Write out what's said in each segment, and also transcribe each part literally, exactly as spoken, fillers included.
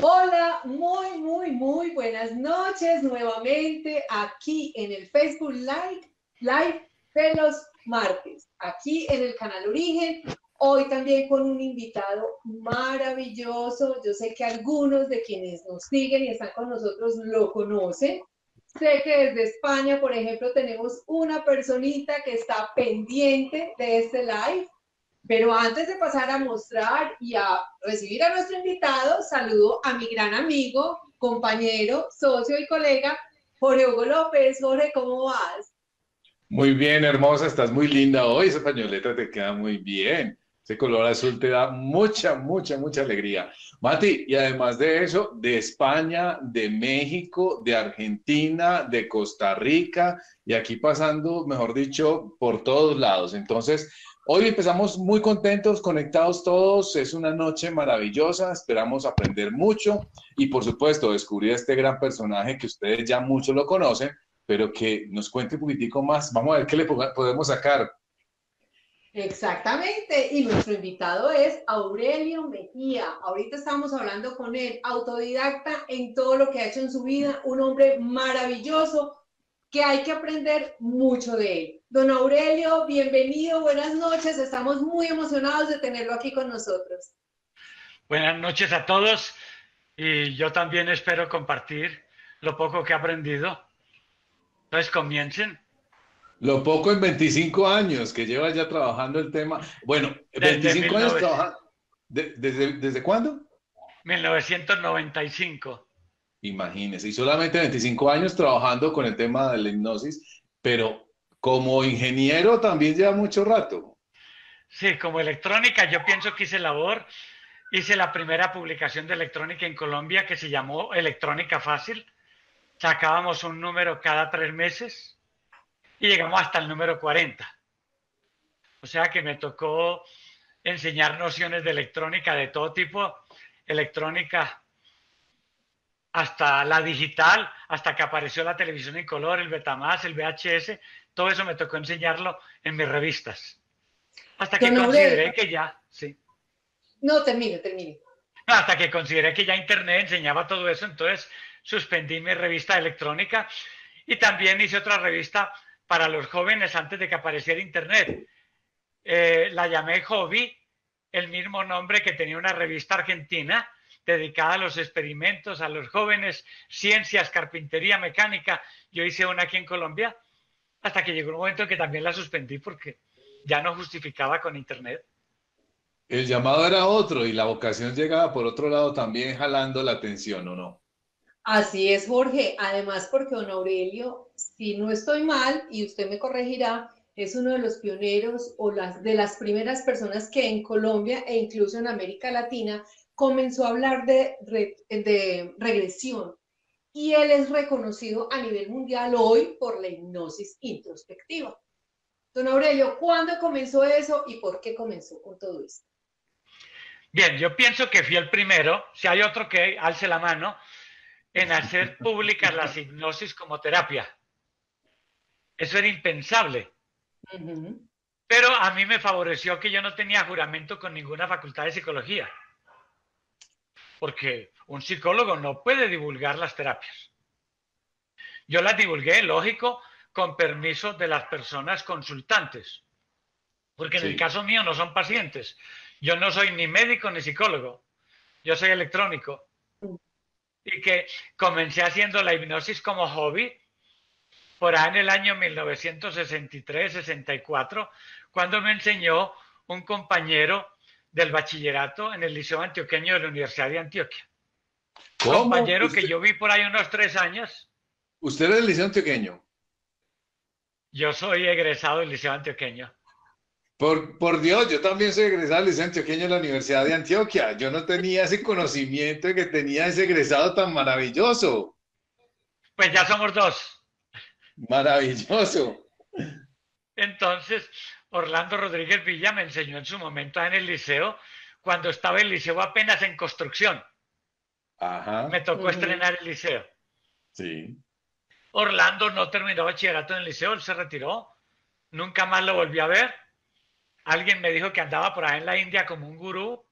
Hola, muy, muy, muy buenas noches nuevamente aquí en el Facebook Live, Live de los martes, aquí en el Canal Origen. Hoy también con un invitado maravilloso. Yo sé que algunos de quienes nos siguen y están con nosotros lo conocen. Sé que desde España, por ejemplo, tenemos una personita que está pendiente de este live. Pero antes de pasar a mostrar y a recibir a nuestro invitado, saludo a mi gran amigo, compañero, socio y colega, Jorge Hugo López. Jorge, ¿cómo vas? Muy bien, hermosa, estás muy linda hoy, esa pañoleta te queda muy bien. Ese color azul te da mucha, mucha, mucha alegría. Mati, y además de eso, de España, de México, de Argentina, de Costa Rica, y aquí pasando, mejor dicho, por todos lados. Entonces, hoy empezamos muy contentos, conectados todos, es una noche maravillosa, esperamos aprender mucho y por supuesto descubrir a este gran personaje que ustedes ya muchos lo conocen, pero que nos cuente un poquitico más, vamos a ver qué le podemos sacar. Exactamente, y nuestro invitado es Aurelio Mejía, ahorita estamos hablando con él, autodidacta en todo lo que ha hecho en su vida, un hombre maravilloso, que hay que aprender mucho de él. Don Aurelio, bienvenido, buenas noches, estamos muy emocionados de tenerlo aquí con nosotros. Buenas noches a todos, y yo también espero compartir lo poco que he aprendido. Entonces, comiencen. Lo poco en veinticinco años, que lleva ya trabajando el tema. Bueno, veinticinco años trabajando. ¿Desde, desde, desde cuándo? mil novecientos noventa y cinco. Imagínense, y solamente veinticinco años trabajando con el tema de la hipnosis, pero como ingeniero también lleva mucho rato. Sí, como electrónica, yo pienso que hice labor, hice la primera publicación de electrónica en Colombia que se llamó Electrónica Fácil, sacábamos un número cada tres meses y llegamos hasta el número cuarenta. O sea que me tocó enseñar nociones de electrónica de todo tipo, electrónica hasta la digital, hasta que apareció la televisión en color, el Betamax, el V H S, todo eso me tocó enseñarlo en mis revistas. Hasta que consideré que ya... Sí. No, termine, termine. Hasta que consideré que ya Internet enseñaba todo eso, entonces suspendí mi revista electrónica y también hice otra revista para los jóvenes antes de que apareciera Internet. Eh, la llamé Hobby, el mismo nombre que tenía una revista argentina dedicada a los experimentos, a los jóvenes, ciencias, carpintería, mecánica. Yo hice una aquí en Colombia, hasta que llegó un momento en que también la suspendí porque ya no justificaba con Internet. El llamado era otro y la vocación llegaba por otro lado también jalando la atención, ¿o no? Así es, Jorge. Además, porque don Aurelio, si no estoy mal, y usted me corregirá, es uno de los pioneros o las, de las primeras personas que en Colombia e incluso en América Latina comenzó a hablar de, re, de regresión y él es reconocido a nivel mundial hoy por la hipnosis introspectiva. Don Aurelio, ¿cuándo comenzó eso y por qué comenzó con todo esto? Bien, yo pienso que fui el primero, si hay otro que alce la mano, en hacer públicas las hipnosis como terapia. Eso era impensable. Uh-huh. Pero a mí me favoreció que yo no tenía juramento con ninguna facultad de psicología. Porque un psicólogo no puede divulgar las terapias. Yo las divulgué, lógico, con permiso de las personas consultantes. Porque en sí. El caso mío no son pacientes. Yo no soy ni médico ni psicólogo. Yo soy electrónico. Y que comencé haciendo la hipnosis como hobby por ahí en el año mil novecientos sesenta y tres sesenta y cuatro, cuando me enseñó un compañero del bachillerato en el Liceo Antioqueño de la Universidad de Antioquia. ¿Cómo? Compañero usted, que yo vi por ahí unos tres años. ¿Usted era del Liceo Antioqueño? Yo soy egresado del Liceo Antioqueño. Por, por Dios, yo también soy egresado del Liceo Antioqueño de la Universidad de Antioquia. Yo no tenía ese conocimiento que tenía ese egresado tan maravilloso. Pues ya somos dos. Maravilloso. Entonces... Orlando Rodríguez Villa me enseñó en su momento en el liceo, cuando estaba el liceo apenas en construcción. Ajá. Me tocó uh-huh. estrenar el liceo. Sí. Orlando no terminó bachillerato en el liceo, él se retiró, nunca más lo volví a ver. Alguien me dijo que andaba por ahí en la India como un gurú,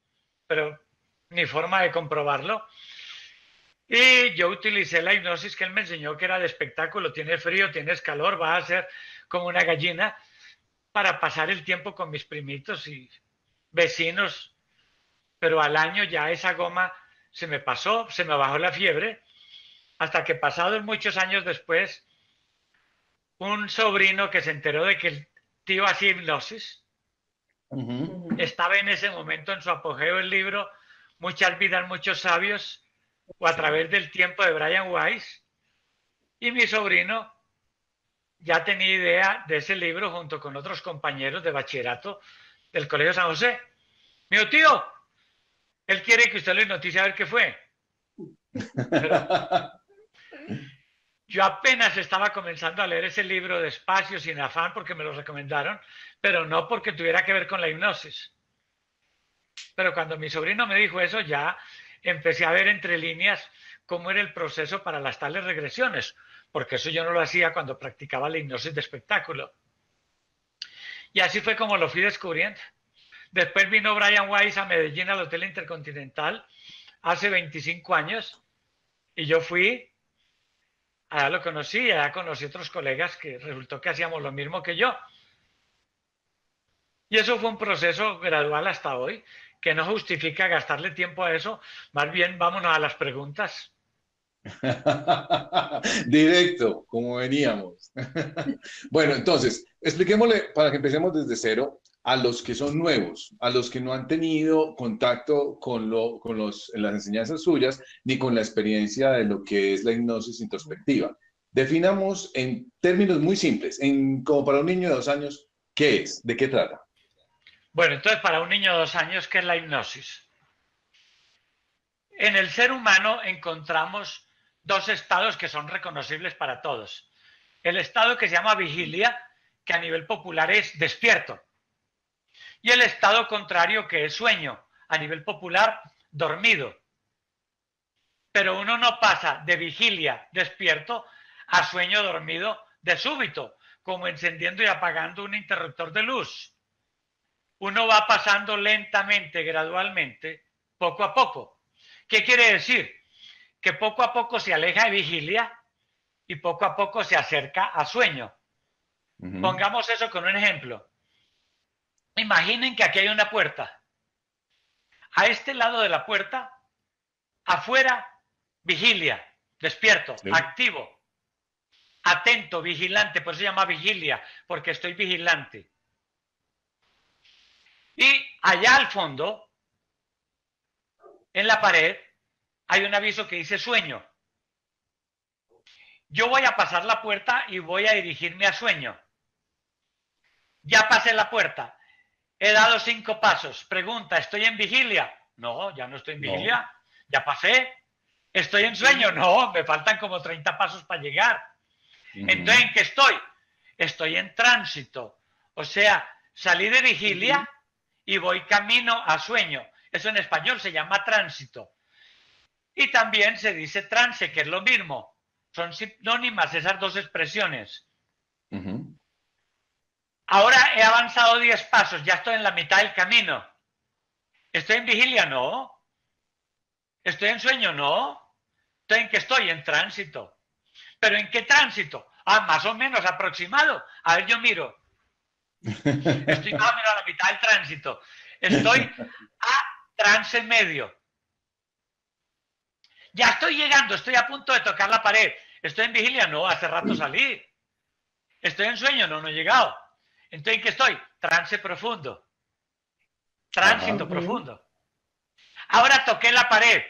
pero ni forma de comprobarlo. Y yo utilicé la hipnosis que él me enseñó, que era de espectáculo: tienes frío, tienes calor, vas a ser como una gallina, para pasar el tiempo con mis primitos y vecinos. Pero al año ya esa goma se me pasó, se me bajó la fiebre, hasta que pasados muchos años después, un sobrino que se enteró de que el tío hacía hipnosis, uh-huh. estaba en ese momento en su apogeo el libro Muchas vidas, muchos sabios, o A través del tiempo, de Brian Weiss, y mi sobrino ya tenía idea de ese libro junto con otros compañeros de bachillerato del Colegio San José. Me dijo: tío, él quiere que usted lo hipnotice a ver qué fue. Pero yo apenas estaba comenzando a leer ese libro despacio, sin afán, porque me lo recomendaron, pero no porque tuviera que ver con la hipnosis. Pero cuando mi sobrino me dijo eso, ya empecé a ver entre líneas cómo era el proceso para las tales regresiones, porque eso yo no lo hacía cuando practicaba la hipnosis de espectáculo. Y así fue como lo fui descubriendo. Después vino Brian Weiss a Medellín, al Hotel Intercontinental, hace veinticinco años, y yo fui, allá lo conocí, y allá conocí otros colegas que resultó que hacíamos lo mismo que yo. Y eso fue un proceso gradual hasta hoy, que no justifica gastarle tiempo a eso. Más bien, vámonos a las preguntas. Directo, como veníamos. Bueno, entonces, expliquémosle, para que empecemos desde cero, a los que son nuevos, a los que no han tenido contacto con, lo, con los, las enseñanzas suyas, ni con la experiencia de lo que es la hipnosis introspectiva. Definamos en términos muy simples, en, como para un niño de dos años, ¿qué es? ¿De qué trata? Bueno, entonces, para un niño de dos años, ¿qué es la hipnosis? En el ser humano encontramos dos estados que son reconocibles para todos. El estado que se llama vigilia, que a nivel popular es despierto. Y el estado contrario, que es sueño, a nivel popular, dormido. Pero uno no pasa de vigilia, despierto, a sueño dormido de súbito, como encendiendo y apagando un interruptor de luz. Uno va pasando lentamente, gradualmente, poco a poco. ¿Qué quiere decir? Que poco a poco se aleja de vigilia y poco a poco se acerca a sueño. Uh-huh. Pongamos eso con un ejemplo. Imaginen que aquí hay una puerta. A este lado de la puerta, afuera, vigilia, despierto, sí. activo, atento, vigilante, por eso se llama vigilia, porque estoy vigilante. Y allá al fondo, en la pared, hay un aviso que dice sueño. Yo voy a pasar la puerta y voy a dirigirme a sueño. Ya pasé la puerta. He dado cinco pasos. Pregunta, ¿estoy en vigilia? No, ya no estoy en vigilia. No. Ya pasé. ¿Estoy en sueño? No, me faltan como treinta pasos para llegar. Uh-huh. Entonces, ¿en qué estoy? Estoy en tránsito. O sea, salí de vigilia uh-huh. y voy camino a sueño. Eso en español se llama tránsito. Y también se dice trance, que es lo mismo. Son sinónimas esas dos expresiones. Uh-huh. Ahora he avanzado diez pasos, ya estoy en la mitad del camino. ¿Estoy en vigilia? No. ¿Estoy en sueño? No. ¿Estoy en qué estoy? En tránsito. ¿Pero en qué tránsito? Ah, más o menos aproximado. A ver, yo miro. Estoy más o menos a la mitad del tránsito. Estoy a trance medio. Ya estoy llegando, estoy a punto de tocar la pared. ¿Estoy en vigilia? No, hace rato salí. ¿Estoy en sueño? No, no he llegado. Entonces, ¿en qué estoy? Trance profundo. Tránsito Ajá. profundo. Ahora toqué la pared.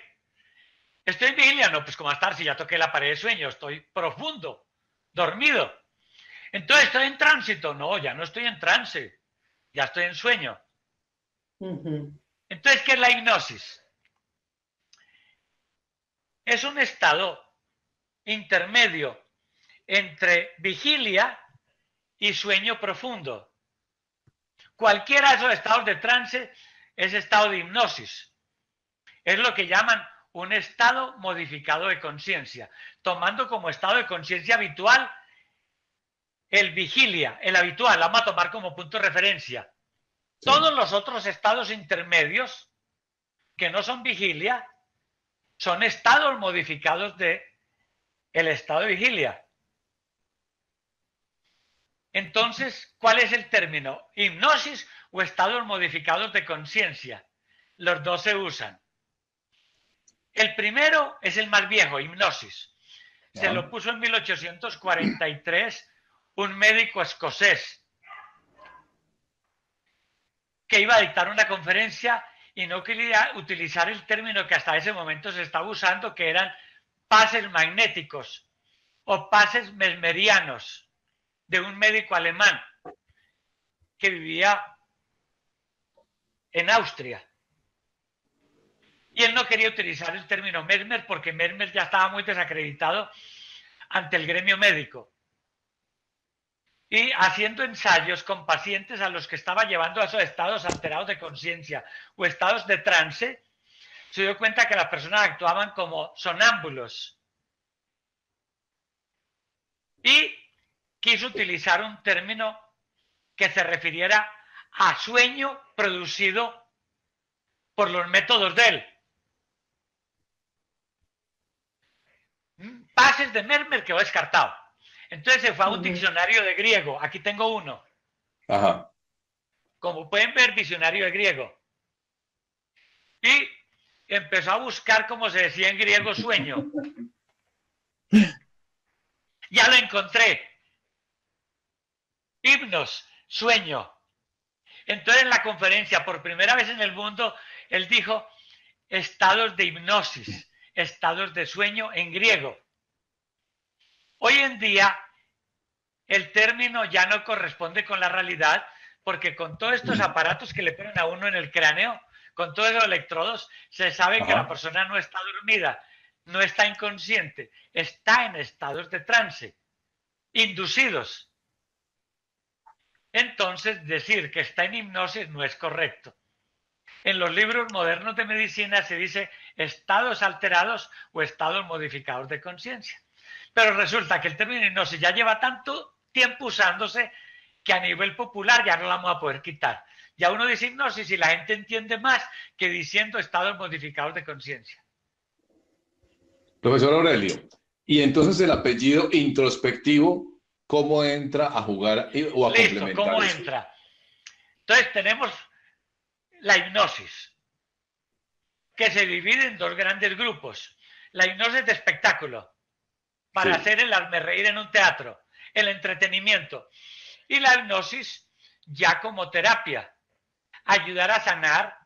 ¿Estoy en vigilia? No, pues como estar si ya toqué la pared de sueño. Estoy profundo, dormido. Entonces, ¿estoy en tránsito? No, ya no estoy en trance. Ya estoy en sueño. Uh-huh. Entonces, ¿qué es la hipnosis? Es un estado intermedio entre vigilia y sueño profundo. Cualquiera de esos estados de trance es estado de hipnosis. Es lo que llaman un estado modificado de conciencia, tomando como estado de conciencia habitual el vigilia, el habitual, vamos a tomar como punto de referencia. Sí. Todos los otros estados intermedios que no son vigilia son estados modificados de el estado de vigilia. Entonces, ¿cuál es el término? ¿Hipnosis o estados modificados de conciencia? Los dos se usan. El primero es el más viejo, hipnosis. Se lo puso en mil ochocientos cuarenta y tres un médico escocés que iba a dictar una conferencia y no quería utilizar el término que hasta ese momento se estaba usando, que eran pases magnéticos o pases mesmerianos, de un médico alemán que vivía en Austria. Y él no quería utilizar el término Mesmer porque Mesmer ya estaba muy desacreditado ante el gremio médico. Y haciendo ensayos con pacientes a los que estaba llevando a esos estados alterados de conciencia o estados de trance, se dio cuenta que las personas actuaban como sonámbulos. Y quiso utilizar un término que se refiriera a sueño producido por los métodos de él. Pases de Mesmer quedó descartado. Entonces se fue a un diccionario de griego. Aquí tengo uno. Ajá. Como pueden ver, diccionario de griego. Y empezó a buscar, como se decía en griego, sueño. Ya lo encontré. Hipnos, sueño. Entonces en la conferencia, por primera vez en el mundo, él dijo estados de hipnosis, estados de sueño en griego. Hoy en día el término ya no corresponde con la realidad, porque con todos estos aparatos que le ponen a uno en el cráneo, con todos los electrodos, se sabe Ajá. que la persona no está dormida, no está inconsciente, está en estados de trance, inducidos. Entonces decir que está en hipnosis no es correcto. En los libros modernos de medicina se dice estados alterados o estados modificados de conciencia. Pero resulta que el término hipnosis ya lleva tanto tiempo usándose que a nivel popular ya no la vamos a poder quitar. Ya uno dice hipnosis y la gente entiende más que diciendo estados modificados de conciencia. Profesor Aurelio, y entonces el apellido introspectivo, ¿cómo entra a jugar o a Listo, complementar ¿cómo eso? entra? Entonces tenemos la hipnosis, que se divide en dos grandes grupos. La hipnosis de espectáculo, para sí. hacer el hazme reír en un teatro, el entretenimiento. Y la hipnosis ya como terapia, ayudar a sanar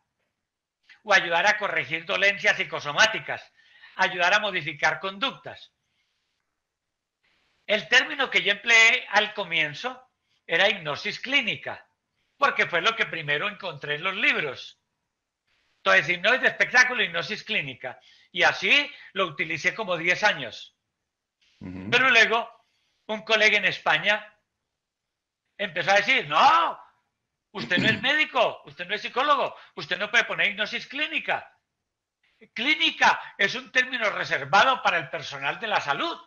o ayudar a corregir dolencias psicosomáticas, ayudar a modificar conductas. El término que yo empleé al comienzo era hipnosis clínica, porque fue lo que primero encontré en los libros. Entonces, hipnosis de espectáculo, hipnosis clínica. Y así lo utilicé como diez años. Pero luego, un colega en España empezó a decir, no, usted no es médico, usted no es psicólogo, usted no puede poner hipnosis clínica. Clínica es un término reservado para el personal de la salud.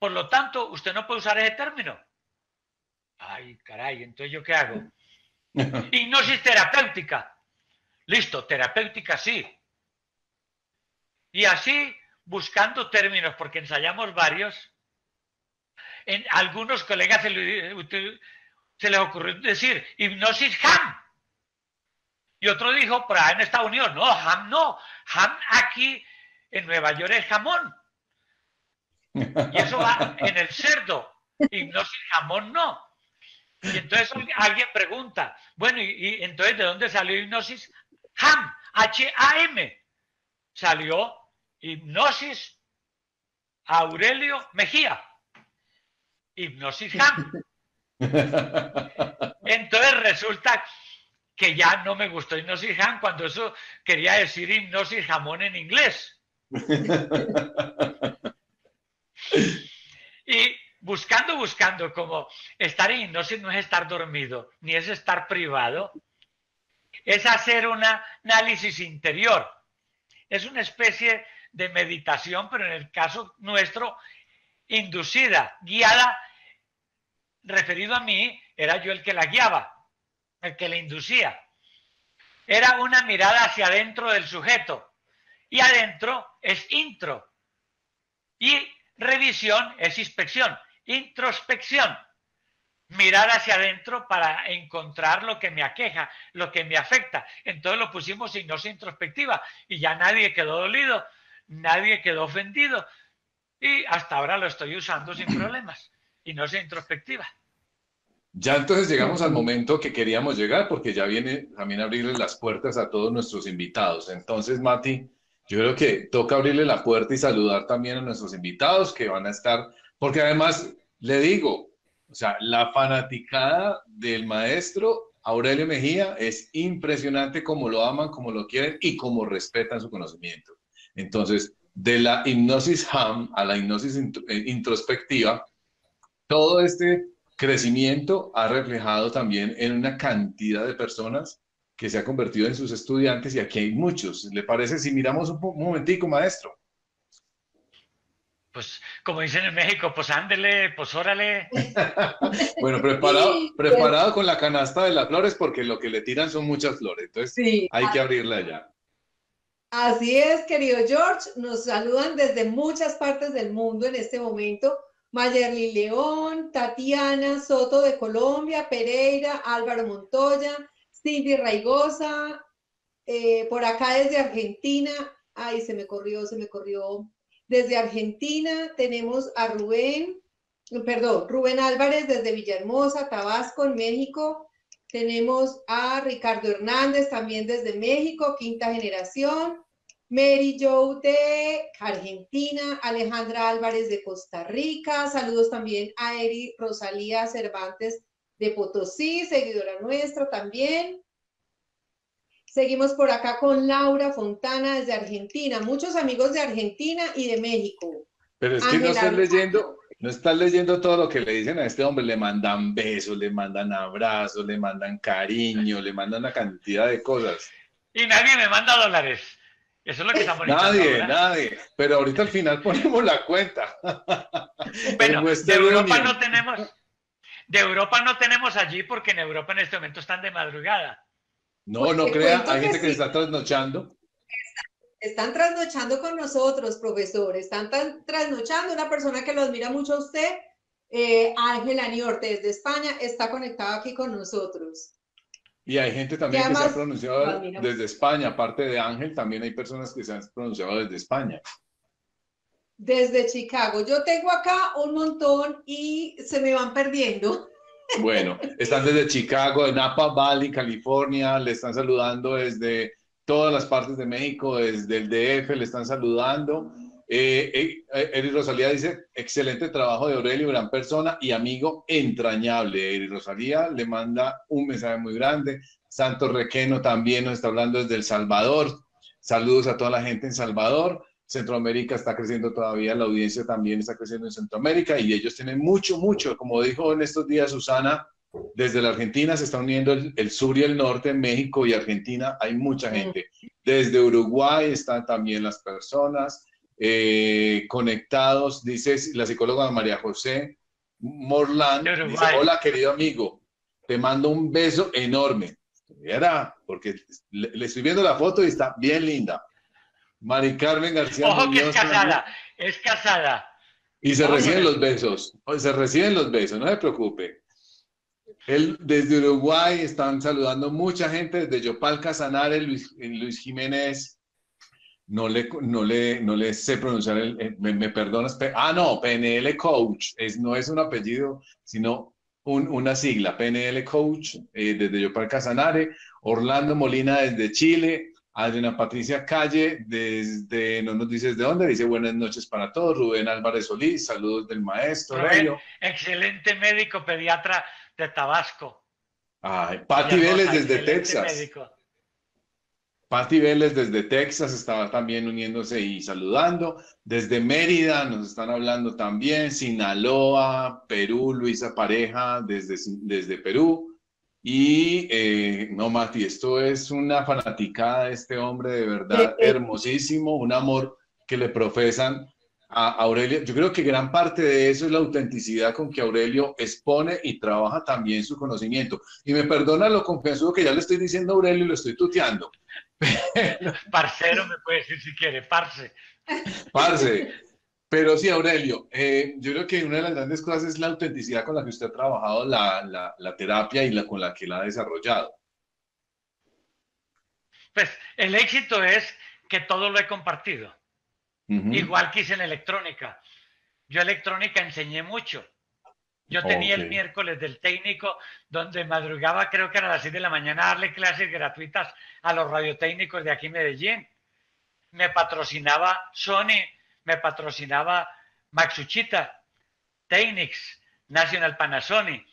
Por lo tanto, usted no puede usar ese término. Ay, caray, ¿entonces yo qué hago? Hipnosis terapéutica. Listo, terapéutica sí. Y así, buscando términos, porque ensayamos varios, en algunos colegas se, le, se les ocurrió decir hipnosis H A M. Y otro dijo, por ahí en Estados Unidos, no, H A M no. H A M aquí en Nueva York es jamón. Y eso va en el cerdo. Hipnosis jamón no. Y entonces alguien pregunta, bueno, y, y entonces ¿de dónde salió hipnosis? H A M, H A M. Salió hipnosis Aurelio Mejía. Hipnosis H A M. Entonces resulta que ya no me gustó hipnosis H A M cuando eso quería decir hipnosis jamón en inglés. Y buscando, buscando, como estar en hipnosis no es estar dormido, ni es estar privado, es hacer un análisis interior. Es una especie de meditación, pero en el caso nuestro, inducida, guiada. Referido a mí, era yo el que la guiaba, el que la inducía. Era una mirada hacia adentro del sujeto, y adentro es intro. Y revisión es inspección, introspección. Mirar hacia adentro para encontrar lo que me aqueja, lo que me afecta. Entonces lo pusimos hipnosis introspectiva y ya nadie quedó dolido, nadie quedó ofendido. Y hasta ahora lo estoy usando sin problemas. Hipnosis introspectiva. Ya entonces llegamos al momento que queríamos llegar, porque ya viene también abrirle las puertas a todos nuestros invitados. Entonces, Mati, yo creo que toca abrirle la puerta y saludar también a nuestros invitados que van a estar, porque además, le digo, o sea, la fanaticada del maestro Aurelio Mejía es impresionante, como lo aman, como lo quieren y como respetan su conocimiento. Entonces, de la hipnosis H A M a la hipnosis introspectiva, todo este crecimiento ha reflejado también en una cantidad de personas que se ha convertido en sus estudiantes, y aquí hay muchos. ¿Le parece si miramos un, un momentico, maestro? Pues, como dicen en México, pues ándele, pues órale. Bueno, preparado, sí, preparado pues, con la canasta de las flores, porque lo que le tiran son muchas flores, entonces sí, hay así, que abrirla ya. Así es, querido George, nos saludan desde muchas partes del mundo en este momento. Mayerly León, Tatiana Soto de Colombia, Pereira, Álvaro Montoya, Cindy Raigosa, eh, por acá desde Argentina, ay, se me corrió, se me corrió, desde Argentina tenemos a Rubén, perdón, Rubén Álvarez desde Villahermosa, Tabasco, en México, tenemos a Ricardo Hernández también desde México, quinta generación, Mary Jo de Argentina, Alejandra Álvarez de Costa Rica, saludos también a Eri Rosalía Cervantes de Potosí, seguidora nuestra también. Seguimos por acá con Laura Fontana desde Argentina, muchos amigos de Argentina y de México. Pero es que no están leyendo, no están leyendo todo lo que le dicen a este hombre, le mandan besos, le mandan abrazos, le mandan cariño, le mandan una cantidad de cosas. Y nadie me manda dólares. Eso es lo que estamos Nadie, ahora. nadie. Pero ahorita al final ponemos la cuenta. Bueno, de Europa unión. no tenemos, de Europa no tenemos allí, porque en Europa en este momento están de madrugada. No, pues no crea, hay gente que, sí. que se está trasnochando. Están, están trasnochando con nosotros, profesor. Están tan, trasnochando. Una persona que lo admira mucho a usted, eh, Ángela Niorte, desde España, está conectada aquí con nosotros. Y hay gente también además, que se ha pronunciado desde España, aparte de Ángel, también hay personas que se han pronunciado desde España. Desde Chicago. Yo tengo acá un montón y se me van perdiendo. Bueno, están desde Chicago, de Napa Valley, California, le están saludando desde todas las partes de México, desde el D F, le están saludando. Eh, eh, Eri Rosalía dice, excelente trabajo de Aurelio, gran persona y amigo entrañable. Eri Rosalía le manda un mensaje muy grande. Santos Requeno también nos está hablando desde El Salvador. Saludos a toda la gente en Salvador. Centroamérica está creciendo todavía, la audiencia también está creciendo en Centroamérica y ellos tienen mucho, mucho. Como dijo en estos días Susana, desde la Argentina se está uniendo el, el sur y el norte, México y Argentina, hay mucha gente. Desde Uruguay están también las personas. Eh, conectados, dice la psicóloga María José Morlán, dice, hola querido amigo, te mando un beso enorme, ¿verdad? Porque le, le estoy viendo la foto y está bien linda. Mari Carmen García Ojo Muñoz, que es casada, ¿no? Es casada. Y se reciben los besos, se reciben los besos, no se preocupe. Él, desde Uruguay están saludando mucha gente, desde Yopal Casanare, Luis, Luis Jiménez. No le, no, le, no le sé pronunciar, el, el, me, me perdonas, pe, ah no, P N L Coach, es, no es un apellido, sino un, una sigla, P N L Coach, eh, desde Yopal Casanare, Orlando Molina desde Chile, Adriana Patricia Calle, desde, no nos dices de dónde, dice buenas noches para todos, Rubén Álvarez Solís, saludos del maestro. Rubén, excelente médico pediatra de Tabasco. Ay, Pati Vélez desde Texas. Médico. Pati Vélez desde Texas estaba también uniéndose y saludando. Desde Mérida nos están hablando también. Sinaloa, Perú, Luisa Pareja desde, desde Perú. Y eh, no, Mati, esto es una fanaticada de este hombre, de verdad, hermosísimo. Un amor que le profesan a Aurelio. Yo creo que gran parte de eso es la autenticidad con que Aurelio expone y trabaja también su conocimiento. Y me perdona lo confesudo que ya le estoy diciendo a Aurelio y lo estoy tuteando. Parcero me puede decir si quiere, parce. Parce. Pero sí, Aurelio, eh, yo creo que una de las grandes cosas es la autenticidad con la que usted ha trabajado la, la, la terapia y la con la que la ha desarrollado. Pues el éxito es que todo lo he compartido. Uh-huh. Igual que hice en electrónica. Yo electrónica enseñé mucho. Yo tenía okay. el miércoles del técnico, donde madrugaba, creo que era a las seis de la mañana, darle clases gratuitas a los radiotécnicos de aquí en Medellín. Me patrocinaba Sony, me patrocinaba Matsushita, Technics, National Panasonic,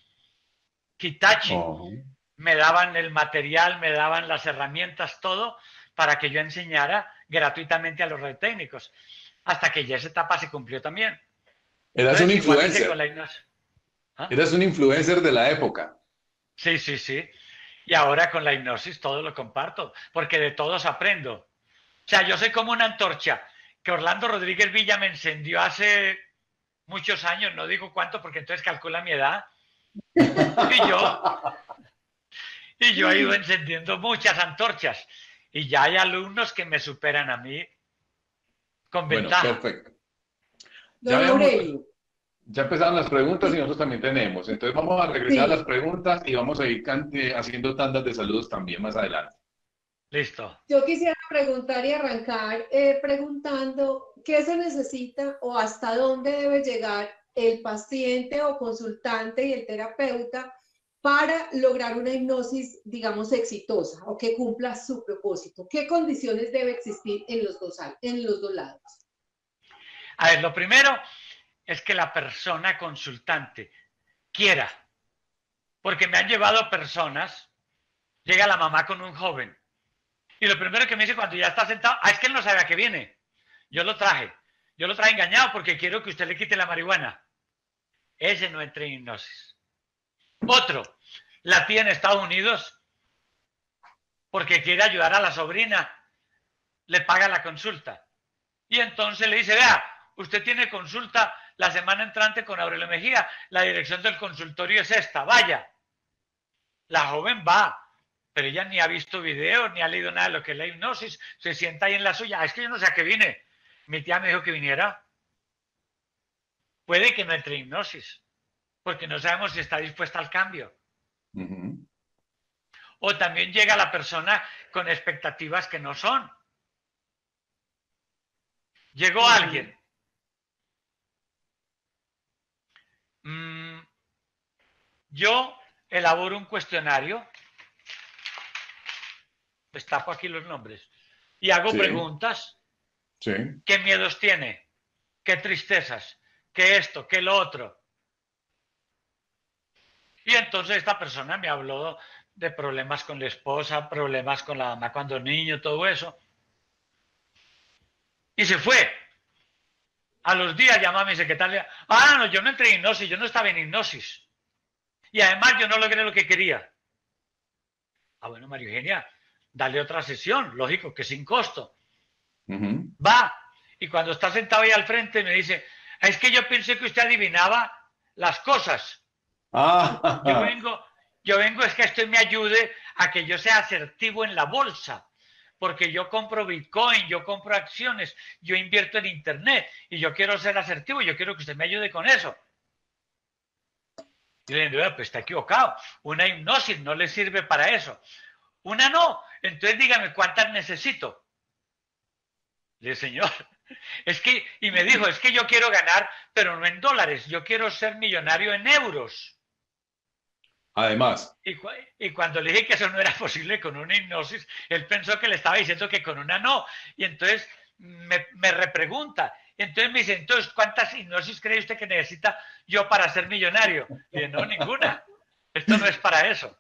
Hitachi. Oh. Me daban el material, me daban las herramientas, todo, para que yo enseñara gratuitamente a los radiotécnicos. Hasta que ya esa etapa se cumplió también. Eras un influencer. ¿Ah? Eras un influencer de la época. Sí, sí, sí. Y ahora con la hipnosis todo lo comparto, porque de todos aprendo. O sea, yo soy como una antorcha que Orlando Rodríguez Villa me encendió hace muchos años, no digo cuánto porque entonces calcula mi edad. Y yo, y yo he ido encendiendo muchas antorchas. Y ya hay alumnos que me superan a mí con ventaja. Bueno, perfecto. Ya vemos... Ya empezaron las preguntas y nosotros también tenemos. Entonces vamos a regresar sí. a las preguntas y vamos a ir haciendo tandas de saludos también más adelante. Listo. Yo quisiera preguntar y arrancar eh, preguntando qué se necesita o hasta dónde debe llegar el paciente o consultante y el terapeuta para lograr una hipnosis, digamos, exitosa o que cumpla su propósito. ¿Qué condiciones debe existir en los dos, en los dos lados? A ver, lo primero... es que la persona consultante quiera, porque me han llevado personas, llega la mamá con un joven, y lo primero que me dice cuando ya está sentado, ah, es que él no sabe a qué viene, yo lo traje, yo lo traje engañado porque quiero que usted le quite la marihuana. Ese no entra en hipnosis. Otro, la tía en Estados Unidos, porque quiere ayudar a la sobrina, le paga la consulta, y entonces le dice, vea, usted tiene consulta la semana entrante con Aurelio Mejía. La dirección del consultorio es esta. Vaya. La joven va, pero ella ni ha visto videos, ni ha leído nada de lo que es la hipnosis. Se sienta ahí en la suya. Es que yo no sé a qué vine. Mi tía me dijo que viniera. Puede que no entre hipnosis, porque no sabemos si está dispuesta al cambio. Uh-huh. O también llega la persona con expectativas que no son. Llegó uh-huh. alguien. Yo elaboro un cuestionario, pues tapo aquí los nombres, y hago sí. preguntas. Sí. ¿Qué miedos tiene? ¿Qué tristezas? ¿Qué esto? ¿Qué lo otro? Y entonces esta persona me habló de problemas con la esposa, problemas con la mamá cuando niño, todo eso. Y se fue. A los días llama a mi secretaria, ah, no, yo no entré en hipnosis, yo no estaba en hipnosis. Y además yo no logré lo que quería. Ah, bueno, María Eugenia, dale otra sesión, lógico, que sin costo. Uh-huh. Va, y cuando está sentado ahí al frente me dice, es que yo pensé que usted adivinaba las cosas. Ah. Yo vengo, yo vengo es que usted me ayude a que yo sea asertivo en la bolsa. Porque yo compro Bitcoin, yo compro acciones, yo invierto en Internet y yo quiero ser asertivo, yo quiero que usted me ayude con eso. Y le digo, pues está equivocado, una hipnosis no le sirve para eso. Una no, entonces dígame cuántas necesito. Le dije, señor, es que, y me dijo, es que yo quiero ganar, pero no en dólares, yo quiero ser millonario en euros. Además. Y, cu y cuando le dije que eso no era posible con una hipnosis, él pensó que le estaba diciendo que con una no. Y entonces me, me repregunta. Entonces me dice, entonces, ¿cuántas hipnosis cree usted que necesita yo para ser millonario? Y yo, no, ninguna. Esto no es para eso.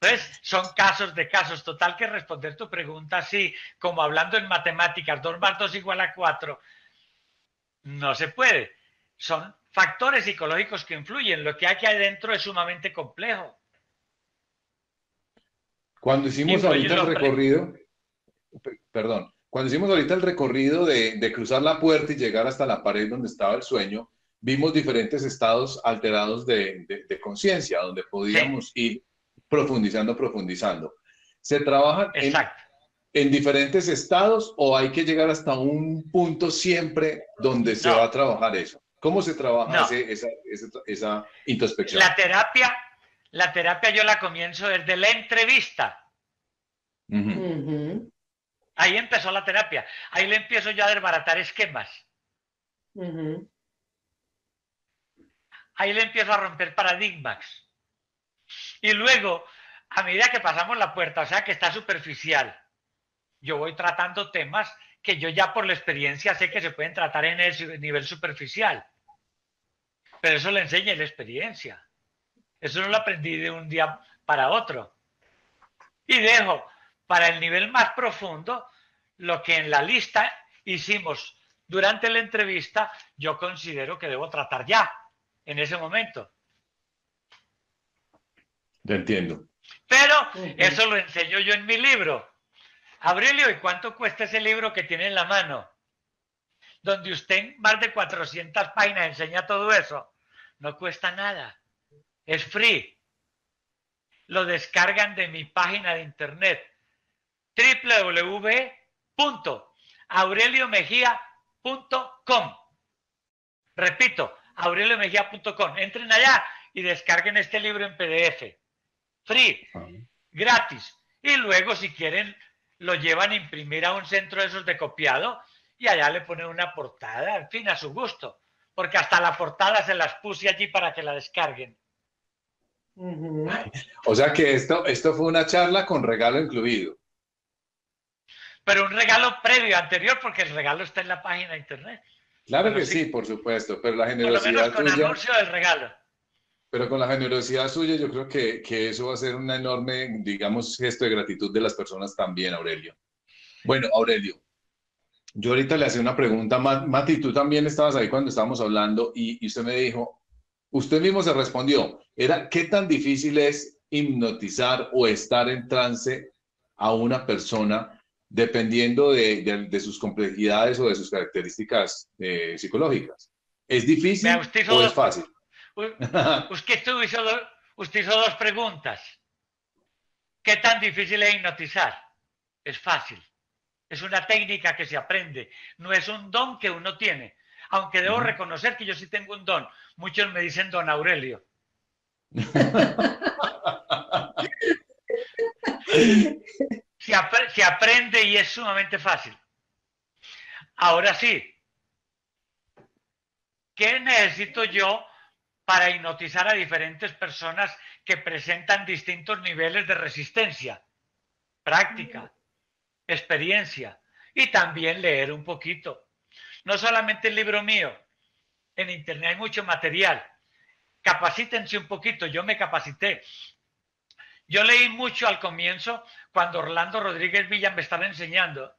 Entonces, son casos de casos. Total que responder tu pregunta así, como hablando en matemáticas, dos más dos igual a cuatro, no se puede. Son factores psicológicos que influyen. Lo que hay aquí adentro es sumamente complejo. Cuando hicimos ahorita el recorrido, perdón, cuando hicimos ahorita el recorrido de, de cruzar la puerta y llegar hasta la pared donde estaba el sueño, vimos diferentes estados alterados de, de, de conciencia, donde podíamos sí. ir profundizando, profundizando. Se trabaja en, en diferentes estados, o hay que llegar hasta un punto siempre donde se no. va a trabajar eso? ¿Cómo se trabaja no. ese, esa, esa, esa introspección? La terapia, la terapia yo la comienzo desde la entrevista. Uh-huh. Uh-huh. Ahí empezó la terapia. Ahí le empiezo yo a desbaratar esquemas. Uh-huh. Ahí le empiezo a romper paradigmas. Y luego, a medida que pasamos la puerta, o sea que está superficial, yo voy tratando temas que yo ya por la experiencia sé que se pueden tratar en el nivel superficial. Pero eso le enseña la experiencia. Eso no lo aprendí de un día para otro. Y dejo para el nivel más profundo lo que en la lista hicimos durante la entrevista, yo considero que debo tratar ya, en ese momento. Te entiendo. Pero eso lo enseño yo en mi libro. Aurelio, ¿y cuánto cuesta ese libro que tiene en la mano? Donde usted en más de cuatrocientas páginas enseña todo eso. No cuesta nada. Es free. Lo descargan de mi página de internet. w w w punto aurelio mejía punto com. Repito, aurelio mejía punto com. Entren allá y descarguen este libro en P D F. Free. Gratis. Y luego, si quieren, lo llevan a imprimir a un centro de esos de copiado y allá le ponen una portada, en fin, a su gusto, porque hasta la portada se las puse allí para que la descarguen. Uh-huh. O sea que esto, esto fue una charla con regalo incluido. Pero un regalo previo, anterior, porque el regalo está en la página de internet. Claro pero que sí, sí, por supuesto, pero la generosidad por lo menos con tuya, anuncio del regalo. Pero con la generosidad suya, yo creo que, que eso va a ser un enorme, digamos, gesto de gratitud de las personas también, Aurelio. Bueno, Aurelio, yo ahorita le hacía una pregunta. Mati, tú también estabas ahí cuando estábamos hablando y, y usted me dijo, usted mismo se respondió, era ¿qué tan difícil es hipnotizar o estar en trance a una persona dependiendo de, de, de sus complejidades o de sus características eh, psicológicas? ¿Es difícil Mira, usted hizo o dos, es fácil? Usted hizo, dos, usted hizo dos preguntas. ¿Qué tan difícil es hipnotizar? Es fácil. Es una técnica que se aprende. No es un don que uno tiene. Aunque debo reconocer que yo sí tengo un don. Muchos me dicen don Aurelio. Se, ap se aprende y es sumamente fácil. Ahora sí, ¿qué necesito yo para hipnotizar a diferentes personas que presentan distintos niveles de resistencia? Práctica, experiencia y también leer un poquito. No solamente el libro mío, en internet hay mucho material. Capacítense un poquito, yo me capacité. Yo leí mucho al comienzo cuando Orlando Rodríguez Villa me estaba enseñando.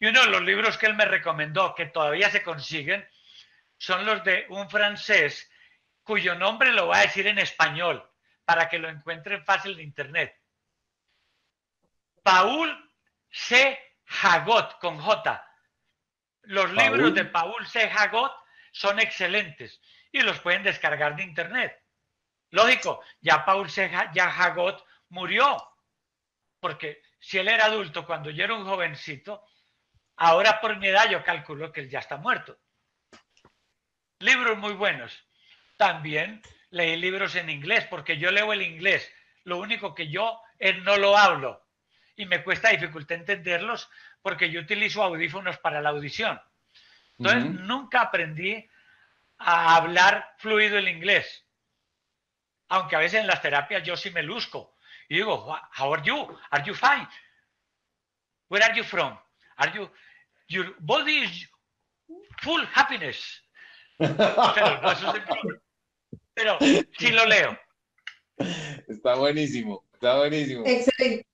Y uno de los libros que él me recomendó, que todavía se consiguen, son los de un francés cuyo nombre lo va a decir en español para que lo encuentren fácil en internet. Paul C. Jagot, con J. Los Paul. libros de Paul C. Jagot son excelentes y los pueden descargar de internet. Lógico, ya Paul C. Jagot murió, porque si él era adulto cuando yo era un jovencito, ahora por mi edad yo calculo que él ya está muerto. Libros muy buenos. También leí libros en inglés, porque yo leo el inglés. Lo único que yo es no lo hablo y me cuesta dificultad entenderlos porque yo utilizo audífonos para la audición. Entonces, uh-huh. nunca aprendí a hablar fluido el inglés. Aunque a veces en las terapias yo sí me luzco. Y digo, how are you? Are you fine? Where are you from? Are you... Your body is full happiness. Pero, no, eso es el... Pero sí lo leo. Está buenísimo, está buenísimo. Excelente.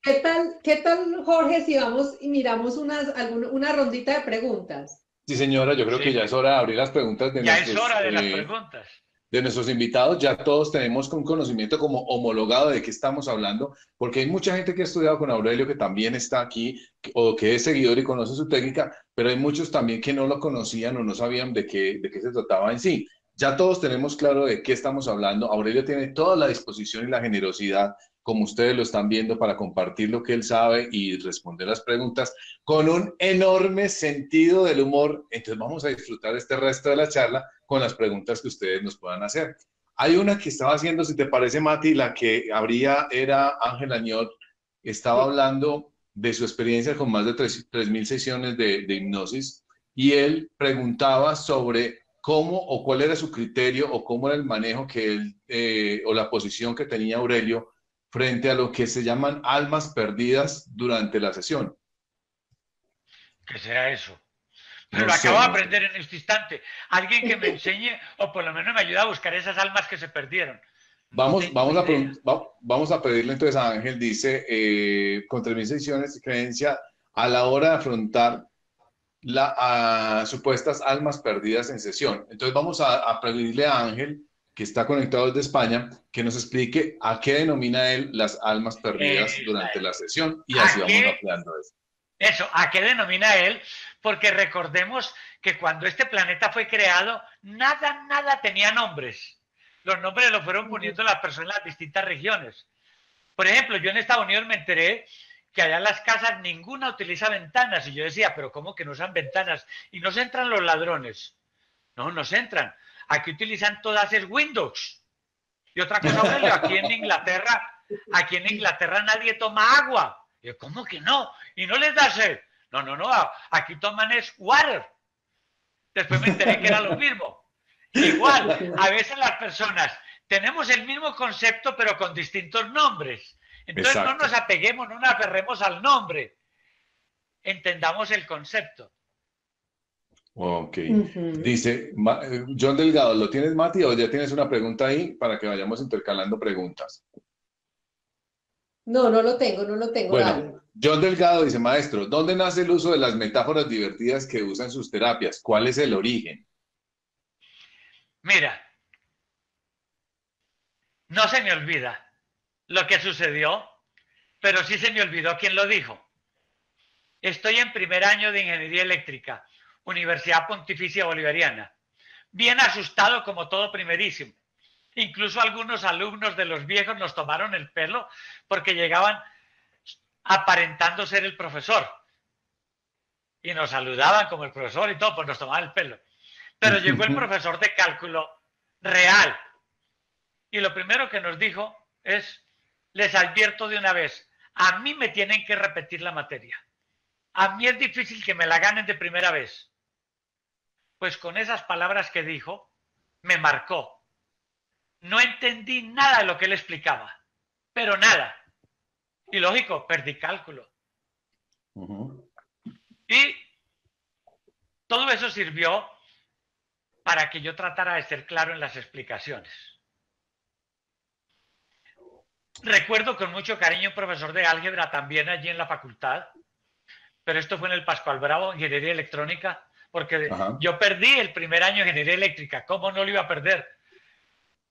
¿Qué tal, qué tal Jorge, si vamos y miramos unas, alguna, una rondita de preguntas? Sí, señora, yo creo sí. que ya es hora de abrir las preguntas. De ya nuestros, es hora de eh... las preguntas. De nuestros invitados, ya todos tenemos un conocimiento como homologado de qué estamos hablando, porque hay mucha gente que ha estudiado con Aurelio que también está aquí, o que es seguidor y conoce su técnica, pero hay muchos también que no lo conocían o no sabían de qué, de qué se trataba en sí. Ya todos tenemos claro de qué estamos hablando. Aurelio tiene toda la disposición y la generosidad, como ustedes lo están viendo, para compartir lo que él sabe y responder las preguntas con un enorme sentido del humor. Entonces vamos a disfrutar este resto de la charla con las preguntas que ustedes nos puedan hacer. Hay una que estaba haciendo, si te parece, Mati, la que habría era Ángel Añor, estaba hablando de su experiencia con más de tres mil sesiones de, de hipnosis, y él preguntaba sobre cómo o cuál era su criterio o cómo era el manejo que él, eh, o la posición que tenía Aurelio frente a lo que se llaman almas perdidas durante la sesión. ¿Qué será eso? Pero lo acabo de aprender en este instante. Alguien que me enseñe, o por lo menos me ayude a buscar esas almas que se perdieron. Vamos, vamos, a, vamos a pedirle entonces a Ángel, dice, eh, con tres mil sesiones de creencia, a la hora de afrontar las a, supuestas almas perdidas en sesión. Entonces vamos a, a pedirle a Ángel, que está conectado desde España, que nos explique a qué denomina él las almas perdidas eh, durante la sesión, y así vamos ampliando eso. Eso, ¿a qué denomina él? Porque recordemos que cuando este planeta fue creado, nada, nada tenía nombres. Los nombres los fueron poniendo las personas en las distintas regiones. Por ejemplo, yo en Estados Unidos me enteré que allá en las casas ninguna utiliza ventanas. Y yo decía, ¿pero cómo que no usan ventanas? Y no se entran los ladrones. No, no se entran. Aquí utilizan todas es Windows. Y otra cosa, Aurelio, aquí en Inglaterra, aquí en Inglaterra nadie toma agua. Y yo, ¿cómo que no? Y no les da sed. No, no, no, aquí toman es water. Después me enteré que era lo mismo. Igual, a veces las personas tenemos el mismo concepto, pero con distintos nombres. Entonces, exacto, no nos apeguemos, no nos aferremos al nombre. Entendamos el concepto. Ok. Uh-huh. Dice, John Delgado, ¿lo tienes, Mati? ¿O ya tienes una pregunta ahí para que vayamos intercalando preguntas? No, no lo tengo, no lo tengo. Bueno, dale. John Delgado dice, maestro, ¿dónde nace el uso de las metáforas divertidas que usan sus terapias? ¿Cuál es el origen? Mira, no se me olvida lo que sucedió, pero sí se me olvidó quién lo dijo. Estoy en primer año de Ingeniería Eléctrica, Universidad Pontificia Bolivariana, bien asustado como todo primerísimo. Incluso algunos alumnos de los viejos nos tomaron el pelo porque llegaban aparentando ser el profesor. Y nos saludaban como el profesor y todo, pues nos tomaban el pelo. Pero llegó el profesor de cálculo real. Y lo primero que nos dijo es, les advierto de una vez, a mí me tienen que repetir la materia. A mí es difícil que me la ganen de primera vez. Pues con esas palabras que dijo, me marcó. No entendí nada de lo que él explicaba, pero nada. Y lógico, perdí cálculo. Uh-huh. Y todo eso sirvió para que yo tratara de ser claro en las explicaciones. Recuerdo con mucho cariño un profesor de álgebra también allí en la facultad, pero esto fue en el Pascual Bravo, Ingeniería Electrónica, porque uh-huh. yo perdí el primer año de Ingeniería Eléctrica. ¿Cómo no lo iba a perder?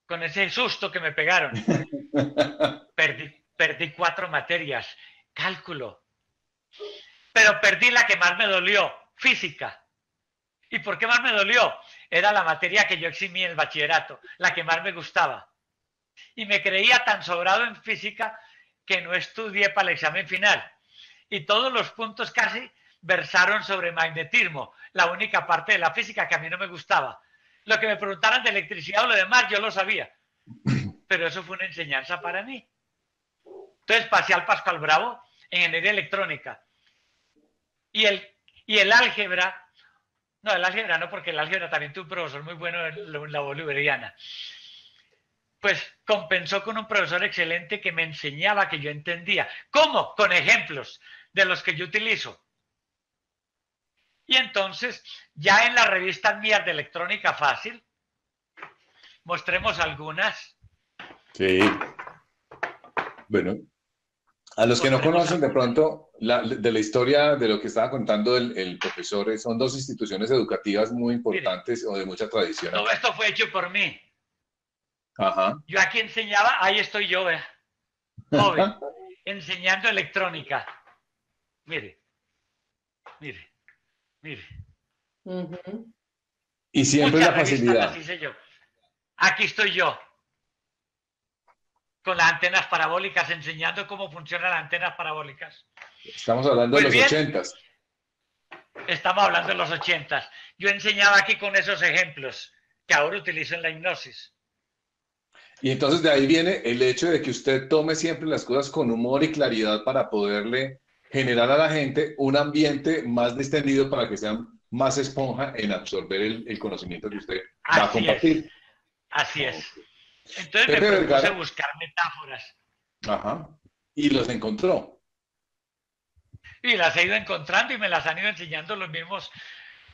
Con ese susto que me pegaron. Perdí, perdí cuatro materias, cálculo. Pero perdí la que más me dolió, física. ¿Y por qué más me dolió? Era la materia que yo eximí en el bachillerato, la que más me gustaba. Y me creía tan sobrado en física que no estudié para el examen final. Y todos los puntos casi versaron sobre magnetismo, la única parte de la física que a mí no me gustaba. Lo que me preguntaran de electricidad o lo demás, yo lo sabía. Pero eso fue una enseñanza para mí. Entonces pasé al Pascual Bravo, Ingeniería Electrónica. Y el, y el álgebra, no, el álgebra no, porque el álgebra también tuvo un profesor muy bueno en la bolivariana. Pues compensó con un profesor excelente que me enseñaba que yo entendía. ¿Cómo? Con ejemplos de los que yo utilizo. Y entonces, ya en las revistas mías de electrónica fácil, mostremos algunas. Sí. Bueno, a los mostremos que no conocen de pronto la, de la historia de lo que estaba contando el, el profesor, son dos instituciones educativas muy importantes. Miren, o de mucha tradición. Todo esto fue hecho por mí. Ajá. Yo aquí enseñaba, ahí estoy yo, vea, joven, enseñando electrónica. Mire, mire. Mire. Uh-huh. Y siempre muchas la facilidad. Así sé yo. Aquí estoy yo, con las antenas parabólicas, enseñando cómo funcionan las antenas parabólicas. Estamos hablando pues de los ochentas. Estamos hablando de los ochentas. Yo enseñaba aquí con esos ejemplos que ahora utilizo en la hipnosis. Y entonces de ahí viene el hecho de que usted tome siempre las cosas con humor y claridad para poderle generar a la gente un ambiente más distendido para que sean más esponja en absorber el, el conocimiento que usted va a compartir. Así es. Entonces Pepe me propuse buscar metáforas. Ajá. Y los encontró. Y las he ido encontrando y me las han ido enseñando los mismos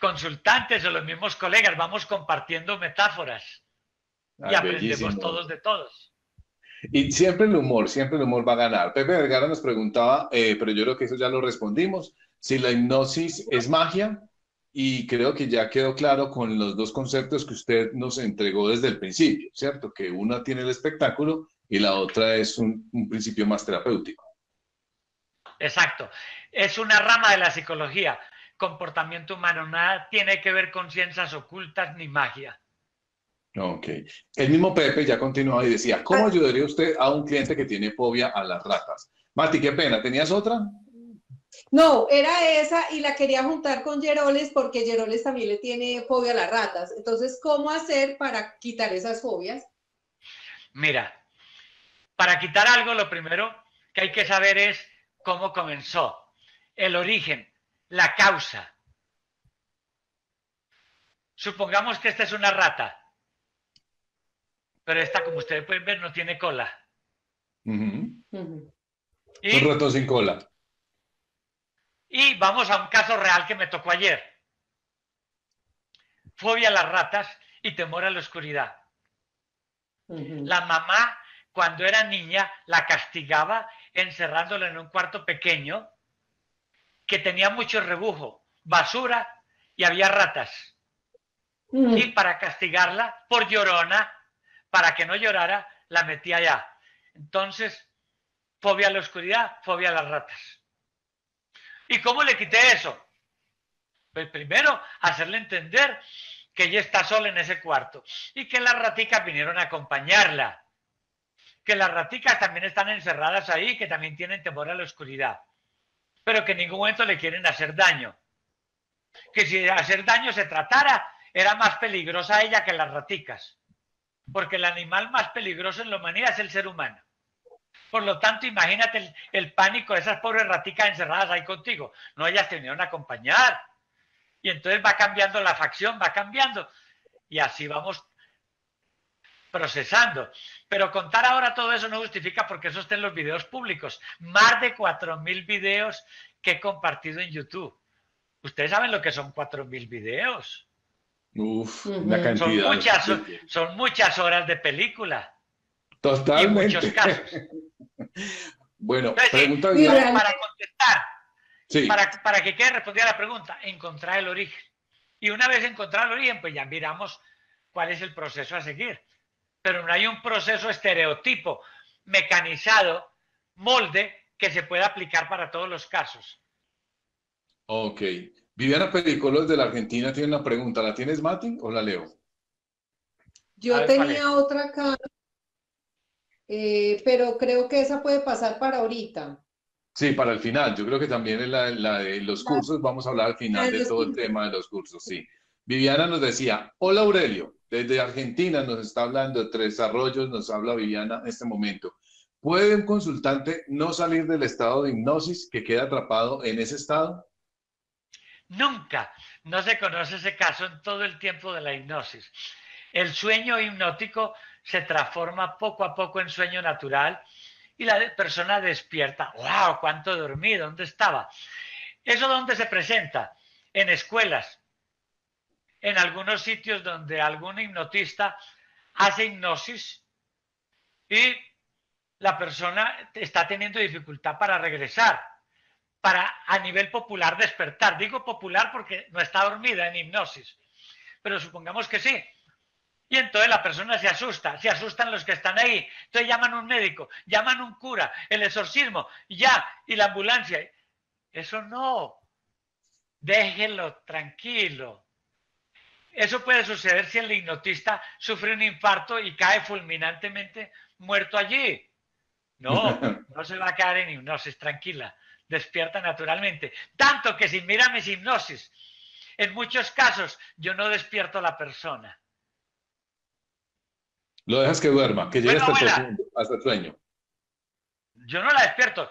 consultantes o los mismos colegas. Vamos compartiendo metáforas. Ah, y aprendemos bellísimo. Todos de todos. Y siempre el humor, siempre el humor va a ganar. Pepe Vergara nos preguntaba, eh, pero yo creo que eso ya lo respondimos, si la hipnosis es magia, y creo que ya quedó claro con los dos conceptos que usted nos entregó desde el principio, ¿cierto? Que una tiene el espectáculo y la otra es un, un principio más terapéutico. Exacto. Es una rama de la psicología, comportamiento humano, nada tiene que ver con ciencias ocultas ni magia. Ok. El mismo Pepe ya continuaba y decía, ¿cómo ayudaría usted a un cliente que tiene fobia a las ratas? Marti, qué pena, ¿tenías otra? No, era esa y la quería juntar con Yeroles porque Yeroles también le tiene fobia a las ratas. Entonces, ¿cómo hacer para quitar esas fobias? Mira, para quitar algo lo primero que hay que saber es cómo comenzó, el origen, la causa. Supongamos que esta es una rata. Pero esta, como ustedes pueden ver, no tiene cola. Uh-huh. Uh-huh. Y, un rato sin cola. Y vamos a un caso real que me tocó ayer. Fobia a las ratas y temor a la oscuridad. Uh-huh. La mamá, cuando era niña, la castigaba encerrándola en un cuarto pequeño que tenía mucho rebujo, basura y había ratas. Uh-huh. Y para castigarla, por llorona, para que no llorara, la metía allá. Entonces, fobia a la oscuridad, fobia a las ratas. ¿Y cómo le quité eso? Pues primero, hacerle entender que ella está sola en ese cuarto y que las raticas vinieron a acompañarla. Que las raticas también están encerradas ahí, que también tienen temor a la oscuridad. Pero que en ningún momento le quieren hacer daño. Que si de hacer daño se tratara, era más peligrosa ella que las raticas. Porque el animal más peligroso en la humanidad es el ser humano. Por lo tanto, imagínate el, el pánico de esas pobres raticas encerradas ahí contigo. No, ellas te vinieron a acompañar. Y entonces va cambiando la facción, va cambiando. Y así vamos procesando. Pero contar ahora todo eso no justifica porque eso está en los videos públicos. Más de cuatro mil videos que he compartido en YouTube. Ustedes saben lo que son cuatro mil videos. Uf, una cantidad. Son muchas, son, son muchas horas de película. Totalmente. Y muchos casos. Bueno, entonces, pregunta sí, para, para contestar, sí. para, para que quede respondida la pregunta, encontrar el origen. Y una vez encontrado el origen, pues ya miramos cuál es el proceso a seguir. Pero no hay un proceso estereotipo, mecanizado, molde, que se pueda aplicar para todos los casos. Ok. Viviana Pericolos de la Argentina tiene una pregunta. ¿La tienes, Mati, o la leo? Yo ver, tenía otra acá, eh, pero creo que esa puede pasar para ahorita. Sí, para el final. Yo creo que también en la, en la de los cursos vamos a hablar al final de todo el tema de los cursos, sí. Viviana nos decía, hola Aurelio, desde Argentina nos está hablando de Tres Arroyos, nos habla Viviana en este momento. ¿Puede un consultante no salir del estado de hipnosis que queda atrapado en ese estado? Nunca, no se conoce ese caso en todo el tiempo de la hipnosis. El sueño hipnótico se transforma poco a poco en sueño natural y la persona despierta. ¡Wow! ¿Cuánto dormí? ¿Dónde estaba? ¿Eso dónde se presenta? En escuelas, en algunos sitios donde algún hipnotista hace hipnosis y la persona está teniendo dificultad para regresar. Para a nivel popular despertar. Digo popular porque no está dormida en hipnosis, pero supongamos que sí. Y entonces la persona se asusta, se asustan los que están ahí. Entonces llaman a un médico, llaman a un cura, el exorcismo, ya, y la ambulancia. Eso no, déjelo tranquilo. Eso puede suceder si el hipnotista sufre un infarto y cae fulminantemente muerto allí. No, no se va a caer en hipnosis, tranquila. Despierta naturalmente. Tanto que si mira mis hipnosis, en muchos casos yo no despierto a la persona. Lo dejas que duerma, que llegue bueno, hasta, abuela, el sueño, hasta el sueño. Yo no la despierto.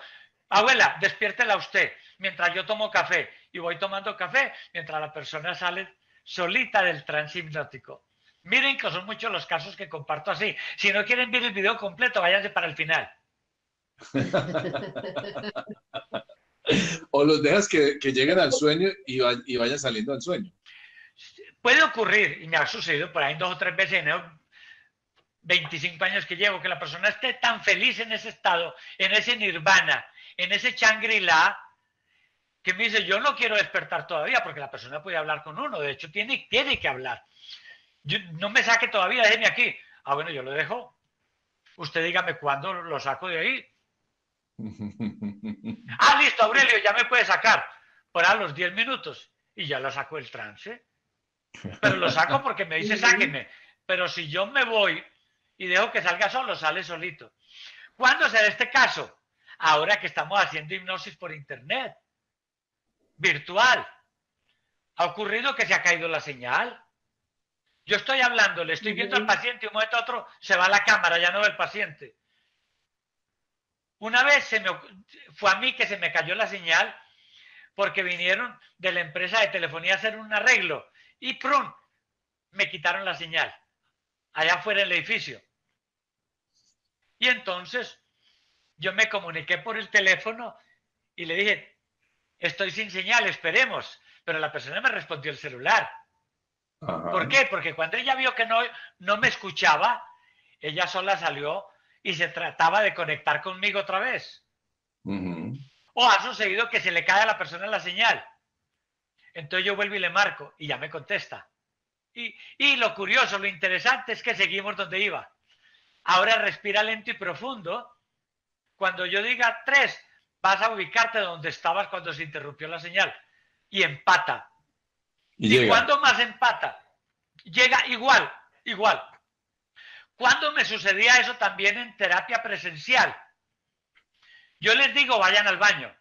Abuela, despiértela usted. Mientras yo tomo café y voy tomando café, mientras la persona sale solita del trance hipnótico. Miren que son muchos los casos que comparto así. Si no quieren ver el video completo, váyanse para el final. O los dejas que, que lleguen al sueño y, va, y vayan saliendo al sueño. Puede ocurrir, y me ha sucedido por ahí dos o tres veces en el veinticinco años que llevo, que la persona esté tan feliz en ese estado, en ese nirvana, en ese Shangri-La, que me dice, yo no quiero despertar todavía, porque la persona puede hablar con uno, de hecho tiene, tiene que hablar. Yo, no me saque todavía, déjeme aquí. Ah, bueno, yo lo dejo. Usted dígame cuándo lo saco de ahí. Ah, listo, Aurelio, ya me puede sacar. Por a los diez minutos. Y ya lo saco el trance. Pero lo saco porque me dice, sáqueme. Pero si yo me voy y dejo que salga solo, sale solito. ¿Cuándo será este caso? Ahora que estamos haciendo hipnosis por internet. Virtual. Ha ocurrido que se ha caído la señal. Yo estoy hablando, le estoy viendo al paciente y un momento a otro se va la cámara, ya no ve el paciente. Una vez se me, fue a mí que se me cayó la señal porque vinieron de la empresa de telefonía a hacer un arreglo y ¡prum! Me quitaron la señal allá afuera del edificio. Y entonces yo me comuniqué por el teléfono y le dije, estoy sin señal, esperemos. Pero la persona me respondió el celular. ¿Por qué? Porque cuando ella vio que no, no me escuchaba, ella sola salió y se trataba de conectar conmigo otra vez. Uh-huh. O ha sucedido que se le cae a la persona la señal. Entonces yo vuelvo y le marco y ya me contesta. Y, y lo curioso, lo interesante es que seguimos donde iba. Ahora respira lento y profundo. Cuando yo diga tres, vas a ubicarte donde estabas cuando se interrumpió la señal. Y empata. ¿Y, y cuándo más empata? Llega igual, igual. ¿Cuándo me sucedía eso también en terapia presencial? Yo les digo, vayan al baño.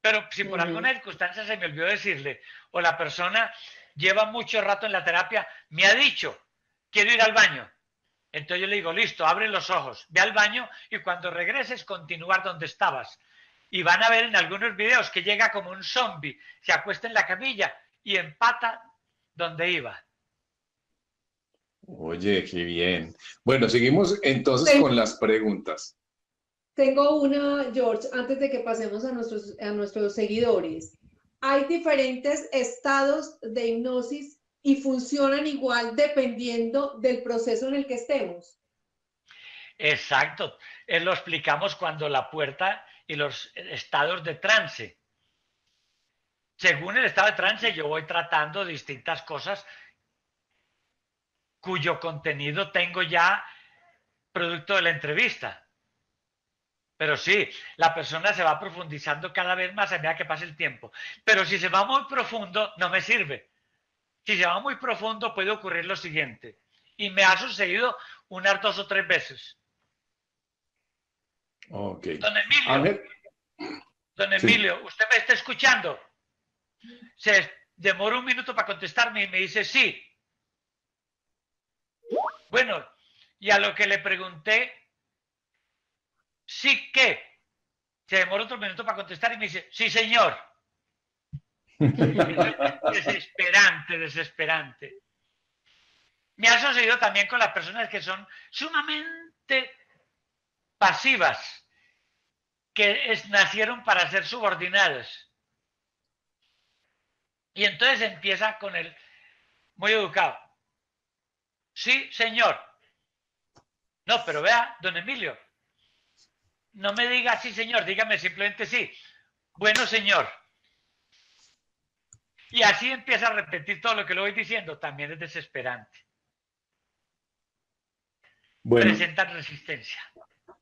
Pero si por uh-huh. alguna circunstancia se me olvidó decirle, o la persona lleva mucho rato en la terapia, me ha dicho, quiero ir al baño. Entonces yo le digo, listo, abre los ojos, ve al baño y cuando regreses, continuar donde estabas. Y van a ver en algunos videos que llega como un zombie, se acuesta en la camilla y empata donde iba. Oye, qué bien. Bueno, seguimos entonces tengo, con las preguntas. Tengo una, George, antes de que pasemos a nuestros, a nuestros seguidores. Hay diferentes estados de hipnosis y funcionan igual dependiendo del proceso en el que estemos. Exacto. Eh, lo explicamos cuando la puerta y los estados de trance. Según el estado de trance, yo voy tratando distintas cosas cuyo contenido tengo ya producto de la entrevista. Pero sí, la persona se va profundizando cada vez más a medida que pasa el tiempo. Pero si se va muy profundo, no me sirve. Si se va muy profundo, puede ocurrir lo siguiente. Y me ha sucedido unas dos o tres veces. Okay. Don Emilio, a ver. Don Emilio, sí. ¿Usted me está escuchando? Se demoró un minuto para contestarme y me dice sí. Bueno, y a lo que le pregunté, sí que se demoró otro minuto para contestar y me dice sí, señor. Desesperante, desesperante. Me ha sucedido también con las personas que son sumamente pasivas, que es, nacieron para ser subordinadas. Y entonces empieza con el muy educado. Sí, señor. No, pero vea, don Emilio, no me diga sí, señor, dígame simplemente sí. Bueno, señor. Y así empieza a repetir todo lo que le voy diciendo. También es desesperante. Bueno, presentan resistencia.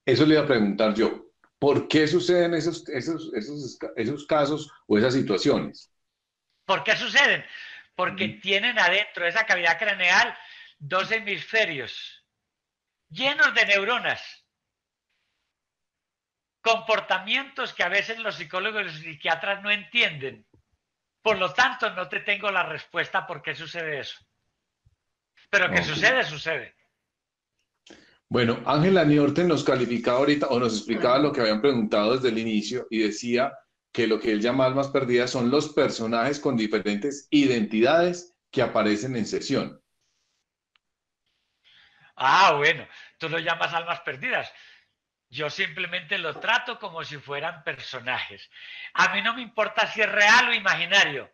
Eso le iba a preguntar yo. ¿Por qué suceden esos, esos, esos, esos casos o esas situaciones? ¿Por qué suceden? porque mm. tienen adentro de esa cavidad craneal dos hemisferios llenos de neuronas. Comportamientos que a veces los psicólogos y los psiquiatras no entienden. Por lo tanto, no te tengo la respuesta por qué sucede eso. Pero que okay. sucede, sucede. Bueno, Ángela Niorten nos calificaba ahorita, o nos explicaba lo que habían preguntado desde el inicio, y decía que lo que él llama almas perdidas son los personajes con diferentes identidades que aparecen en sesión. Ah, bueno, tú lo llamas almas perdidas. Yo simplemente lo trato como si fueran personajes. A mí no me importa si es real o imaginario.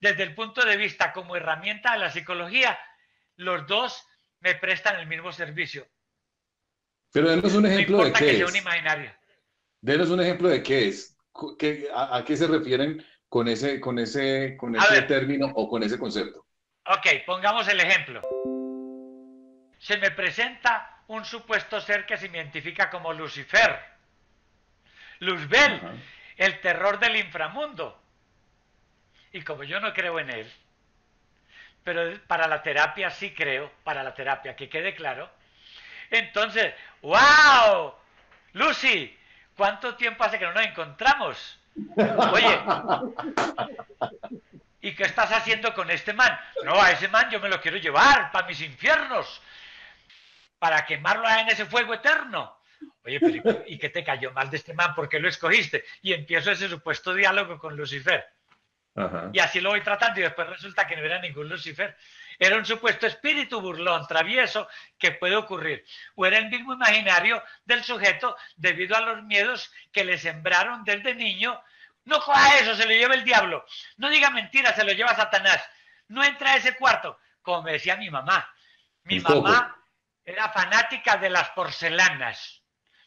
Desde el punto de vista como herramienta de la psicología, los dos me prestan el mismo servicio. Pero denos un ejemplo de qué es. No importa que sea un imaginario. Denos un ejemplo de qué es. ¿Qué, a, a qué se refieren con ese, con ese, con ese término o con ese concepto? Ok, pongamos el ejemplo. Se me presenta un supuesto ser que se identifica como Lucifer, Luzbel, uh-huh. el terror del inframundo. Y como yo no creo en él, pero para la terapia sí creo, para la terapia, que quede claro. Entonces, ¡wow! Lucy, ¿cuánto tiempo hace que no nos encontramos? Oye, ¿y qué estás haciendo con este man? No, a ese man yo me lo quiero llevar para mis infiernos, para quemarlo en ese fuego eterno. Oye, pero ¿y qué te cayó mal de este man? ¿Por qué lo escogiste? Y empiezo ese supuesto diálogo con Lucifer. Ajá. Y así lo voy tratando y después resulta que no era ningún Lucifer. Era un supuesto espíritu burlón, travieso, que puede ocurrir. O era el mismo imaginario del sujeto debido a los miedos que le sembraron desde niño. No coja eso, se lo lleva el diablo. No diga mentiras, se lo lleva Satanás. No entra a ese cuarto, como me decía mi mamá. Mi mamá era fanática de las porcelanas,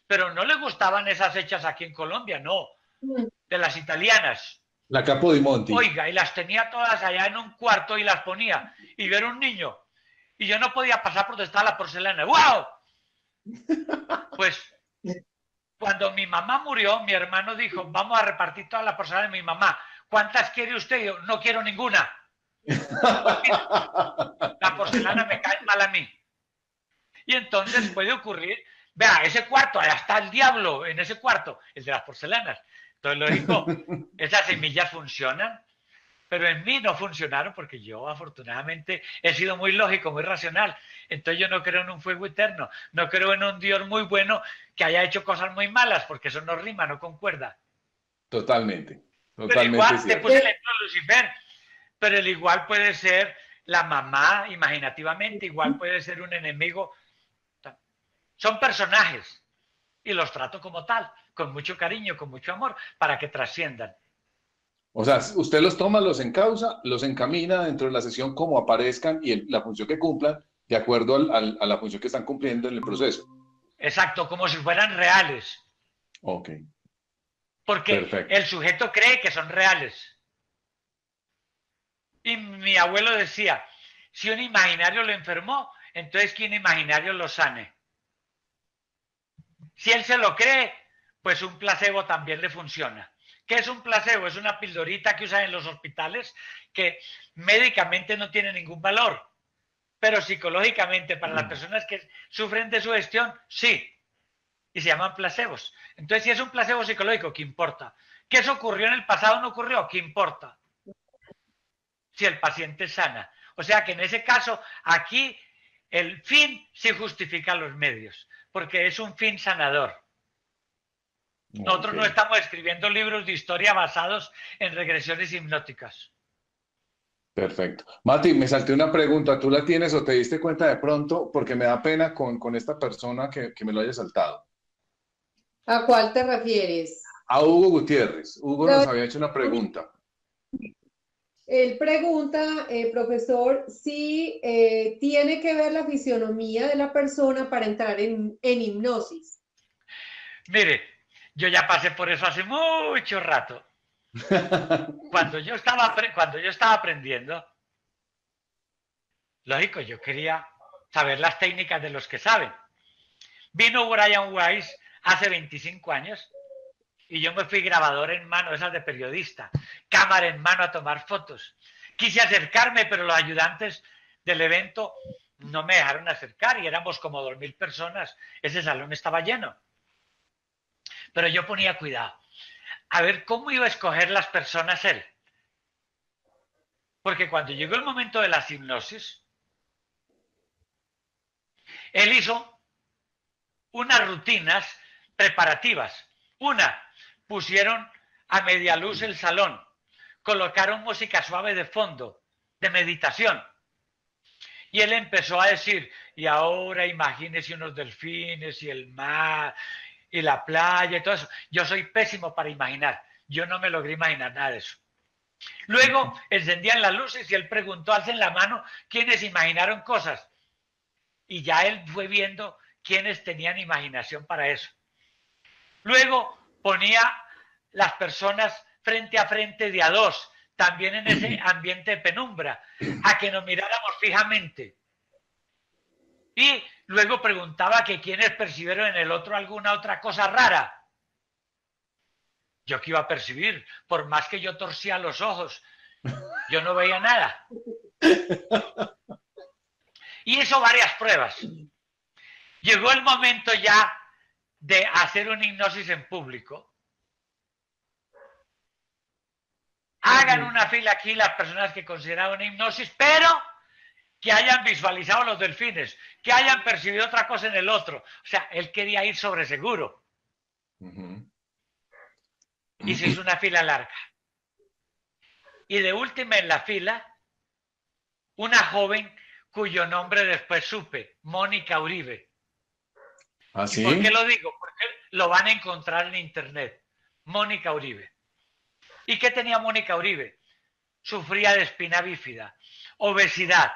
pero no le gustaban esas hechas aquí en Colombia, no, de las italianas. La Capodimonti. Oiga, y las tenía todas allá en un cuarto y las ponía, y yo era un niño, y yo no podía pasar por donde estaba la porcelana. ¡Wow! Pues, cuando mi mamá murió, mi hermano dijo, vamos a repartir toda la porcelana de mi mamá. ¿Cuántas quiere usted? Y yo, no quiero ninguna. La porcelana me cae mal a mí. Y entonces puede ocurrir, vea, ese cuarto, allá está el diablo en ese cuarto, el de las porcelanas. Entonces, lógico, esas semillas funcionan, pero en mí no funcionaron porque yo, afortunadamente, he sido muy lógico, muy racional. Entonces, yo no creo en un fuego eterno, no creo en un Dios muy bueno que haya hecho cosas muy malas, porque eso no rima, no concuerda. Totalmente, totalmente. Pero igual, cierto. Te puse el ejemplo de Lucifer, pero el igual puede ser la mamá, imaginativamente, igual puede ser un enemigo. Son personajes y los trato como tal, con mucho cariño, con mucho amor, para que trasciendan. O sea, usted los toma, los encausa, los encamina dentro de la sesión como aparezcan y el, la función que cumplan, de acuerdo al, al, a la función que están cumpliendo en el proceso. Exacto, como si fueran reales. Ok. Porque perfecto. El sujeto cree que son reales. Y mi abuelo decía, si un imaginario lo enfermó, entonces que un imaginario lo sane. Si él se lo cree, pues un placebo también le funciona. ¿Qué es un placebo? Es una pildorita que usan en los hospitales que médicamente no tiene ningún valor, pero psicológicamente para las personas que sufren de sugestión, sí, y se llaman placebos. Entonces, si es un placebo psicológico, ¿qué importa? ¿Qué eso ocurrió en el pasado o no ocurrió? ¿Qué importa? Si el paciente sana. O sea que en ese caso, aquí el fin sí justifica los medios, porque es un fin sanador. Nosotros okay. no estamos escribiendo libros de historia basados en regresiones hipnóticas. Perfecto. Mati, me salté una pregunta. ¿Tú la tienes o te diste cuenta de pronto? Porque me da pena con, con esta persona que, que me lo haya saltado. ¿A cuál te refieres? A Hugo Gutiérrez. Hugo no, nos había hecho una pregunta. Él pregunta, eh, profesor, si eh, tiene que ver la fisionomía de la persona para entrar en, en hipnosis. Mire, yo ya pasé por eso hace mucho rato. Cuando yo estaba, cuando yo estaba aprendiendo, lógico, yo quería saber las técnicas de los que saben. Vino Brian Weiss hace veinticinco años. Y yo me fui grabador en mano, esas de periodista, cámara en mano a tomar fotos. Quise acercarme, pero los ayudantes del evento no me dejaron acercar y éramos como dos mil personas. Ese salón estaba lleno. Pero yo ponía cuidado. A ver cómo iba a escoger las personas él. Porque cuando llegó el momento de las hipnosis, él hizo unas rutinas preparativas. Una, pusieron a media luz el salón, colocaron música suave de fondo, de meditación. Y él empezó a decir, y ahora imagínese unos delfines y el mar y la playa y todo eso. Yo soy pésimo para imaginar. Yo no me logré imaginar nada de eso. Luego encendían las luces y él preguntó, alcen la mano, ¿quiénes imaginaron cosas? Y ya él fue viendo quiénes tenían imaginación para eso. Luego ponía las personas frente a frente de a dos, también en ese ambiente de penumbra, a que nos miráramos fijamente. Y luego preguntaba que quiénes percibieron en el otro alguna otra cosa rara. Yo que iba a percibir, por más que yo torcía los ojos, yo no veía nada. Y hizo varias pruebas. Llegó el momento ya de hacer una hipnosis en público. Hagan una fila aquí las personas que consideraban una hipnosis, pero que hayan visualizado los delfines, que hayan percibido otra cosa en el otro. O sea, él quería ir sobre seguro. Uh-huh. Y se hizo una fila larga. Y de última en la fila, una joven cuyo nombre después supe, Mónica Uribe. ¿Ah, sí? ¿Por qué lo digo? Porque lo van a encontrar en internet. Mónica Uribe. ¿Y qué tenía Mónica Uribe? Sufría de espina bífida, obesidad,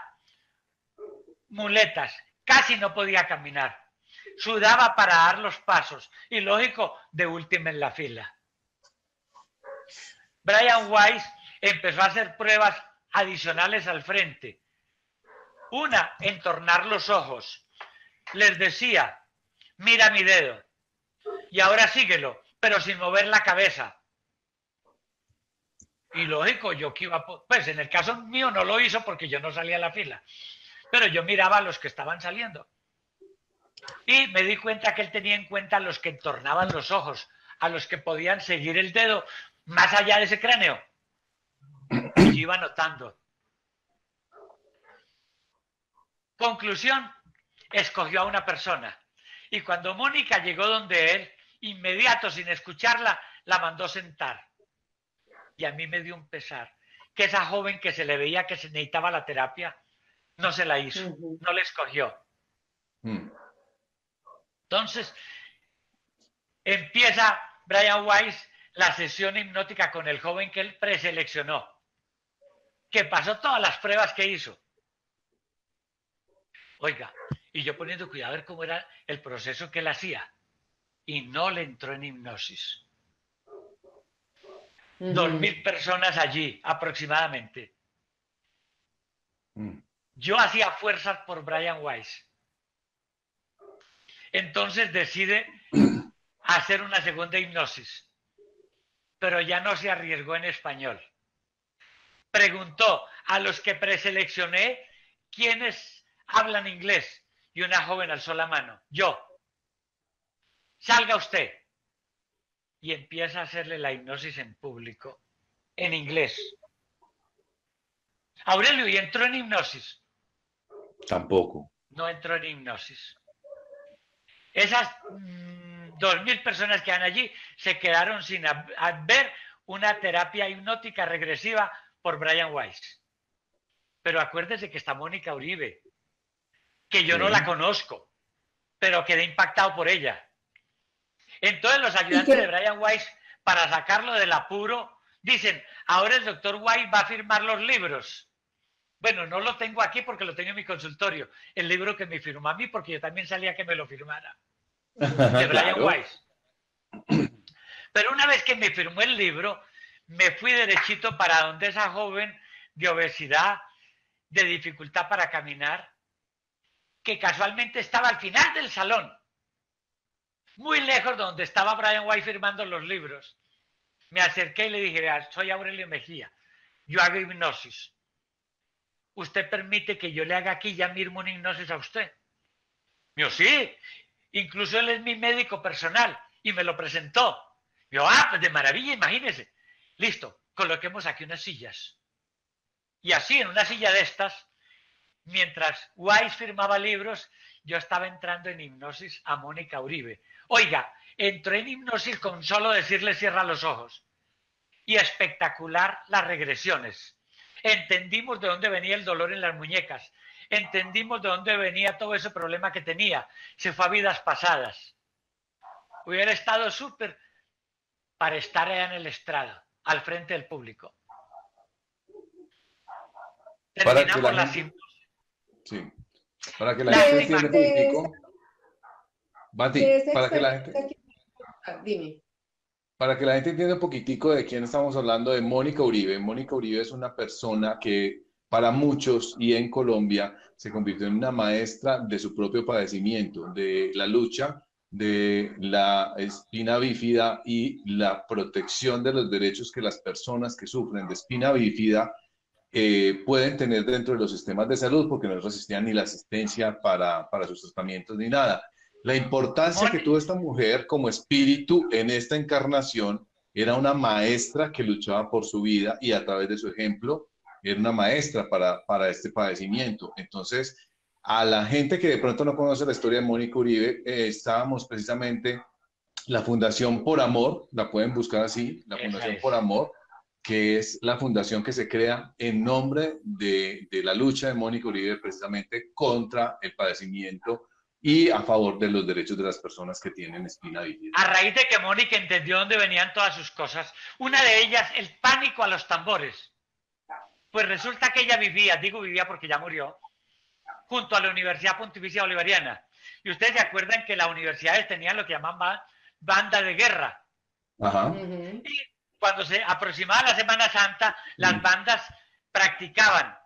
muletas, casi no podía caminar, sudaba para dar los pasos y, lógico, de última en la fila. Brian Weiss empezó a hacer pruebas adicionales al frente. Una, entornar los ojos. Les decía, mira mi dedo y ahora síguelo, pero sin mover la cabeza. Y lógico, yo que iba, pues en el caso mío no lo hizo porque yo no salía a la fila, pero yo miraba a los que estaban saliendo. Y me di cuenta que él tenía en cuenta a los que entornaban los ojos, a los que podían seguir el dedo más allá de ese cráneo. Y yo iba notando. Conclusión, escogió a una persona. Y cuando Mónica llegó donde él, inmediato, sin escucharla, la mandó sentar. Y a mí me dio un pesar que esa joven que se le veía que se necesitaba la terapia, no se la hizo, uh-huh. no la escogió. Uh-huh. Entonces, empieza Brian Weiss la sesión hipnótica con el joven que él preseleccionó, que pasó todas las pruebas que hizo. Oiga, y yo poniendo cuidado a ver cómo era el proceso que él hacía, y no le entró en hipnosis. Dos mil personas allí, aproximadamente. Yo hacía fuerzas por Brian Weiss. Entonces decide hacer una segunda hipnosis, pero ya no se arriesgó en español. Preguntó a los que preseleccioné quiénes hablan inglés y una joven alzó la mano. Yo. Salga usted. Y empieza a hacerle la hipnosis en público, en inglés. Aurelio, ¿y entró en hipnosis? Tampoco. No entró en hipnosis. Esas mm, dos mil personas que van allí se quedaron sin ver una terapia hipnótica regresiva por Brian Weiss. Pero acuérdese que está Mónica Uribe, que yo sí. no la conozco, pero quedé impactado por ella. Entonces los ayudantes de Brian Weiss, para sacarlo del apuro, dicen, ahora el doctor Weiss va a firmar los libros. Bueno, no lo tengo aquí porque lo tengo en mi consultorio. El libro que me firmó a mí, porque yo también salía que me lo firmara. De Brian claro. Weiss. Pero una vez que me firmó el libro, me fui derechito para donde esa joven de obesidad, de dificultad para caminar, que casualmente estaba al final del salón. Muy lejos de donde estaba Brian Weiss firmando los libros. Me acerqué y le dije, soy Aurelio Mejía, yo hago hipnosis. usted permite que yo le haga aquí ya mismo una hipnosis a usted. Yo, sí, incluso él es mi médico personal y me lo presentó. Yo, ah, pues de maravilla, imagínese. Listo, coloquemos aquí unas sillas. Y así, en una silla de estas, mientras Weiss firmaba libros, yo estaba entrando en hipnosis a Mónica Uribe. Oiga, entré en hipnosis con solo decirle cierra los ojos. Y espectacular las regresiones. Entendimos de dónde venía el dolor en las muñecas. Entendimos de dónde venía todo ese problema que tenía. Se fue a vidas pasadas. Hubiera estado súper para estar allá en el estrado, al frente del público. Terminamos para que la gente... Sí. Para que la, la gente entienda un poco. Mati, para que la gente... Dime. Para que la gente entienda un poquitico de quién estamos hablando, de Mónica Uribe. Mónica Uribe es una persona que para muchos y en Colombia se convirtió en una maestra de su propio padecimiento, de la lucha, de la espina bífida y la protección de los derechos que las personas que sufren de espina bífida eh, pueden tener dentro de los sistemas de salud, porque no resistían ni la asistencia para, para sus tratamientos ni nada. La importancia que tuvo esta mujer como espíritu en esta encarnación, era una maestra que luchaba por su vida y a través de su ejemplo era una maestra para, para este padecimiento. Entonces, a la gente que de pronto no conoce la historia de Mónica Uribe, eh, estábamos precisamente la Fundación por Amor, la pueden buscar así, la Fundación por Amor, que es la fundación que se crea en nombre de, de la lucha de Mónica Uribe precisamente contra el padecimiento y a favor de los derechos de las personas que tienen espina bífida. A raíz de que Mónica entendió dónde venían todas sus cosas, una de ellas, el pánico a los tambores. Pues resulta que ella vivía, digo vivía porque ya murió, junto a la Universidad Pontificia Bolivariana. Y ustedes se acuerdan que las universidades tenían lo que llamaban bandas de guerra. Ajá. Y cuando se aproximaba la Semana Santa, las bandas practicaban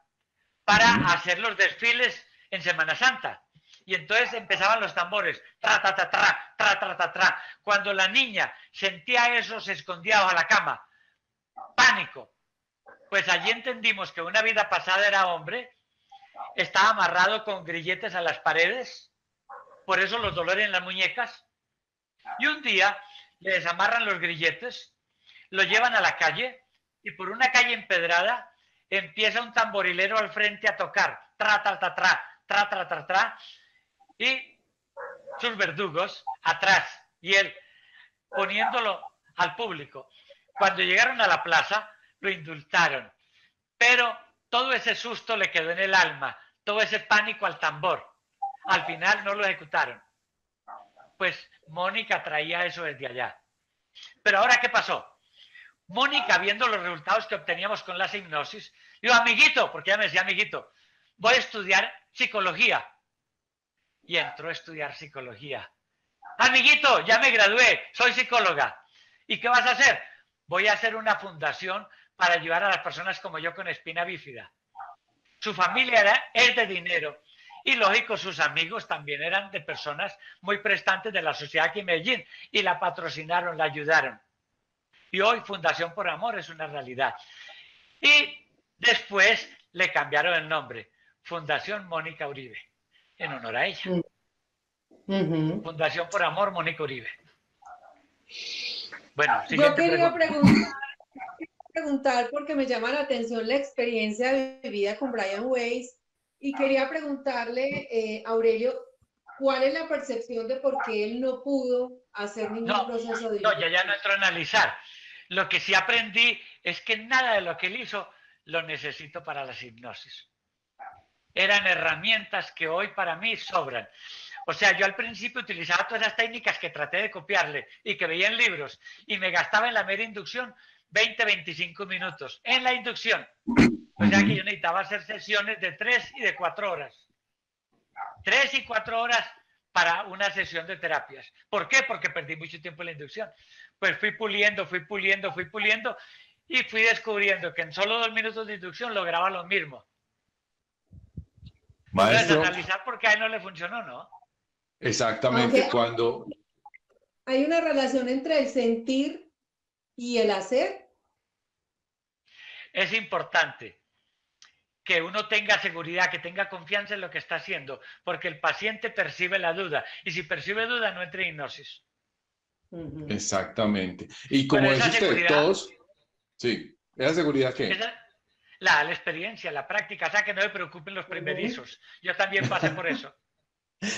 para hacer los desfiles en Semana Santa. Y entonces empezaban los tambores, tra, tra, tra, tra, tra, tra, tra, tra. Cuando la niña sentía eso, se escondía bajo la cama. Pánico. Pues allí entendimos que una vida pasada era hombre, estaba amarrado con grilletes a las paredes, por eso los dolores en las muñecas. Y un día le desamarran los grilletes, lo llevan a la calle, y por una calle empedrada empieza un tamborilero al frente a tocar, tra, tra, tra, tra, tra, tra, tra, tra. Y sus verdugos atrás, y él poniéndolo al público. Cuando llegaron a la plaza, lo indultaron. Pero todo ese susto le quedó en el alma, todo ese pánico al tambor. Al final no lo ejecutaron. Pues Mónica traía eso desde allá. Pero ahora, ¿qué pasó? Mónica, viendo los resultados que obteníamos con las hipnosis, dijo, amiguito, porque ella me decía, amiguito, voy a estudiar psicología. Y entró a estudiar psicología. Amiguito, ya me gradué, soy psicóloga. ¿Y qué vas a hacer? Voy a hacer una fundación para ayudar a las personas como yo con espina bífida. Su familia era, es de dinero. Y lógico, sus amigos también eran de personas muy prestantes de la sociedad aquí en Medellín. Y la patrocinaron, la ayudaron. Y hoy Fundación por Amor es una realidad. Y después le cambiaron el nombre. Fundación Mónica Uribe. En honor a ella. Uh-huh. Fundación por Amor Mónica Uribe. Bueno, yo quería preguntar, preguntar, porque me llama la atención la experiencia vivida con Brian Weiss, y quería preguntarle, eh, Aurelio, ¿cuál es la percepción de por qué él no pudo hacer ningún no, proceso de... No, ya, ya no entro a analizar. Lo que sí aprendí es que nada de lo que él hizo lo necesito para las hipnosis. Eran herramientas que hoy para mí sobran. O sea, yo al principio utilizaba todas esas técnicas que traté de copiarle y que veía en libros, y me gastaba en la mera inducción veinte, veinticinco minutos en la inducción. O sea que yo necesitaba hacer sesiones de tres y de cuatro horas. tres y cuatro horas para una sesión de terapias. ¿Por qué? Porque perdí mucho tiempo en la inducción. Pues fui puliendo, fui puliendo, fui puliendo y fui descubriendo que en solo dos minutos de inducción lograba lo mismo. Maestro, analizar porque a él no le funcionó, ¿no? Exactamente, okay. Cuando... ¿Hay una relación entre el sentir y el hacer? Es importante que uno tenga seguridad, que tenga confianza en lo que está haciendo, porque el paciente percibe la duda, y si percibe duda no entra en hipnosis. Exactamente. Y como dice usted, todos... Sí, esa seguridad que... Esa, la, la experiencia, la práctica, o sea que no se preocupen los primerizos, yo también pasé por eso.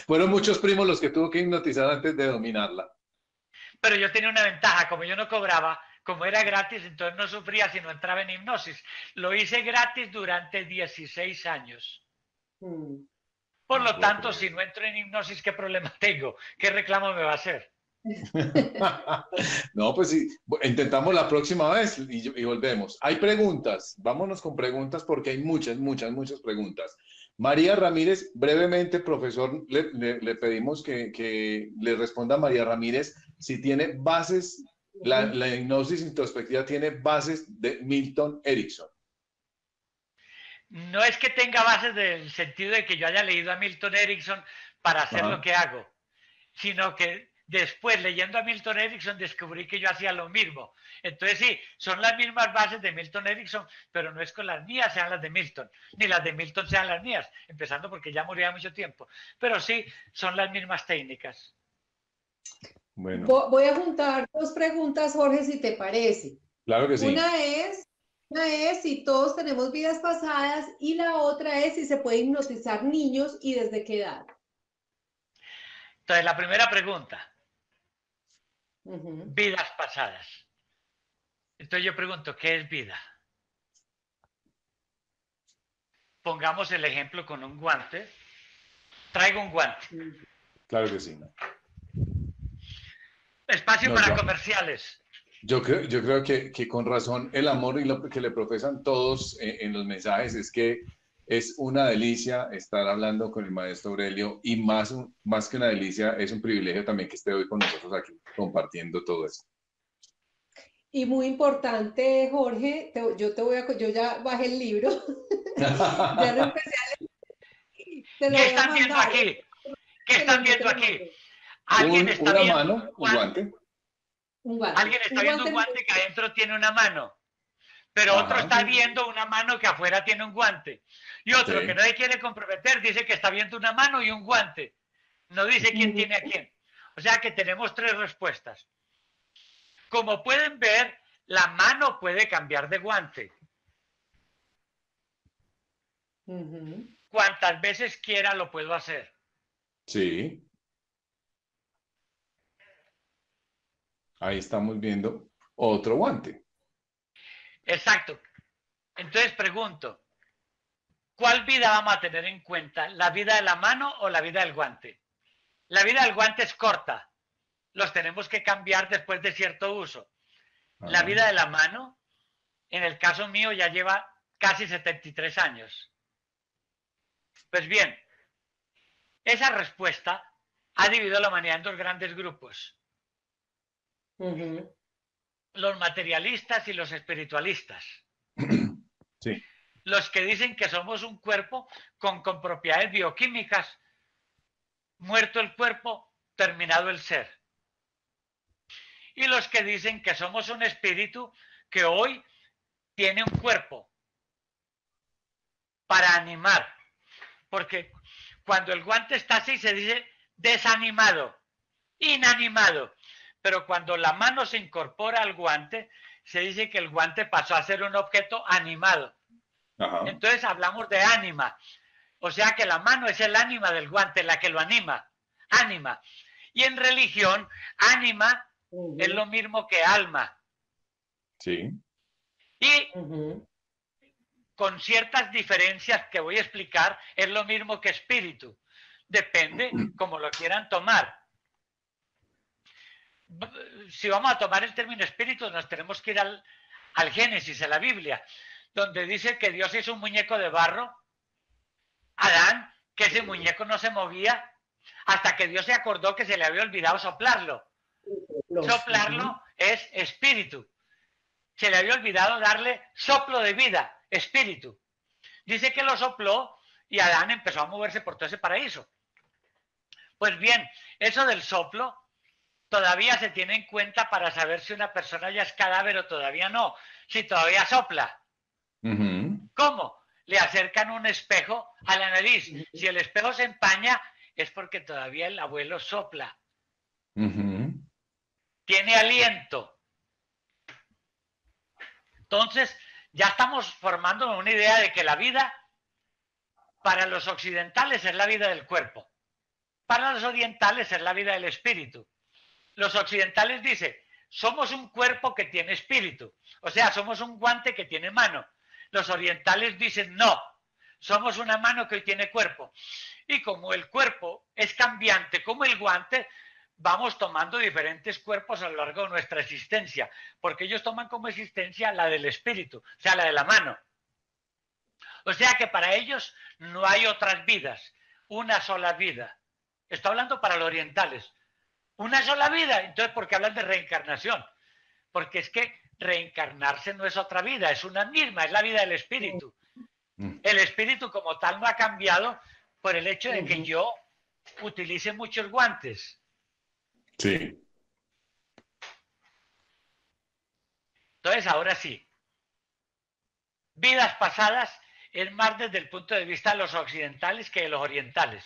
Fueron muchos primos los que tuvo que hipnotizar antes de dominarla. Pero yo tenía una ventaja, como yo no cobraba, como era gratis, entonces no sufría si no entraba en hipnosis. Lo hice gratis durante dieciséis años. Por lo tanto, si no entro en hipnosis, ¿qué problema tengo? ¿Qué reclamo me va a hacer? No, pues sí, intentamos la próxima vez y, y volvemos. Hay preguntas, vámonos con preguntas porque hay muchas, muchas, muchas preguntas. María Ramírez, brevemente, profesor, le, le, le pedimos que, que le responda a María Ramírez si tiene bases, la, la hipnosis introspectiva tiene bases de Milton Erickson. No es que tenga bases del sentido de que yo haya leído a Milton Erickson para hacer ah. lo que hago, sino que después, leyendo a Milton Erickson, descubrí que yo hacía lo mismo. Entonces, sí, son las mismas bases de Milton Erickson, pero no es que las mías sean las de Milton, ni las de Milton sean las mías, empezando porque ya murió hace mucho tiempo. Pero sí, son las mismas técnicas. Bueno. Voy a juntar dos preguntas, Jorge, si te parece. Claro que sí. Una es, una es si todos tenemos vidas pasadas, y la otra es si se puede hipnotizar niños y desde qué edad. Entonces, la primera pregunta. Uh-huh. Vidas pasadas. Entonces yo pregunto, ¿qué es vida? Pongamos el ejemplo con un guante. Traigo un guante. Claro que sí. ¿No? Espacio no, para yo, comerciales. Yo creo, yo creo que, que con razón el amor y lo que le profesan todos en, en los mensajes es que es una delicia estar hablando con el maestro Aurelio, y más, más que una delicia, es un privilegio también que esté hoy con nosotros aquí compartiendo todo eso. Y muy importante, Jorge, te, yo, te voy a, yo ya bajé el libro. Ya lo empecé a leer. Te lo ¿Qué están viendo aquí? ¿Qué están viendo aquí? ¿Alguien está una viendo mano, un guante? Un guante. Alguien está un viendo guante un guante que adentro tiene una mano. Pero otro Ajá. está viendo una mano que afuera tiene un guante. Y otro sí. que no se quiere comprometer dice que está viendo una mano y un guante. No dice quién tiene a quién. O sea que tenemos tres respuestas. Como pueden ver, la mano puede cambiar de guante. Uh-huh. Cuantas veces quiera lo puedo hacer. Sí. Ahí estamos viendo otro guante. Exacto. Entonces pregunto, ¿cuál vida vamos a tener en cuenta? ¿La vida de la mano o la vida del guante? La vida del guante es corta. Los tenemos que cambiar después de cierto uso. Ah. La vida de la mano, en el caso mío, ya lleva casi setenta y tres años. Pues bien, esa respuesta ha dividido la humanidad en dos grandes grupos. Uh-huh. Los materialistas y los espiritualistas. Sí. Los que dicen que somos un cuerpo con, con propiedades bioquímicas, muerto el cuerpo, terminado el ser. Y los que dicen que somos un espíritu que hoy tiene un cuerpo para animar. Porque cuando el guante está así se dice desanimado, inanimado. Pero cuando la mano se incorpora al guante, se dice que el guante pasó a ser un objeto animado. Ajá. Entonces hablamos de ánima. O sea que la mano es el ánima del guante, la que lo anima. Ánima. Y en religión, ánima uh-huh. es lo mismo que alma. Sí. Y uh-huh. con ciertas diferencias que voy a explicar, es lo mismo que espíritu. Depende uh-huh. como lo quieran tomar. Si vamos a tomar el término espíritu, nos tenemos que ir al, al Génesis, a la Biblia, donde dice que Dios hizo un muñeco de barro, Adán, que ese muñeco no se movía, hasta que Dios se acordó que se le había olvidado soplarlo. Soplarlo es espíritu. Se le había olvidado darle soplo de vida, espíritu. Dice que lo sopló y Adán empezó a moverse por todo ese paraíso. Pues bien, eso del soplo todavía se tiene en cuenta para saber si una persona ya es cadáver o todavía no, si todavía sopla. Uh-huh. ¿Cómo? le acercan un espejo a la nariz. Uh-huh. Si el espejo se empaña, es porque todavía el abuelo sopla. Uh-huh. Tiene aliento. Entonces, ya estamos formándonos una idea de que la vida para los occidentales es la vida del cuerpo. Para los orientales es la vida del espíritu. Los occidentales dicen, somos un cuerpo que tiene espíritu. O sea, somos un guante que tiene mano. Los orientales dicen, no, somos una mano que hoy tiene cuerpo. Y como el cuerpo es cambiante, como el guante, vamos tomando diferentes cuerpos a lo largo de nuestra existencia. Porque ellos toman como existencia la del espíritu, o sea, la de la mano. O sea que para ellos no hay otras vidas, una sola vida. Está hablando para los orientales. Una sola vida. Entonces, ¿por qué hablan de reencarnación? Porque es que reencarnarse no es otra vida, es una misma, es la vida del espíritu. El espíritu como tal no ha cambiado por el hecho de que yo utilice muchos guantes. Sí. Entonces, ahora sí. Vidas pasadas es más desde el punto de vista de los occidentales que de los orientales.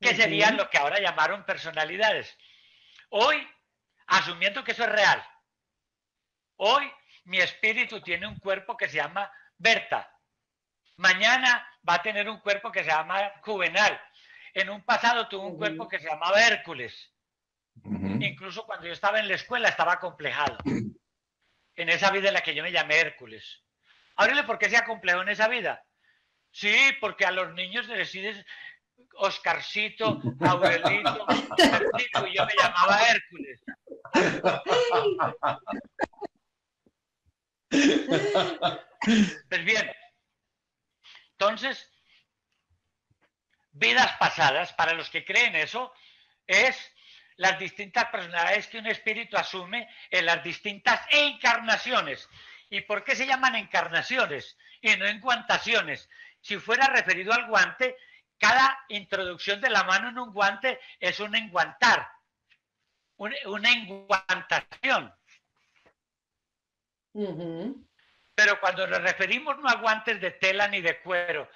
Que serían lo que ahora llamaron personalidades. Hoy, asumiendo que eso es real, hoy mi espíritu tiene un cuerpo que se llama Berta. Mañana va a tener un cuerpo que se llama Juvenal. En un pasado tuvo un cuerpo que se llamaba Hércules. Uh-huh. Incluso cuando yo estaba en la escuela estaba complejado. En esa vida en la que yo me llamé Hércules. Ábrele, ¿por qué se acomplejó en esa vida? Sí, porque a los niños les decides... Oscarcito, Aurelito, Oscarcito, y yo me llamaba Hércules. Pues bien, entonces, vidas pasadas, para los que creen eso, es las distintas personalidades que un espíritu asume en las distintas encarnaciones. ¿Y por qué se llaman encarnaciones y no enguantaciones? Si fuera referido al guante, cada introducción de la mano en un guante es un enguantar, un, una enguantación. Uh-huh. Pero cuando nos referimos no a guantes de tela ni de cuero,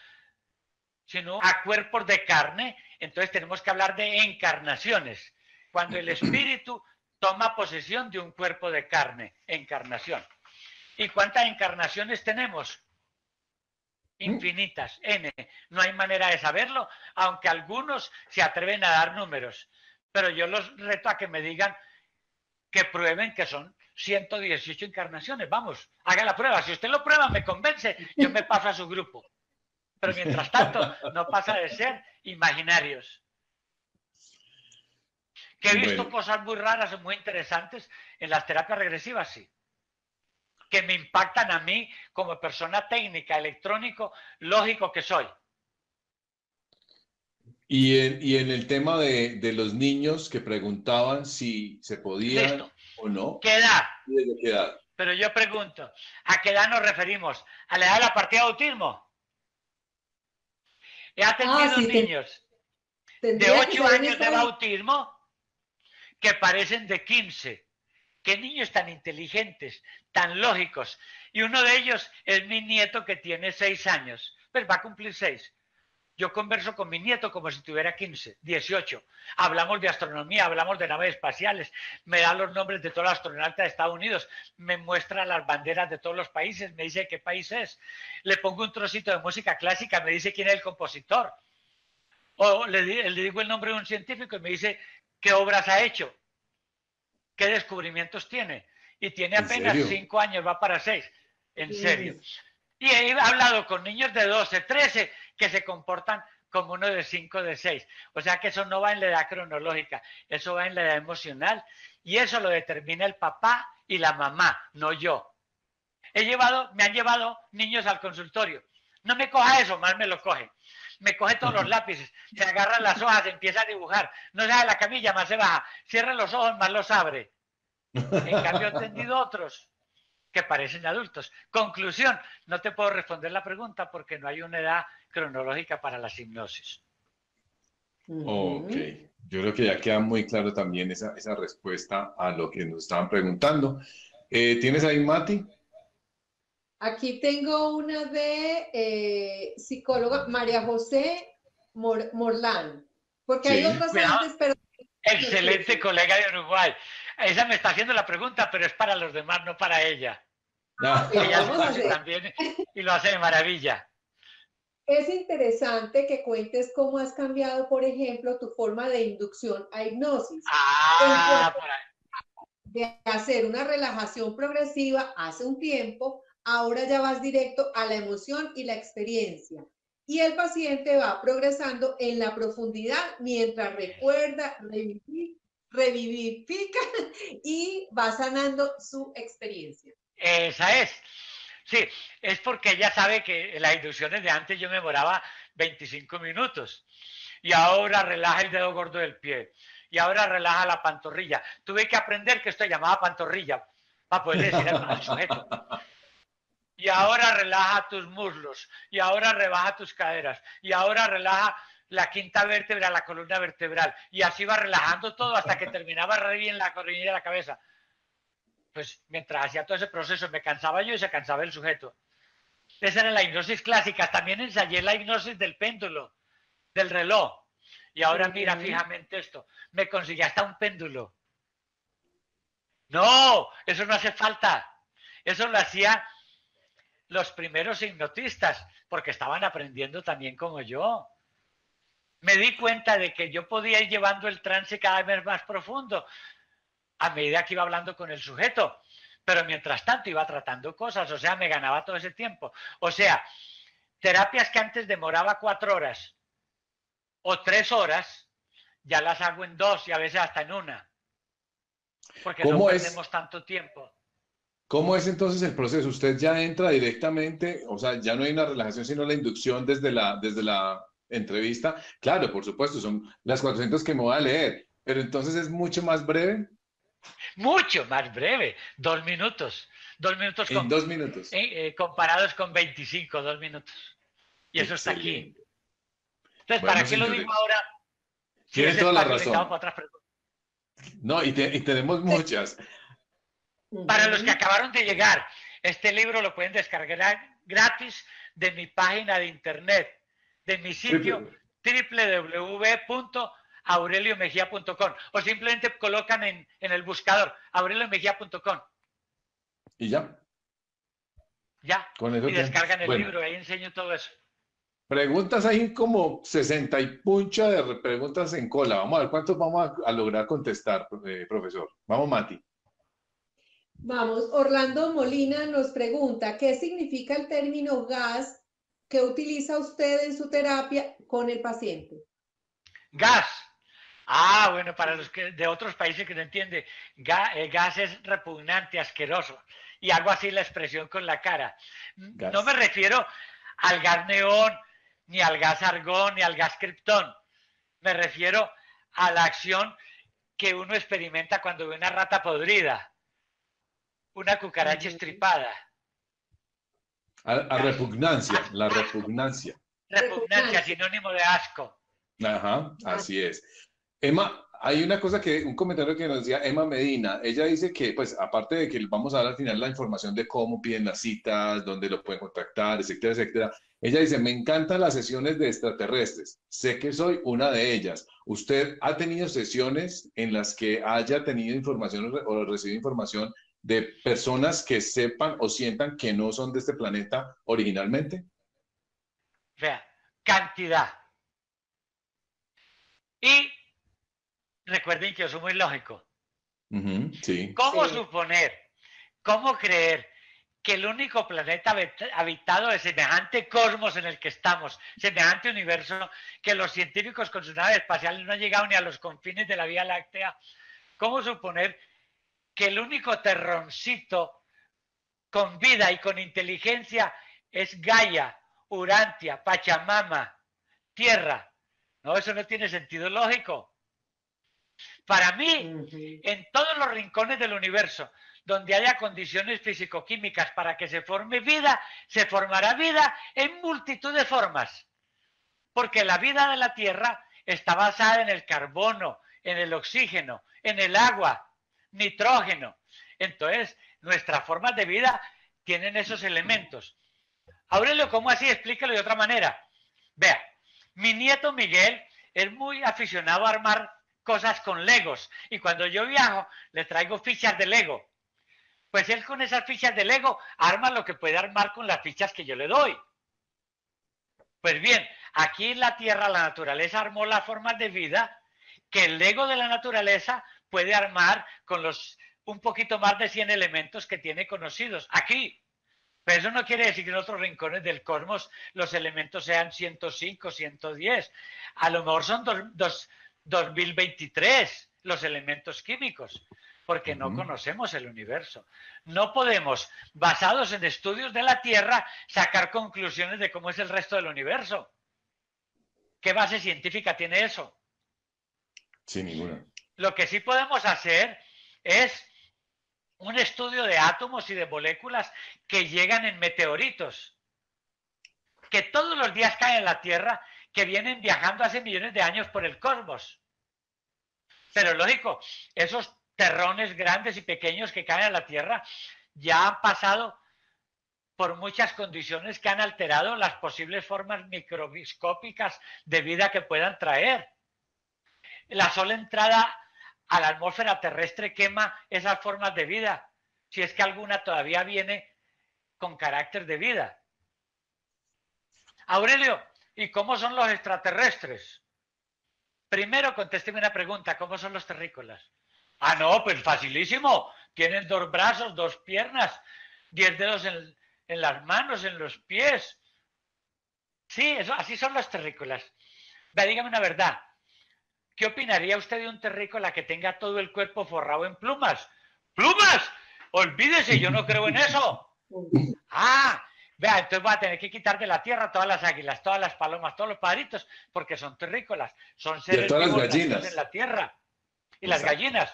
sino a cuerpos de carne, entonces tenemos que hablar de encarnaciones. Cuando el espíritu toma posesión de un cuerpo de carne, encarnación. ¿Y cuántas encarnaciones tenemos? Infinitas, N. No hay manera de saberlo, aunque algunos se atreven a dar números. Pero yo los reto a que me digan, que prueben que son ciento dieciocho encarnaciones. Vamos, haga la prueba. Si usted lo prueba, me convence, yo me paso a su grupo. Pero mientras tanto, no pasa de ser imaginarios. Que he visto cosas muy raras, muy interesantes en las terapias regresivas, sí. Que me impactan a mí como persona técnica, electrónico, lógico que soy. Y en, y en el tema de, de los niños que preguntaban si se podía o no. ¿Qué edad? ¿De qué edad? Pero yo pregunto, ¿a qué edad nos referimos? ¿A la edad de la partida de autismo? He atendido ah, sí, niños te, de ocho años de bautismo que parecen de quince. Qué niños tan inteligentes, tan lógicos. Y uno de ellos es mi nieto que tiene seis años. Pues va a cumplir seis. Yo converso con mi nieto como si tuviera quince, dieciocho. Hablamos de astronomía, hablamos de naves espaciales. Me da los nombres de todos los astronautas de Estados Unidos. Me muestra las banderas de todos los países. Me dice qué país es. Le pongo un trocito de música clásica. Me dice quién es el compositor. O le, le digo el nombre de un científico y me dice qué obras ha hecho. ¿Qué descubrimientos tiene? Y tiene apenas cinco años, va para seis. En serio. Y he hablado con niños de doce, trece, que se comportan como uno de cinco, de seis. O sea que eso no va en la edad cronológica, eso va en la edad emocional. Y eso lo determina el papá y la mamá, no yo. He llevado, me han llevado niños al consultorio. No me coja eso, más me lo coge. Me coge todos los lápices, se agarran las hojas, se empieza a dibujar, no se da la camilla, más se baja, cierra los ojos, más los abre. En cambio, he entendido otros que parecen adultos. Conclusión, no te puedo responder la pregunta porque no hay una edad cronológica para las hipnosis. Ok, yo creo que ya queda muy claro también esa, esa respuesta a lo que nos estaban preguntando. Eh, ¿Tienes ahí, Mati? Aquí tengo una de eh, psicóloga María José Mor Morlán, porque sí. hay otras Cuidado. antes, pero... Excelente colega de Uruguay. Esa me está haciendo la pregunta, pero es para los demás, no para ella. No. Sí, ella lo hace también y lo hace de maravilla. Es interesante que cuentes cómo has cambiado, por ejemplo, tu forma de inducción a hipnosis. Ah, por ahí. De hacer una relajación progresiva hace un tiempo, ahora ya vas directo a la emoción y la experiencia. Y el paciente va progresando en la profundidad mientras recuerda, revivir, revivifica y va sanando su experiencia. Esa es. Sí, es porque ella sabe que las inducciones de antes yo me demoraba veinticinco minutos y ahora relaja el dedo gordo del pie y ahora relaja la pantorrilla. Tuve que aprender que esto se llamaba pantorrilla para poder decir al sujeto. Y ahora relaja tus muslos, y ahora rebaja tus caderas, y ahora relaja la quinta vértebra, la columna vertebral, y así va relajando todo hasta que terminaba re bien la coronilla de la cabeza. Pues mientras hacía todo ese proceso me cansaba yo y se cansaba el sujeto. Esa era la hipnosis clásica. También ensayé la hipnosis del péndulo, del reloj. Y ahora mira fijamente esto, me conseguí hasta un péndulo. No, eso no hace falta. Eso lo hacía los primeros hipnotistas, porque estaban aprendiendo también como yo. Me di cuenta de que yo podía ir llevando el trance cada vez más profundo, a medida que iba hablando con el sujeto, pero mientras tanto iba tratando cosas, o sea, me ganaba todo ese tiempo. O sea, terapias que antes demoraba cuatro horas o tres horas, ya las hago en dos y a veces hasta en una, porque no perdemos tanto tiempo. ¿Cómo es entonces el proceso? Usted ya entra directamente, o sea, ya no hay una relajación, sino la inducción desde la, desde la entrevista. Claro, por supuesto, son las cuatrocientas que me voy a leer, pero entonces es mucho más breve. Mucho más breve, dos minutos. Dos minutos, con, dos minutos. Eh, eh, comparados con veinticinco, dos minutos. Y eso está aquí. Entonces, bueno, ¿para qué lo digo ahora? Tienes toda la razón. Para otras preguntas. No, y, te, y tenemos muchas. Para los que acabaron de llegar, este libro lo pueden descargar gratis de mi página de internet, de mi sitio w w w punto aurelio mejía punto com, o simplemente colocan en, en el buscador aurelio mejía punto com. ¿Y ya? Ya, Con eso y descargan el bueno. libro, ahí enseño todo eso. Preguntas, hay como sesenta y puncha de preguntas en cola. Vamos a ver cuántos vamos a, a lograr contestar, eh, profesor. Vamos, Mati. Vamos, Orlando Molina nos pregunta, ¿qué significa el término gas que utiliza usted en su terapia con el paciente? Gas. Ah, bueno, para los que de otros países que no entienden, gas, eh, gas es repugnante, asqueroso. Y hago así la expresión con la cara. Gas. No me refiero al gas neón, ni al gas argón, ni al gas criptón. Me refiero a la acción que uno experimenta cuando ve una rata podrida. Una cucaracha estripada. A, a repugnancia, asco. la repugnancia. Repugnancia, sinónimo de asco. Ajá, así es. Emma, hay una cosa que, un comentario que nos decía Emma Medina. Ella dice que, pues, aparte de que vamos a dar al final la información de cómo piden las citas, dónde lo pueden contactar, etcétera, etcétera. Ella dice, me encantan las sesiones de extraterrestres. Sé que soy una de ellas. ¿Usted ha tenido sesiones en las que haya tenido información o recibido información de personas que sepan o sientan que no son de este planeta originalmente? O sea, cantidad. Y recuerden que yo soy muy lógico. Uh-huh, sí. ¿Cómo sí. suponer, cómo creer que el único planeta habitado es semejante cosmos en el que estamos, semejante universo, que los científicos con sus naves espaciales no han llegado ni a los confines de la Vía Láctea? ¿Cómo suponer que el único terroncito con vida y con inteligencia es Gaia, Urantia, Pachamama, Tierra? No, eso no tiene sentido lógico. Para mí, uh-huh. en todos los rincones del universo, donde haya condiciones físico-químicas para que se forme vida, se formará vida en multitud de formas. Porque la vida de la Tierra está basada en el carbono, en el oxígeno, en el agua, nitrógeno. Entonces, nuestras formas de vida tienen esos elementos. Aurelio, ¿cómo así? Explícalo de otra manera. Vea, mi nieto Miguel es muy aficionado a armar cosas con legos, y cuando yo viajo le traigo fichas de lego. Pues él con esas fichas de lego arma lo que puede armar con las fichas que yo le doy. Pues bien, aquí en la tierra la naturaleza armó las formas de vida que el lego de la naturaleza puede armar con los un poquito más de cien elementos que tiene conocidos aquí. Pero eso no quiere decir que en otros rincones del cosmos los elementos sean ciento cinco, ciento diez. A lo mejor son dos, dos, dos mil veintitrés los elementos químicos, porque no conocemos el universo. No podemos, basados en estudios de la Tierra, sacar conclusiones de cómo es el resto del universo. ¿Qué base científica tiene eso? Sin ninguna. Lo que sí podemos hacer es un estudio de átomos y de moléculas que llegan en meteoritos, que todos los días caen en la Tierra, que vienen viajando hace millones de años por el cosmos. Pero lógico, esos terrones grandes y pequeños que caen a la Tierra ya han pasado por muchas condiciones que han alterado las posibles formas microscópicas de vida que puedan traer. La sola entrada a la atmósfera terrestre quema esas formas de vida, si es que alguna todavía viene con carácter de vida. Aurelio, ¿y cómo son los extraterrestres? Primero, contésteme una pregunta, ¿cómo son los terrícolas? Ah, no, pues facilísimo. Tienen dos brazos, dos piernas, diez dedos en, en las manos, en los pies. Sí, eso, así son los terrícolas. Ve, dígame una verdad. ¿Qué opinaría usted de un terrícola que tenga todo el cuerpo forrado en plumas? ¡Plumas! Olvídese, yo no creo en eso. Ah, vea, entonces voy a tener que quitar de la tierra todas las águilas, todas las palomas, todos los pajaritos, porque son terrícolas, son seres vivos en la tierra. Y las gallinas.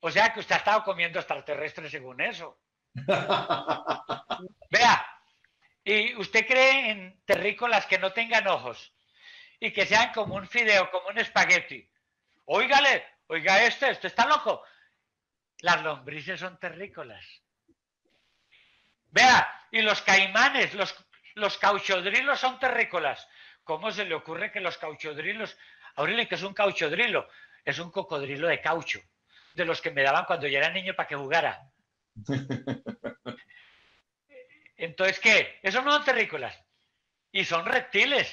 O sea que usted ha estado comiendo extraterrestres según eso. Vea, ¿y usted cree en terrícolas que no tengan ojos? Y que sean como un fideo, como un espagueti. Óigale, oiga este, esto está loco. Las lombrices son terrícolas. Vea, y los caimanes, los, los cauchodrilos son terrícolas. ¿Cómo se le ocurre que los cauchodrilos... Aurelio, ¿qué es un cauchodrilo? Es un cocodrilo de caucho, de los que me daban cuando yo era niño para que jugara. Entonces, ¿qué? Esos no son terrícolas. Y son reptiles.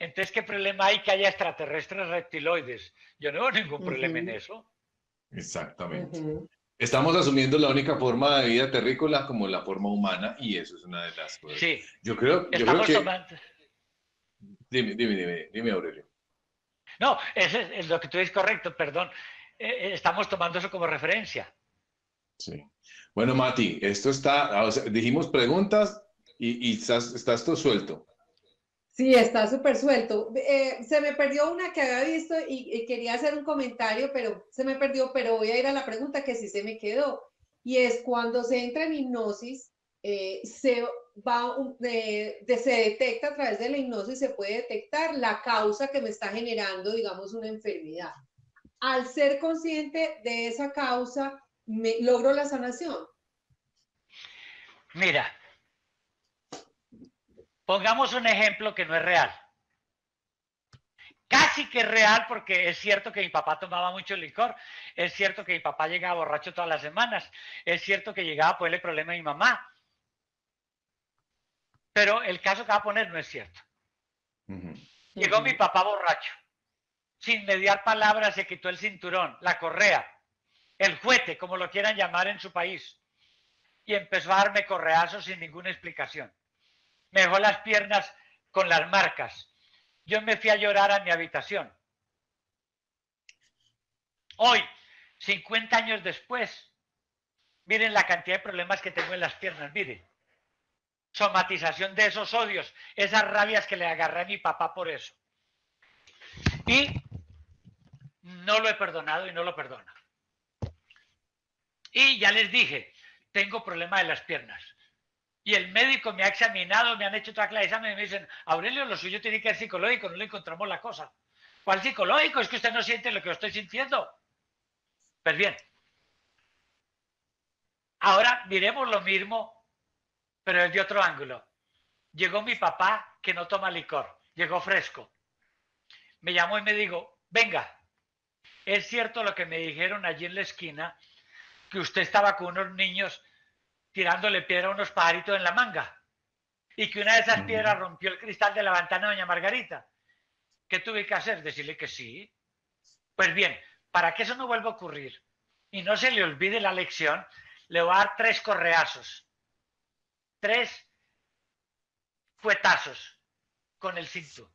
Entonces, ¿qué problema hay que haya extraterrestres reptiloides? Yo no veo ningún problema en eso. Exactamente. Uh-huh. Estamos asumiendo la única forma de vida terrícola como la forma humana, y eso es una de las cosas. Sí. Yo creo, yo creo que... Tomando... Dime, dime, dime, dime, Aurelio. No, eso es, es lo que tú dices correcto, perdón. Eh, estamos tomando eso como referencia. Sí. Bueno, Mati, esto está... O sea, dijimos preguntas y, y estás, estás todo suelto. Sí, está súper suelto. Eh, se me perdió una que había visto y, y quería hacer un comentario, pero se me perdió, pero voy a ir a la pregunta que sí se me quedó. Y es, cuando se entra en hipnosis, eh, se, va, eh, de, se detecta a través de la hipnosis, se puede detectar la causa que me está generando, digamos, una enfermedad. Al ser consciente de esa causa, me, ¿logro la sanación? Mira. Pongamos un ejemplo que no es real. Casi que es real, porque es cierto que mi papá tomaba mucho licor, es cierto que mi papá llegaba borracho todas las semanas, es cierto que llegaba a ponerle problema a mi mamá. Pero el caso que va a poner no es cierto. Uh-huh. Llegó uh-huh. mi papá borracho, sin mediar palabras se quitó el cinturón, la correa, el juguete, como lo quieran llamar en su país, y empezó a darme correazos sin ninguna explicación. Me dejó las piernas con las marcas. Yo me fui a llorar a mi habitación. Hoy, cincuenta años después, miren la cantidad de problemas que tengo en las piernas, miren. Somatización de esos odios, esas rabias que le agarré a mi papá por eso. Y no lo he perdonado y no lo perdono. Y ya les dije, tengo problemas de las piernas. Y el médico me ha examinado, me han hecho toda clase de exámenes y me dicen, Aurelio, lo suyo tiene que ser psicológico, no le encontramos la cosa. ¿Cuál psicológico? Es que usted no siente lo que yo estoy sintiendo. Pues bien, ahora miremos lo mismo pero desde otro ángulo. Llegó mi papá, que no toma licor, llegó fresco. Me llamó y me dijo, venga, es cierto lo que me dijeron allí en la esquina, que usted estaba con unos niños tirándole piedra a unos pajaritos en la manga, y que una de esas piedras rompió el cristal de la ventana de doña Margarita. ¿Qué tuve que hacer? Decirle que sí. Pues bien, para que eso no vuelva a ocurrir, y no se le olvide la lección, le voy a dar tres correazos, tres fuetazos con el cinto.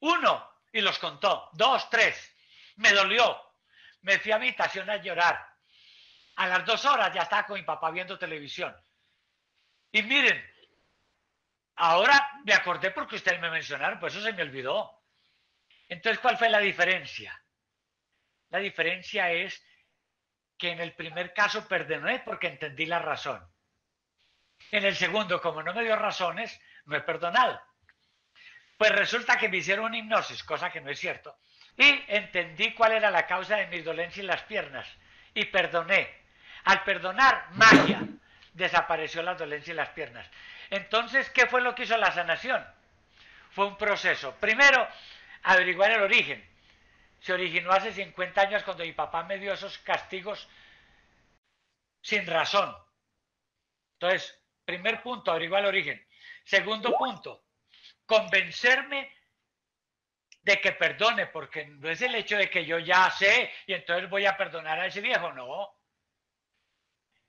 Uno, y los contó, dos, tres, me dolió, me fui a mi habitación a llorar. A las dos horas ya estaba con mi papá viendo televisión. Y miren, ahora me acordé porque ustedes me mencionaron, pues eso se me olvidó. Entonces, ¿cuál fue la diferencia? La diferencia es que en el primer caso perdoné porque entendí la razón. En el segundo, como no me dio razones, no he perdonado. Pues resulta que me hicieron una hipnosis, cosa que no es cierto. Y entendí cuál era la causa de mis dolencias en las piernas. Y perdoné. Al perdonar, magia, desapareció la dolencia en las piernas. Entonces, ¿qué fue lo que hizo la sanación? Fue un proceso. Primero, averiguar el origen. Se originó hace cincuenta años cuando mi papá me dio esos castigos sin razón. Entonces, primer punto, averiguar el origen. Segundo punto, convencerme de que perdone, porque no es el hecho de que yo ya sé y entonces voy a perdonar a ese viejo, no.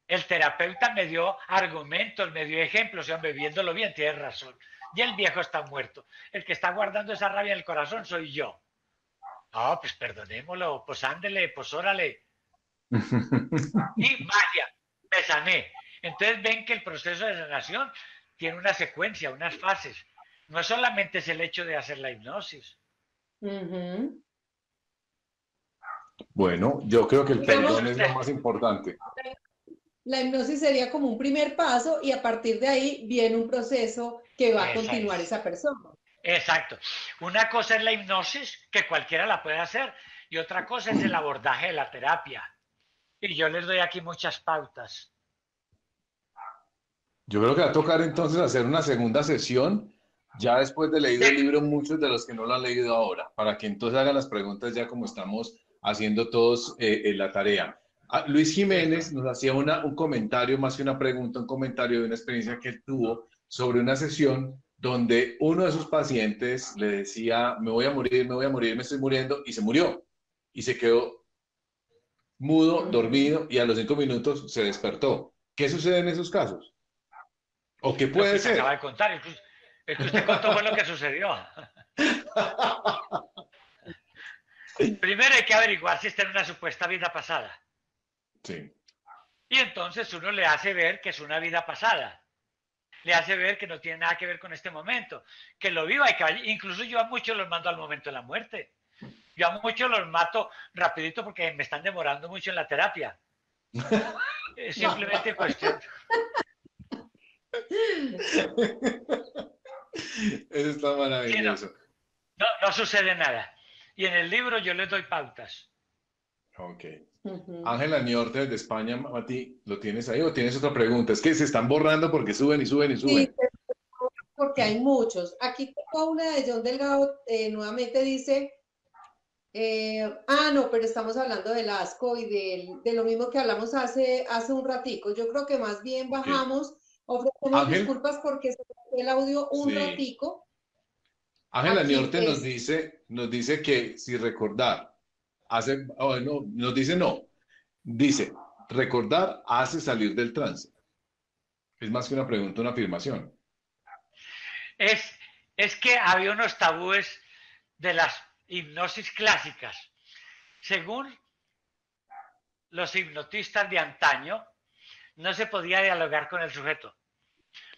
El terapeuta me dio argumentos, me dio ejemplos, y hombre, viéndolo bien, tienes razón. Y el viejo está muerto. El que está guardando esa rabia en el corazón soy yo. Ah, oh, pues perdonémoslo, pues ándele, pues órale. Y magia, me sané. Entonces ven que el proceso de sanación tiene una secuencia, unas fases. No solamente es el hecho de hacer la hipnosis. Uh-huh. Bueno, yo creo que el perdón es lo más importante. La hipnosis sería como un primer paso y a partir de ahí viene un proceso que va a Exacto. continuar esa persona. Exacto. Una cosa es la hipnosis, que cualquiera la puede hacer, y otra cosa es el abordaje de la terapia. Y yo les doy aquí muchas pautas. Yo creo que va a tocar entonces hacer una segunda sesión ya después de leído sí. el libro, muchos de los que no lo han leído ahora, para que entonces hagan las preguntas ya como estamos haciendo todos eh, en la tarea. Ah, Luis Jiménez nos hacía una, un comentario, más que una pregunta, un comentario de una experiencia que él tuvo sobre una sesión donde uno de sus pacientes le decía, me voy a morir, me voy a morir, me estoy muriendo, y se murió. Y se quedó mudo, dormido, y a los cinco minutos se despertó. ¿Qué sucede en esos casos? ¿O qué puede ser? Acaba de contar, incluso... Es que usted contó fue lo que sucedió. Primero hay que averiguar si está en una supuesta vida pasada. Sí. Y entonces uno le hace ver que es una vida pasada. Le hace ver que no tiene nada que ver con este momento. Que lo viva y que vaya. Incluso yo a muchos los mando al momento de la muerte. Yo a muchos los mato rapidito porque me están demorando mucho en la terapia. Es simplemente cuestión... Eso está maravilloso. Sí, no, no, no sucede nada. Y en el libro yo les doy pautas. Ok. Ángela uh-huh. Niorte desde España, Mati, ¿lo tienes ahí o tienes otra pregunta? Es que se están borrando porque suben y suben y suben. Sí, porque hay muchos. Aquí una de John Delgado eh, nuevamente dice, eh, ah, no, pero estamos hablando del asco y del, de lo mismo que hablamos hace, hace un ratico. Yo creo que más bien bajamos... Okay. Ofrecemos Ángel, disculpas porque se fue el audio un sí. ratico. Ángela Niorte nos dice, nos dice que si recordar hace, oh, no, nos dice no, dice recordar hace salir del trance. Es más que una pregunta, una afirmación. Es, es que había unos tabúes de las hipnosis clásicas. Según los hipnotistas de antaño, no se podía dialogar con el sujeto,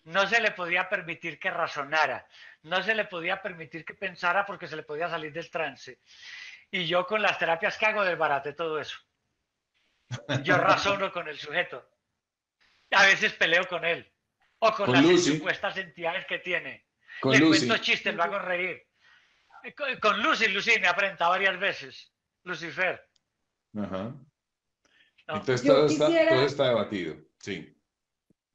no se le podía permitir que razonara, no se le podía permitir que pensara porque se le podía salir del trance. Y yo con las terapias que hago desbaraté todo eso. Yo razono con el sujeto, a veces peleo con él, o con, con las Lucy. Supuestas entidades que tiene. Con le Lucy. Cuento chistes, lo hago reír. Con, con Lucy, Lucy me aprenta varias veces, Lucifer. Ajá. No. Entonces todo, quisiera... está, todo está debatido. Sí.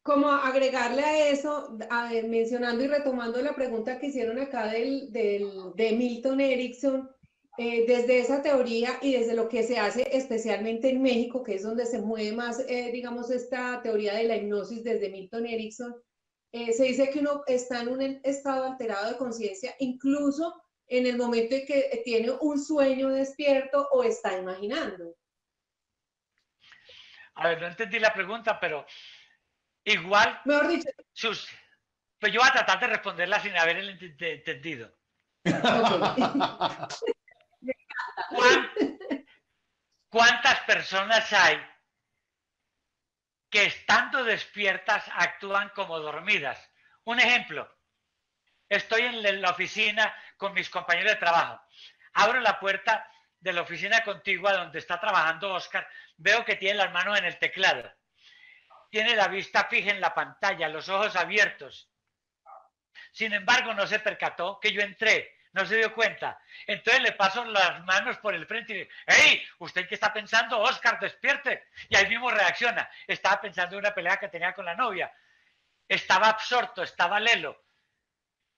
Como agregarle a eso, a, mencionando y retomando la pregunta que hicieron acá del, del, de Milton Erickson, eh, desde esa teoría y desde lo que se hace especialmente en México, que es donde se mueve más, eh, digamos, esta teoría de la hipnosis desde Milton Erickson, eh, se dice que uno está en un estado alterado de conciencia, incluso en el momento en que tiene un sueño despierto o está imaginando. A ver, no entendí la pregunta, pero... Igual, mejor dicho, sus, pues yo voy a tratar de responderla sin haber entendido. ¿Cuántas personas hay que estando despiertas actúan como dormidas? Un ejemplo, estoy en la oficina con mis compañeros de trabajo, abro la puerta de la oficina contigua donde está trabajando Oscar, veo que tiene las manos en el teclado. Tiene la vista fija en la pantalla, los ojos abiertos. Sin embargo, no se percató que yo entré, no se dio cuenta. Entonces le paso las manos por el frente y digo, ¡hey! ¿Usted qué está pensando? Oscar, despierte. Y ahí mismo reacciona. Estaba pensando en una pelea que tenía con la novia. Estaba absorto, estaba lelo.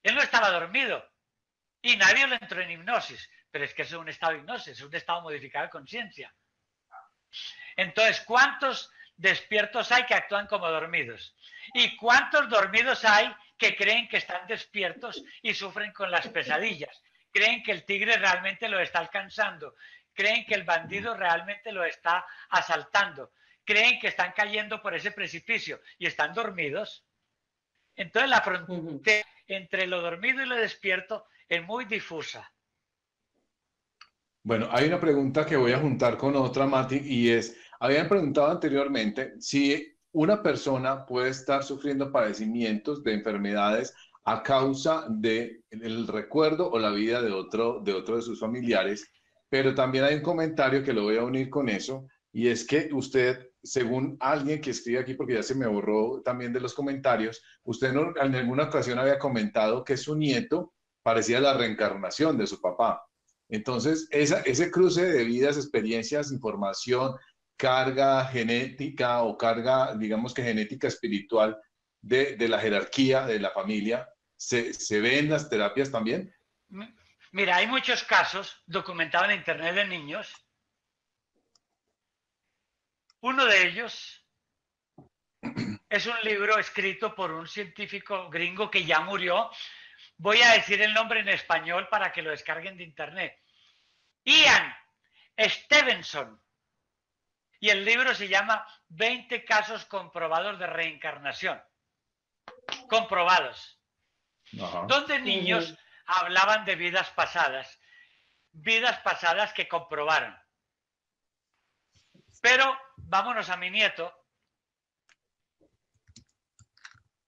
Él no estaba dormido. Y nadie lo entró en hipnosis. Pero es que eso es un estado de hipnosis, es un estado modificado de conciencia. Entonces, ¿cuántos despiertos hay que actúan como dormidos? ¿Y cuántos dormidos hay que creen que están despiertos y sufren con las pesadillas? Creen que el tigre realmente lo está alcanzando. Creen que el bandido realmente lo está asaltando. Creen que están cayendo por ese precipicio y están dormidos. Entonces la frontera entre lo dormido y lo despierto es muy difusa. Bueno, hay una pregunta que voy a juntar con otra, Mati, y es... Habían preguntado anteriormente si una persona puede estar sufriendo padecimientos de enfermedades a causa del del recuerdo o la vida de otro, de otro de sus familiares, pero también hay un comentario que lo voy a unir con eso, y es que usted, según alguien que escribe aquí, porque ya se me borró también de los comentarios, usted no, en alguna ocasión había comentado que su nieto parecía la reencarnación de su papá. Entonces, esa, ese cruce de vidas, experiencias, información, carga genética o carga, digamos que genética espiritual de, de la jerarquía de la familia, ¿se, se ve en las terapias también? Mira, hay muchos casos documentados en internet de niños. Uno de ellos es un libro escrito por un científico gringo que ya murió. Voy a decir el nombre en español para que lo descarguen de internet. Ian Stevenson. Y el libro se llama veinte casos comprobados de reencarnación. Comprobados. Ajá. Donde niños hablaban de vidas pasadas. Vidas pasadas que comprobaron. Pero vámonos a mi nieto.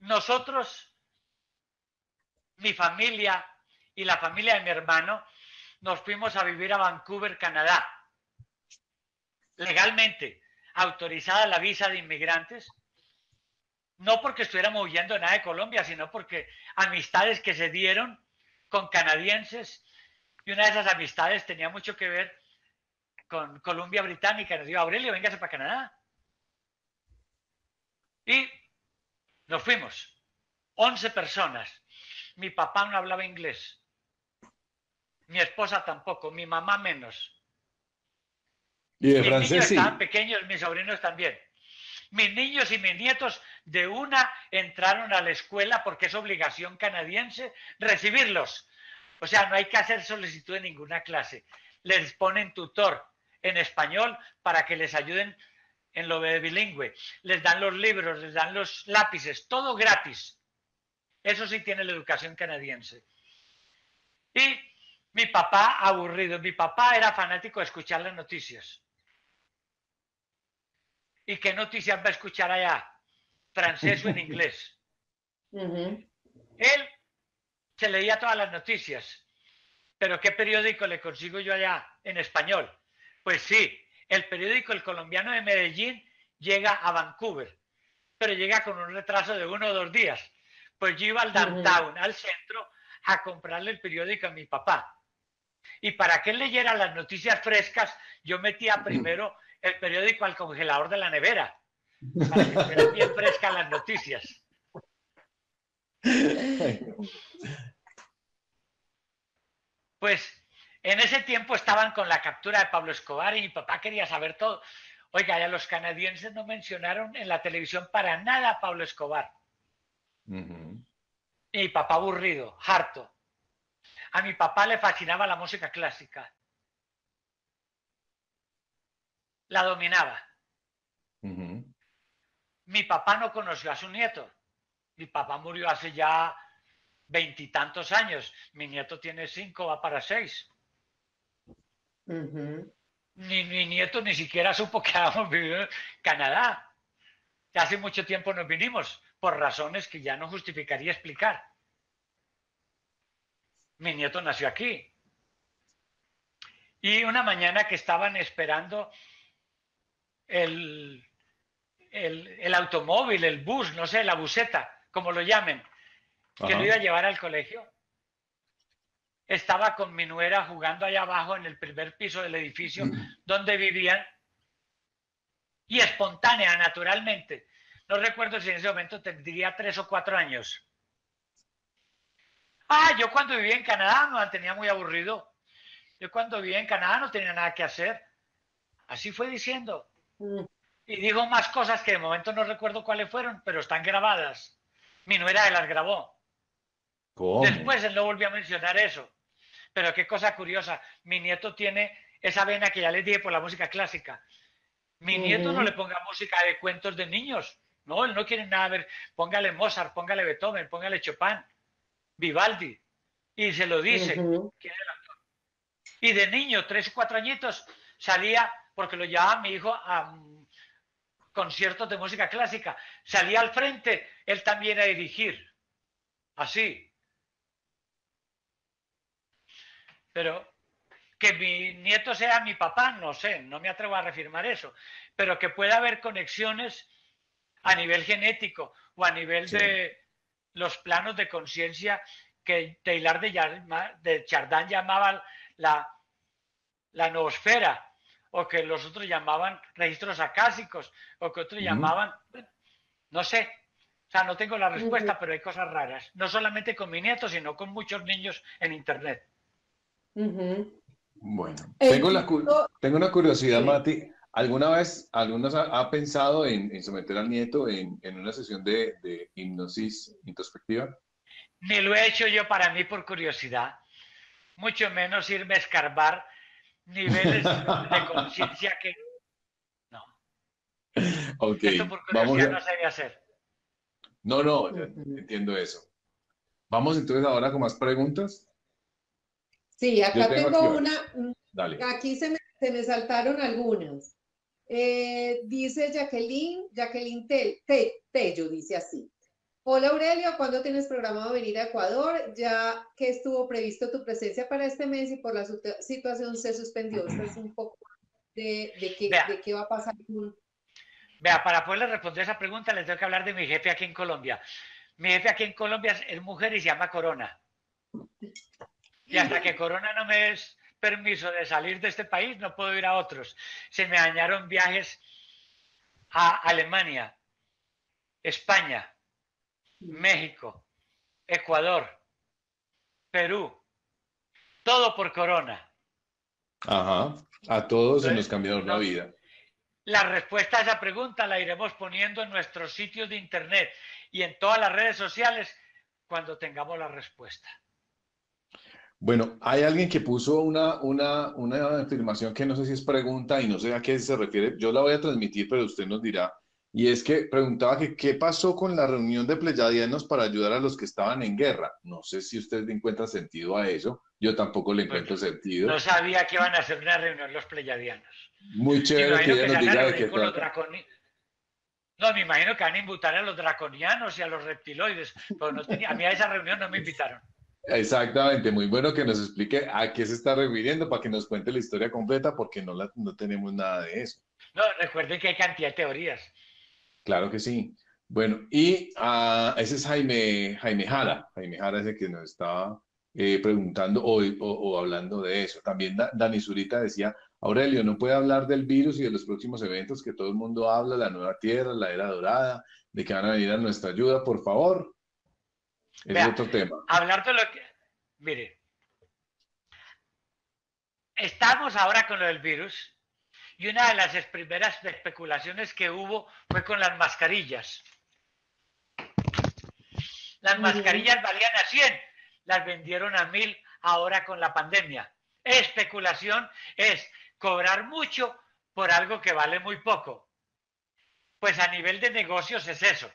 Nosotros, mi familia y la familia de mi hermano, nos fuimos a vivir a Vancouver, Canadá. Legalmente autorizada la visa de inmigrantes, no porque estuviéramos huyendo de nada de Colombia, sino porque amistades que se dieron con canadienses, y una de esas amistades tenía mucho que ver con Colombia Británica, nos dijo, Aurelio, véngase para Canadá. Y nos fuimos, once personas. Mi papá no hablaba inglés, mi esposa tampoco, mi mamá menos. Y de mis francés, niños estaban pequeños, mis sobrinos también. Mis niños y mis nietos de una entraron a la escuela porque es obligación canadiense recibirlos. O sea, no hay que hacer solicitud de ninguna clase. Les ponen tutor en español para que les ayuden en lo de bilingüe. Les dan los libros, les dan los lápices, todo gratis. Eso sí tiene la educación canadiense. Y mi papá aburrido. Mi papá era fanático de escuchar las noticias. ¿Y qué noticias va a escuchar allá? Francés o en inglés. Uh-huh. Él se leía todas las noticias. ¿Pero qué periódico le consigo yo allá en español? Pues sí, el periódico El Colombiano de Medellín llega a Vancouver, pero llega con un retraso de uno o dos días. Pues yo iba al downtown, uh-huh, al centro, a comprarle el periódico a mi papá. Y para que él leyera las noticias frescas, yo metía primero el periódico al congelador de la nevera. para que estén bien frescas las noticias. Pues en ese tiempo estaban con la captura de Pablo Escobar y mi papá quería saber todo. Oiga, ya los canadienses no mencionaron en la televisión para nada a Pablo Escobar. Uh-huh. Y mi papá aburrido, harto. A mi papá le fascinaba la música clásica. La dominaba. Uh-huh. Mi papá no conoció a su nieto. Mi papá murió hace ya veintitantos años. Mi nieto tiene cinco, va para seis. Uh-huh. Ni mi nieto ni siquiera supo que habíamos vivido en Canadá. Hace mucho tiempo nos vinimos, por razones que ya no justificaría explicar. Mi nieto nació aquí. Y una mañana que estaban esperando el, el, el automóvil, el bus, no sé, la buseta, como lo llamen, que Ajá. lo iba a llevar al colegio, estaba con mi nuera jugando allá abajo en el primer piso del edificio donde vivían y espontánea, naturalmente. No recuerdo si en ese momento tendría tres o cuatro años. Ah, yo cuando vivía en Canadá me mantenía muy aburrido. Yo cuando vivía en Canadá no tenía nada que hacer. Así fue diciendo. Y dijo más cosas que de momento no recuerdo cuáles fueron, pero están grabadas. Mi nuera se las grabó. ¿Cómo? Después él no volvió a mencionar eso. Pero qué cosa curiosa, mi nieto tiene esa vena que ya les dije por la música clásica. Mi mm. nieto no le ponga música de cuentos de niños. No, él no quiere nada ver. Póngale Mozart, póngale Beethoven, póngale Chopin, Vivaldi. Y se lo dice. Uh-huh. ¿Quién es el autor? Y de niño, tres o cuatro añitos, salía, porque lo llevaba mi hijo a um, conciertos de música clásica. Salía al frente, él también a dirigir. Así. Pero que mi nieto sea mi papá, no sé, no me atrevo a reafirmar eso, pero que pueda haber conexiones a nivel genético o a nivel sí. de los planos de conciencia que Teilhard de Chardin llamaba la, la noosfera, o que los otros llamaban registros acásicos, o que otros uh-huh. llamaban, no sé, o sea, no tengo la respuesta, uh-huh. pero hay cosas raras, no solamente con mi nieto, sino con muchos niños en internet. Uh-huh. Bueno, tengo, la, tengo una curiosidad, Mati. ¿Alguna vez, algunos ha, ha pensado en, en someter al nieto en, en una sesión de, de hipnosis introspectiva? Ni lo he hecho yo para mí por curiosidad, mucho menos irme a escarbar niveles de conciencia que... No. Ok. Esto por curiosidad Vamos a... no sabía hacer. No, no, entiendo eso. Vamos entonces ahora con más preguntas. Sí, acá tengo, tengo una, Dale. Aquí se me, se me saltaron algunas. Eh, dice Jacqueline, Jacqueline Tello, te, te, dice así. Hola Aurelio, ¿cuándo tienes programado venir a Ecuador? Ya que estuvo previsto tu presencia para este mes y por la situación se suspendió. Esto es un poco de, de, qué, vea, de qué va a pasar. Vea, para poderles responder esa pregunta les tengo que hablar de mi jefe aquí en Colombia. Mi jefe aquí en Colombia es mujer y se llama Corona. Y hasta que Corona no me dé permiso de salir de este país, no puedo ir a otros. Se me dañaron viajes a Alemania, España, México, Ecuador, Perú. Todo por Corona. Ajá. A todos se nos cambió la vida. La respuesta a esa pregunta la iremos poniendo en nuestros sitios de internet y en todas las redes sociales cuando tengamos la respuesta. Bueno, hay alguien que puso una, una, una afirmación que no sé si es pregunta y no sé a qué se refiere. Yo la voy a transmitir, pero usted nos dirá. Y es que preguntaba que qué pasó con la reunión de pleyadianos para ayudar a los que estaban en guerra. No sé si usted le encuentra sentido a eso. Yo tampoco le encuentro bueno, sentido. No sabía que iban a hacer una reunión los pleyadianos. Muy chévere que ella nos diga de qué trata. No, me imagino que van a invitar a los draconianos y a los reptiloides. Pero no tenía, a mí a esa reunión no me invitaron. Exactamente, muy bueno que nos explique a qué se está refiriendo para que nos cuente la historia completa, porque no, la, no tenemos nada de eso. No, recuerden que hay cantidad de teorías. Claro que sí. Bueno, y uh, ese es Jaime, Jaime Jara. Jaime Jara es el que nos estaba eh, preguntando o, o, o hablando de eso. También da, Dani Zurita decía, Aurelio, no puede hablar del virus y de los próximos eventos que todo el mundo habla, la nueva tierra, la era dorada, de que van a venir a nuestra ayuda, por favor. Es Vea, otro tema. Hablar de lo que... Mire, estamos ahora con lo del virus y una de las primeras especulaciones que hubo fue con las mascarillas. Las mascarillas valían a cien, las vendieron a mil ahora con la pandemia. Especulación es cobrar mucho por algo que vale muy poco. Pues a nivel de negocios es eso.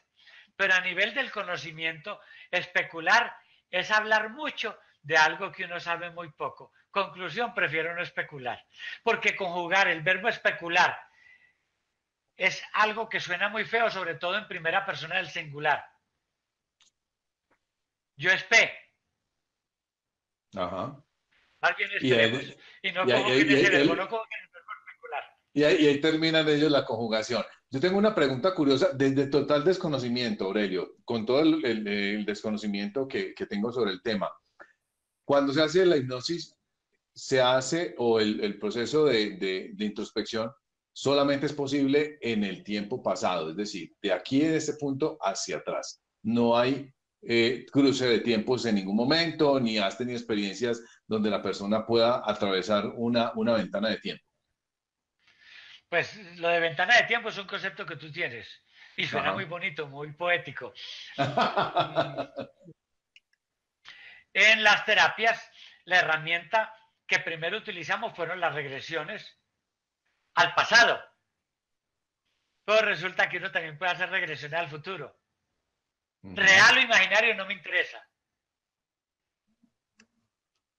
Pero a nivel del conocimiento, especular es hablar mucho de algo que uno sabe muy poco. Conclusión, prefiero no especular. Porque conjugar el verbo especular es algo que suena muy feo, sobre todo en primera persona del singular. Yo espe. Ajá. Más bien espe. Y no conjuguen el verbo, no conjuguen el verbo especular. Y ahí, y ahí terminan ellos la conjugación. Yo tengo una pregunta curiosa, desde total desconocimiento, Aurelio, con todo el, el, el desconocimiento que, que tengo sobre el tema. Cuando se hace la hipnosis, se hace, o el, el proceso de, de, de introspección, solamente es posible en el tiempo pasado, es decir, de aquí, de este punto, hacia atrás. No hay eh, cruce de tiempos en ningún momento, ni has tenido experiencias donde la persona pueda atravesar una, una ventana de tiempo. Pues lo de ventana de tiempo es un concepto que tú tienes y suena Ajá. muy bonito, muy poético. En las terapias, la herramienta que primero utilizamos fueron las regresiones al pasado. Pero resulta que uno también puede hacer regresiones al futuro. Real o imaginario no me interesa.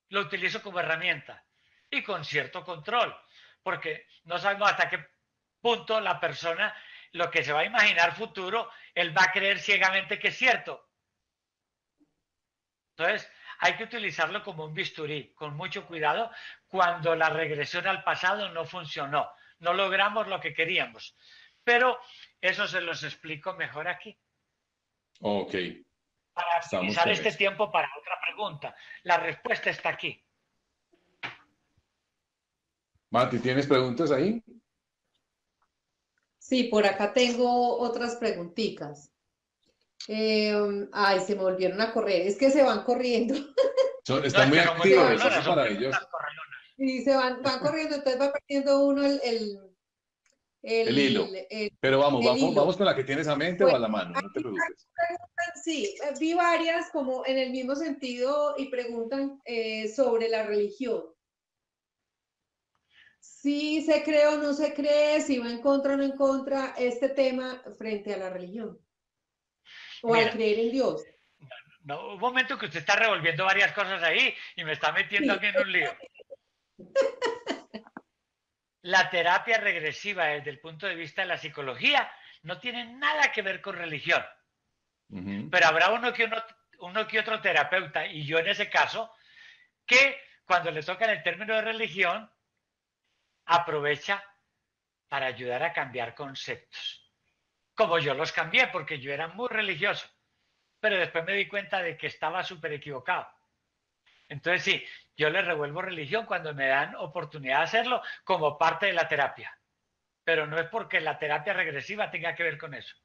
Lo utilizo como herramienta y con cierto control. Porque no sabemos hasta qué punto la persona, lo que se va a imaginar futuro, él va a creer ciegamente que es cierto. Entonces, hay que utilizarlo como un bisturí, con mucho cuidado, cuando la regresión al pasado no funcionó. No logramos lo que queríamos. Pero eso se los explico mejor aquí. Ok. Para utilizar este tiempo para otra pregunta. La respuesta está aquí. Mati, ¿tienes preguntas ahí? Sí, por acá tengo otras preguntitas. Eh, ay, se me volvieron a correr. Es que se van corriendo. Son, están no, muy activos, eso es maravilloso. Sí, se van, van corriendo, entonces va perdiendo uno el... El, el, el hilo. El, el, Pero vamos, el vamos, hilo. vamos con la que tienes a mente bueno, o a la mano, no te preocupes. Sí, vi varias como en el mismo sentido y preguntan eh, sobre la religión. Si se cree o no se cree, si va en contra o no en contra, este tema frente a la religión o Mira, al creer en Dios. No, no, un momento que usted está revolviendo varias cosas ahí y me está metiendo aquí en un lío. La terapia regresiva desde el punto de vista de la psicología no tiene nada que ver con religión. Uh-huh. Pero habrá uno que, uno, uno que otro terapeuta, y yo en ese caso, que cuando le tocan el término de religión, aprovecha para ayudar a cambiar conceptos, como yo los cambié, porque yo era muy religioso, pero después me di cuenta de que estaba súper equivocado. Entonces sí, yo le revuelvo religión cuando me dan oportunidad de hacerlo como parte de la terapia, pero no es porque la terapia regresiva tenga que ver con eso.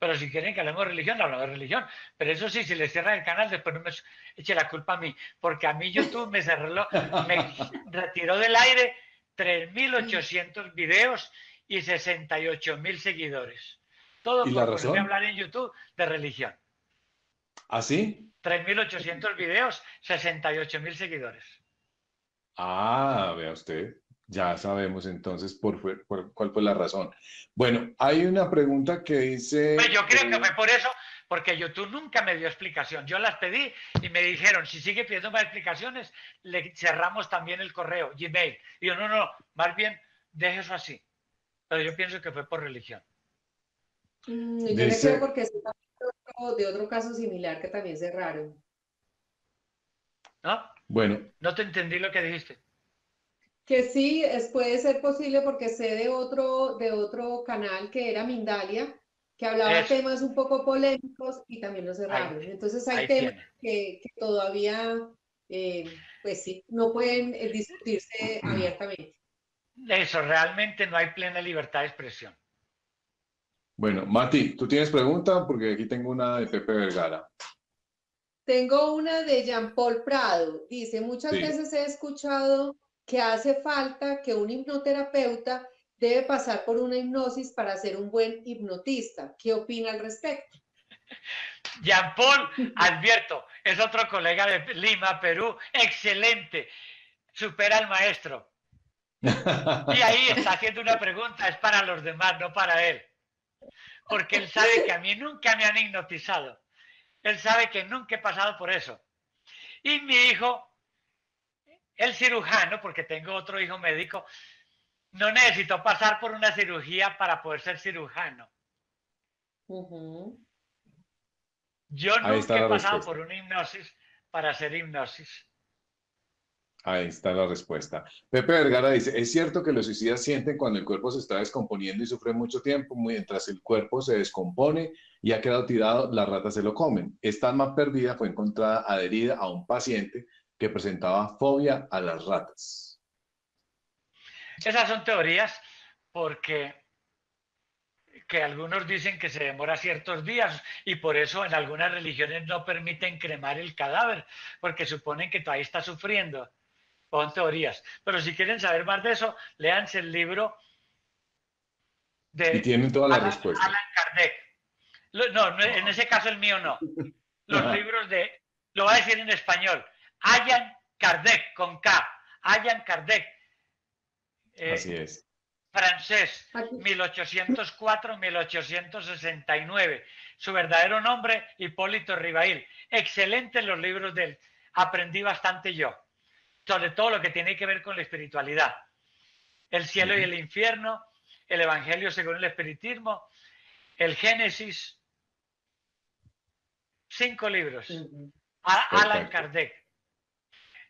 Pero si quieren que hablemos de religión, hablamos de religión. Pero eso sí, si les cierran el canal, después no me eche la culpa a mí. Porque a mí YouTube me cerró, lo, me retiró del aire tres mil ochocientos videos y sesenta y ocho mil seguidores. Todo por ponerme a hablar en YouTube de religión. ¿Ah, sí? tres mil ochocientos videos, sesenta y ocho mil seguidores. Ah, vea usted. Ya sabemos entonces por, por cuál fue la razón. Bueno, hay una pregunta que dice... Pues yo creo eh, que fue por eso, porque YouTube nunca me dio explicación. Yo las pedí y me dijeron, si sigue pidiendo más explicaciones, le cerramos también el correo, Gmail. Y yo, no, no, más bien, deje eso así. Pero yo pienso que fue por religión. Mm, yo dice, creo porque es de otro caso similar que también cerraron. ¿No? Bueno. No te entendí lo que dijiste. Que sí, es, puede ser posible porque sé de otro, de otro canal que era Mindalia, que hablaba de temas un poco polémicos y también los cerraron. Ahí, Entonces hay temas que, que todavía, eh, pues sí, no pueden discutirse abiertamente. Eso, realmente no hay plena libertad de expresión. Bueno, Mati, ¿tú tienes pregunta? Porque aquí tengo una de Pepe Vergara. Tengo una de Jean-Paul Prado. Dice, muchas sí. veces he escuchado que hace falta que un hipnoterapeuta debe pasar por una hipnosis para ser un buen hipnotista. ¿Qué opina al respecto? Jean-Paul, advierto, es otro colega de Lima, Perú, excelente, supera al maestro. Y ahí está haciendo una pregunta, es para los demás, no para él. Porque él sabe que a mí nunca me han hipnotizado. Él sabe que nunca he pasado por eso. Y mi hijo, el cirujano, porque tengo otro hijo médico, no necesitó pasar por una cirugía para poder ser cirujano. Uh-huh. Yo nunca he pasado respuesta. por una hipnosis para hacer hipnosis. Ahí está la respuesta. Pepe Vergara dice, ¿es cierto que los suicidas sienten cuando el cuerpo se está descomponiendo y sufre mucho tiempo? Mientras el cuerpo se descompone y ha quedado tirado, las ratas se lo comen. Esta alma perdida fue encontrada adherida a un paciente que presentaba fobia a las ratas. Esas son teorías porque que algunos dicen que se demora ciertos días y por eso en algunas religiones no permiten cremar el cadáver porque suponen que todavía está sufriendo. Son teorías. Pero si quieren saber más de eso, léanse el libro de y tienen todas las Alan, respuestas. Alan Kardec. Lo, no, no, en ese caso el mío no. Los Ajá. libros de, lo voy a decir en español, Ian Kardec, con K, Ian Kardec. Eh, Así es. Francés, mil ochocientos cuatro a mil ochocientos sesenta y nueve. Su verdadero nombre, Hipólito Ribail. Excelentes los libros de él. Aprendí bastante yo. Sobre todo lo que tiene que ver con la espiritualidad. El cielo y el infierno, el evangelio según el espiritismo, el Génesis. Cinco libros. A Alan Kardec.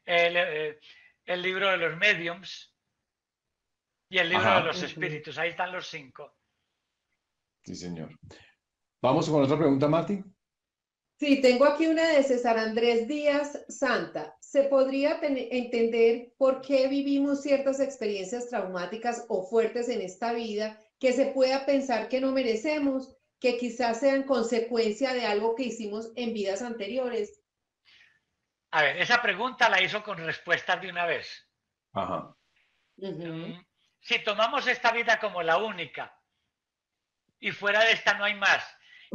El, el libro de los médiums y el libro Ajá. de los espíritus. Ahí están los cinco. Sí, señor. Vamos con otra pregunta, Mati. Sí, tengo aquí una de César Andrés Díaz Santa. ¿Se podría entender por qué vivimos ciertas experiencias traumáticas o fuertes en esta vida que se pueda pensar que no merecemos, que quizás sean consecuencia de algo que hicimos en vidas anteriores? A ver, esa pregunta la hizo con respuestas de una vez. Ajá. Uh-huh. Si tomamos esta vida como la única y fuera de esta no hay más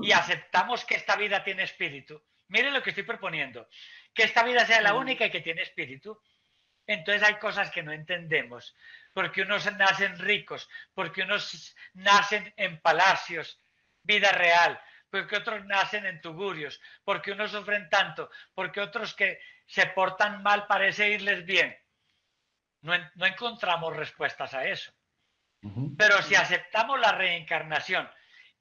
y aceptamos que esta vida tiene espíritu, miren lo que estoy proponiendo, que esta vida sea la única y que tiene espíritu, entonces hay cosas que no entendemos, porque unos nacen ricos, porque unos nacen en palacios, vida real, porque otros nacen en tugurios, porque unos sufren tanto, porque otros que se portan mal parece irles bien. No, no encontramos respuestas a eso. Uh-huh. Pero si aceptamos la reencarnación,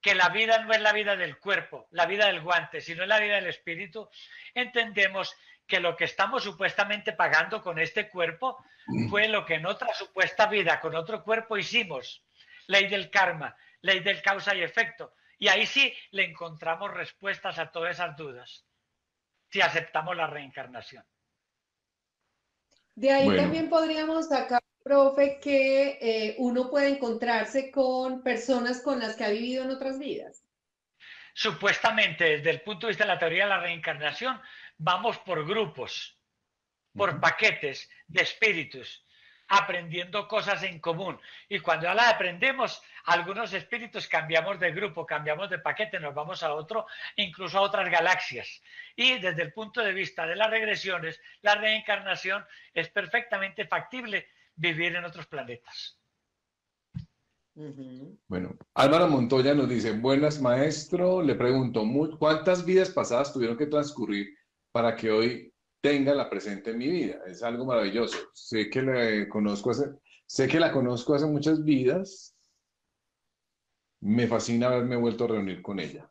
que la vida no es la vida del cuerpo, la vida del guante, sino es la vida del espíritu, entendemos que lo que estamos supuestamente pagando con este cuerpo fue lo que en otra supuesta vida, con otro cuerpo hicimos. Ley del karma, ley del causa y efecto. Y ahí sí le encontramos respuestas a todas esas dudas, si aceptamos la reencarnación. De ahí bueno. también podríamos sacar, profe, que eh, uno puede encontrarse con personas con las que ha vivido en otras vidas. Supuestamente, desde el punto de vista de la teoría de la reencarnación, vamos por grupos, por uh-huh. paquetes de espíritus, aprendiendo cosas en común. Y cuando ya las aprendemos, algunos espíritus cambiamos de grupo, cambiamos de paquete, nos vamos a otro, incluso a otras galaxias. Y desde el punto de vista de las regresiones, la reencarnación es perfectamente factible vivir en otros planetas. Bueno, Álvaro Montoya nos dice, buenas maestro, le pregunto, ¿cuántas vidas pasadas tuvieron que transcurrir para que hoy tenga la presente en mi vida? Es algo maravilloso. Sé que la conozco hace, sé que la conozco hace muchas vidas. Me fascina haberme vuelto a reunir con ella.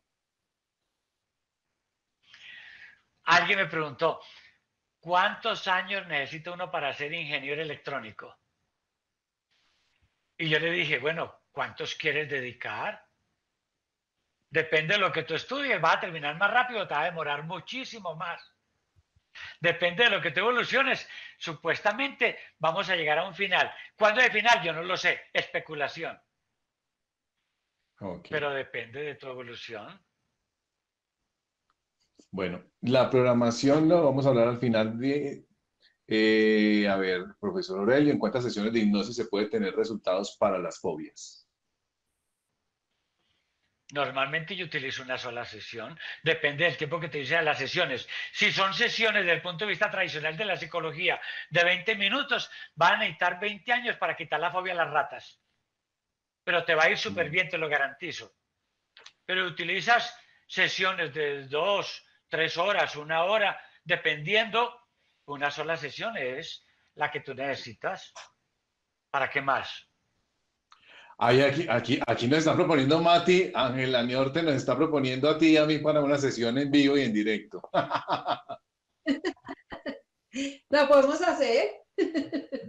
Alguien me preguntó, ¿cuántos años necesita uno para ser ingeniero electrónico? Y yo le dije, bueno, ¿cuántos quieres dedicar? Depende de lo que tú estudies, vas a terminar más rápido, te va a demorar muchísimo más. Depende de lo que tú evoluciones, supuestamente vamos a llegar a un final. ¿Cuándo es el final? Yo no lo sé, especulación. Okay. Pero depende de tu evolución. Bueno, la programación lo vamos a hablar al final de... Eh, a ver, profesor Aurelio, ¿en cuántas sesiones de hipnosis se puede tener resultados para las fobias? Normalmente yo utilizo una sola sesión, depende del tiempo que te utilicen las sesiones. Si son sesiones desde el punto de vista tradicional de la psicología de veinte minutos, van a necesitar veinte años para quitar la fobia a las ratas. Pero te va a ir súper bien, te lo garantizo. Pero utilizas sesiones de dos, tres horas, una hora, dependiendo. Una sola sesión es la que tú necesitas. ¿Para qué más? Ay, aquí, aquí, aquí nos está proponiendo Mati, Ángela Norte nos está proponiendo a ti y a mí para una sesión en vivo y en directo. ¿La podemos hacer?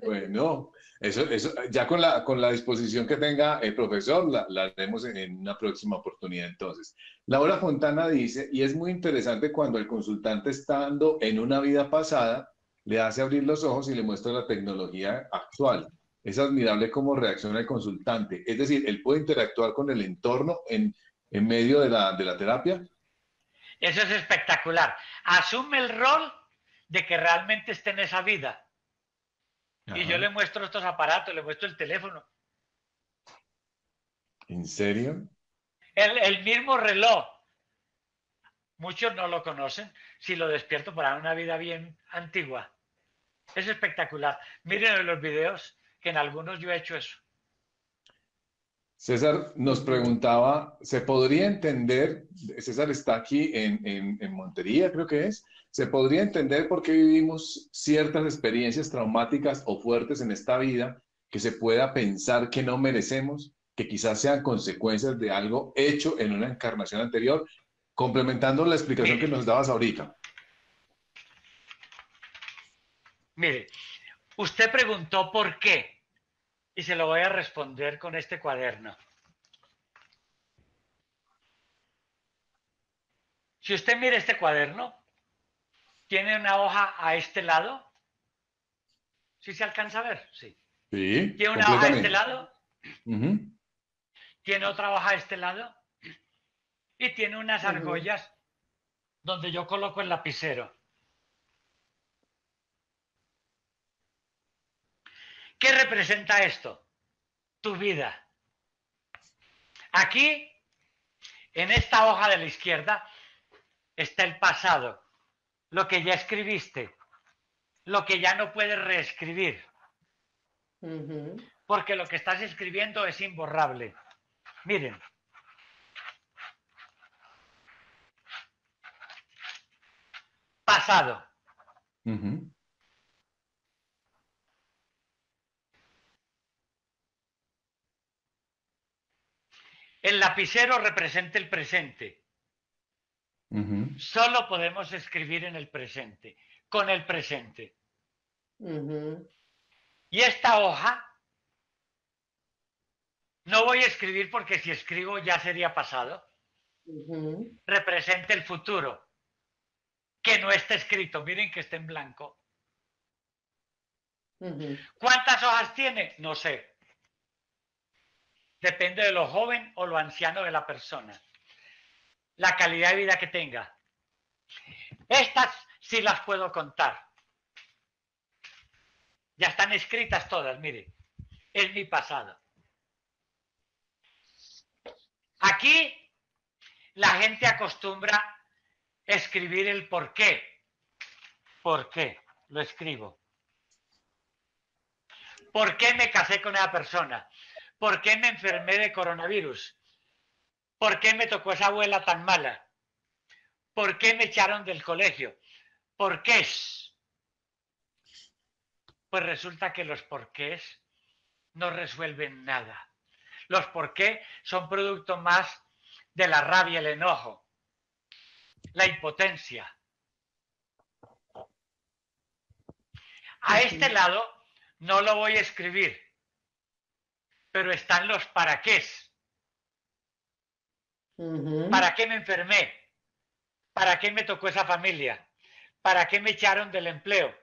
Bueno, eso, eso ya con la, con la disposición que tenga el profesor, la, la haremos en, en una próxima oportunidad entonces. Laura Fontana dice, y es muy interesante cuando el consultante estando en una vida pasada, le hace abrir los ojos y le muestra la tecnología actual. Es admirable cómo reacciona el consultante. Es decir, ¿él puede interactuar con el entorno en, en medio de la, de la terapia? Eso es espectacular. Asume el rol de que realmente esté en esa vida. Ajá. Y yo le muestro estos aparatos, le muestro el teléfono. ¿En serio? El, el mismo reloj. Muchos no lo conocen. Si lo despierto para una vida bien antigua. Es espectacular. Miren los videos, que en algunos yo he hecho eso. César nos preguntaba, ¿se podría entender, César está aquí en, en, en Montería, creo que es, ¿se podría entender por qué vivimos ciertas experiencias traumáticas o fuertes en esta vida que se pueda pensar que no merecemos, que quizás sean consecuencias de algo hecho en una encarnación anterior? Complementando la explicación mire, que nos dabas ahorita. Mire, usted preguntó por qué. Y se lo voy a responder con este cuaderno. Si usted mira este cuaderno, tiene una hoja a este lado. ¿Sí se alcanza a ver? Sí. Sí, tiene una hoja a este lado. Uh-huh. Tiene otra hoja a este lado. Y tiene unas uh-huh. argollas donde yo coloco el lapicero. ¿Qué representa esto? Tu vida. Aquí, en esta hoja de la izquierda, está el pasado, lo que ya escribiste, lo que ya no puedes reescribir, uh-huh. porque lo que estás escribiendo es imborrable. Miren. Pasado. Uh-huh. El lapicero representa el presente. Uh-huh. Solo podemos escribir en el presente, con el presente. Uh-huh. Y esta hoja, no voy a escribir porque si escribo ya sería pasado. Uh-huh. Representa el futuro, que no está escrito. Miren que está en blanco. Uh-huh. ¿Cuántas hojas tiene? No sé. Depende de lo joven o lo anciano de la persona. La calidad de vida que tenga. Estas sí las puedo contar. Ya están escritas todas, mire. Es mi pasado. Aquí la gente acostumbra escribir el por qué. ¿Por qué? Lo escribo. ¿Por qué me casé con esa persona? ¿Por qué me enfermé de coronavirus? ¿Por qué me tocó esa abuela tan mala? ¿Por qué me echaron del colegio? ¿Por qué es? Pues resulta que los porqués no resuelven nada. Los porqués son producto más de la rabia, el enojo, la impotencia. A este lado no lo voy a escribir. Pero están los para qué. Uh-huh. ¿Para qué me enfermé? ¿Para qué me tocó esa familia? ¿Para qué me echaron del empleo?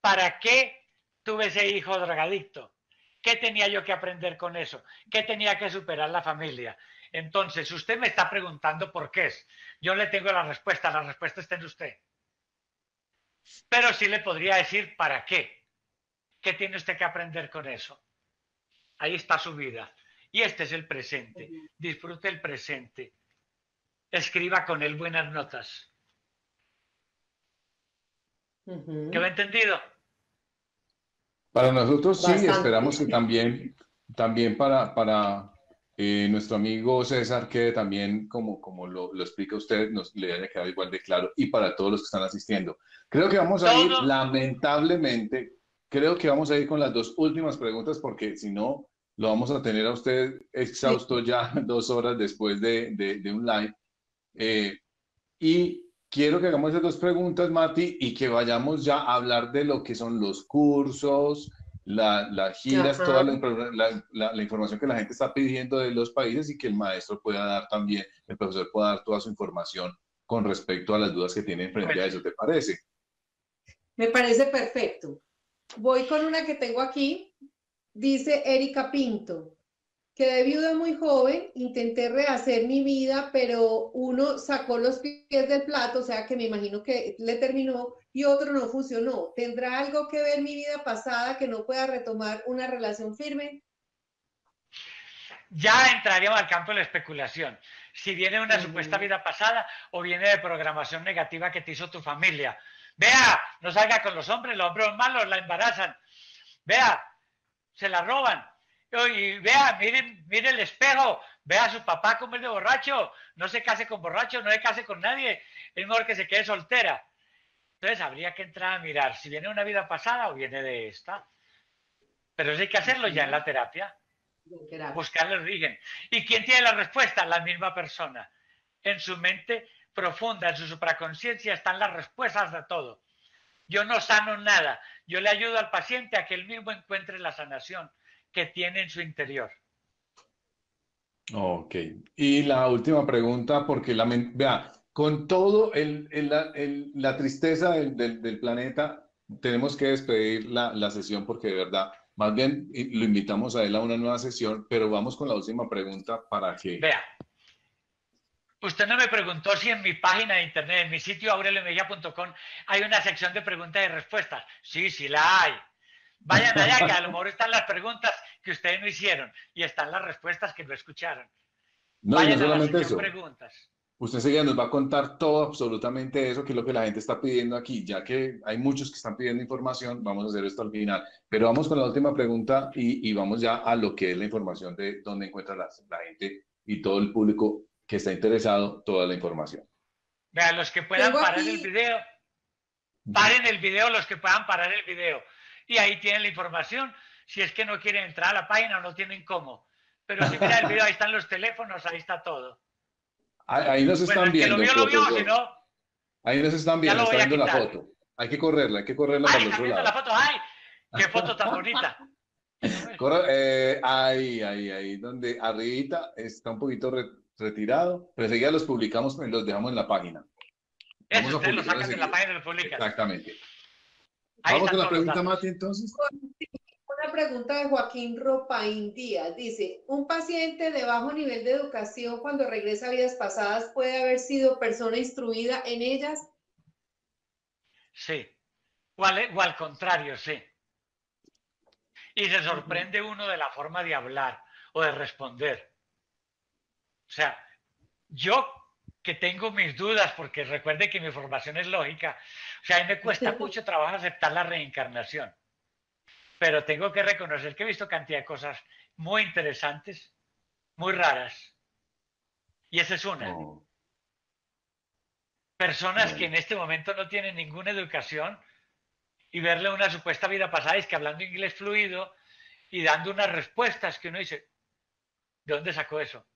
¿Para qué tuve ese hijo drogadicto? ¿Qué tenía yo que aprender con eso? ¿Qué tenía que superar la familia? Entonces, usted me está preguntando por qué es. Yo le tengo la respuesta. La respuesta está en usted. Pero sí le podría decir para qué. ¿Qué tiene usted que aprender con eso? Ahí está su vida. Y este es el presente. Disfrute el presente. Escriba con él buenas notas. Uh-huh. ¿Qué lo he entendido? Para nosotros bastante. Sí, esperamos que también, también para, para eh, nuestro amigo César, que también, como, como lo, lo explica usted, nos le haya quedado igual de claro, y para todos los que están asistiendo. Creo que vamos a ir, lamentablemente, creo que vamos a ir con las dos últimas preguntas, porque si no, lo vamos a tener a usted exhausto sí. ya dos horas después de, de, de un live. Eh, y... Quiero que hagamos esas dos preguntas, Mati, y que vayamos ya a hablar de lo que son los cursos, la, las giras, Ajá. toda la, la, la, la información que la gente está pidiendo de los países y que el maestro pueda dar también, el profesor pueda dar toda su información con respecto a las dudas que tienen frente bueno. a eso, ¿te parece? Me parece perfecto. Voy con una que tengo aquí. Dice Erika Pinto. Quedé viuda muy joven, intenté rehacer mi vida, pero uno sacó los pies del plato, o sea que me imagino que le terminó, y otro no funcionó. ¿Tendrá algo que ver mi vida pasada que no pueda retomar una relación firme? Ya entraríamos al campo de la especulación. Si viene una uh-huh. supuesta vida pasada o viene de programación negativa que te hizo tu familia. Vea, no salga con los hombres, los hombres malos la embarazan. Vea, se la roban. Y vea, mire, mire el espejo, vea a su papá como es de borracho, no se case con borracho, no se case con nadie, es mejor que se quede soltera. Entonces habría que entrar a mirar si viene una vida pasada o viene de esta. Pero eso hay que hacerlo ya en la terapia, buscar el origen. ¿Y quién tiene la respuesta? La misma persona. En su mente profunda, en su supraconciencia están las respuestas de todo. Yo no sano nada, yo le ayudo al paciente a que él mismo encuentre la sanación que tiene en su interior. Ok. Y la última pregunta, porque la, vea, con todo el, el, el, la tristeza del, del, del planeta, tenemos que despedir la, la sesión porque de verdad, más bien lo invitamos a él a una nueva sesión, pero vamos con la última pregunta para que... Vea, usted no me preguntó si en mi página de internet, en mi sitio aurelio mejía punto com, hay una sección de preguntas y respuestas. Sí, sí la hay. Vayan allá, que a lo mejor están las preguntas que ustedes no hicieron y están las respuestas que no escucharon. No, Vayan no solamente a eso. Preguntas. Usted seguida nos va a contar todo, absolutamente eso, que es lo que la gente está pidiendo aquí, ya que hay muchos que están pidiendo información, vamos a hacer esto al final. Pero vamos con la última pregunta y, y vamos ya a lo que es la información de dónde encuentra la, la gente y todo el público que está interesado, toda la información. Vean, los que puedan parar el video, paren el video los que puedan parar el video. Y ahí tienen la información, si es que no quieren entrar a la página, no tienen cómo. Pero si miran el video, ahí están los teléfonos, ahí está todo. Ahí, ahí nos están bueno, viendo. Que lo vio, lo vio, si no... Ahí nos están viendo, está viendo la foto. Hay que correrla, hay que correrla para el otro lado. La foto, ¡ay! ¡Qué foto tan bonita! Corre, eh, ahí, ahí, ahí, donde arribita está un poquito re, retirado, pero enseguida los publicamos y los dejamos en la página. Eso, ustedes lo sacan de la página y lo publican. Exactamente. Ahí Vamos con la pregunta, Mati, entonces. Una pregunta de Joaquín Ropaín Díaz. Dice, ¿un paciente de bajo nivel de educación cuando regresa a vidas pasadas puede haber sido persona instruida en ellas? Sí. O al, o al contrario, sí. Y se sorprende uno de la forma de hablar o de responder. O sea, yo... que tengo mis dudas, porque recuerde que mi formación es lógica. O sea, a mí me cuesta mucho trabajo aceptar la reencarnación. Pero tengo que reconocer que he visto cantidad de cosas muy interesantes, muy raras. Y esa es una. Personas que en este momento no tienen ninguna educación y verle una supuesta vida pasada, es que hablando inglés fluido y dando unas respuestas que uno dice, ¿de dónde sacó eso?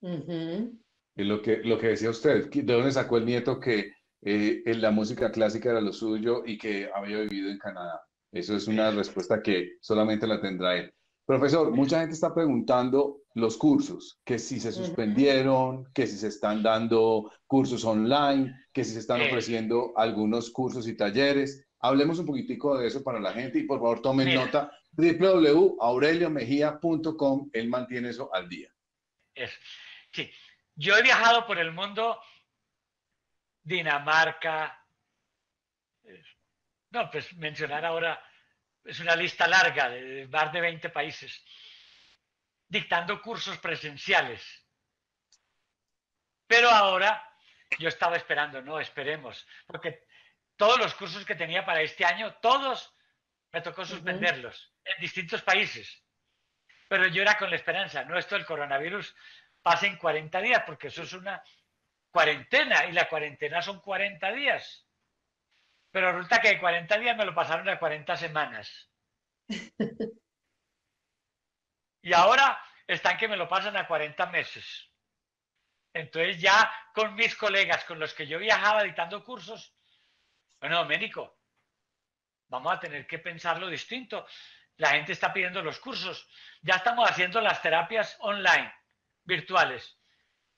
Uh-huh. Y lo que, lo que decía usted, ¿de dónde sacó el nieto que eh, en la música clásica era lo suyo y que había vivido en Canadá? Eso es una respuesta que solamente la tendrá él. Profesor, mucha gente está preguntando los cursos, que si se suspendieron, que si se están dando cursos online, que si se están ofreciendo algunos cursos y talleres. Hablemos un poquitico de eso para la gente y por favor tomen Mira. nota. doble u doble u doble u punto aurelio mejía punto com, él mantiene eso al día. Sí, yo he viajado por el mundo, Dinamarca, no, pues mencionar ahora... es una lista larga de más de veinte países, dictando cursos presenciales. Pero ahora yo estaba esperando, no, esperemos, porque todos los cursos que tenía para este año, todos me tocó suspenderlos en distintos países. Pero yo era con la esperanza, no, esto del coronavirus pasa en cuarenta días, porque eso es una cuarentena, y la cuarentena son cuarenta días. Pero resulta que de cuarenta días me lo pasaron a cuarenta semanas. Y ahora están que me lo pasan a cuarenta meses. Entonces ya con mis colegas, con los que yo viajaba dictando cursos, bueno, Domenico, vamos a tener que pensarlo distinto. La gente está pidiendo los cursos. Ya estamos haciendo las terapias online, virtuales.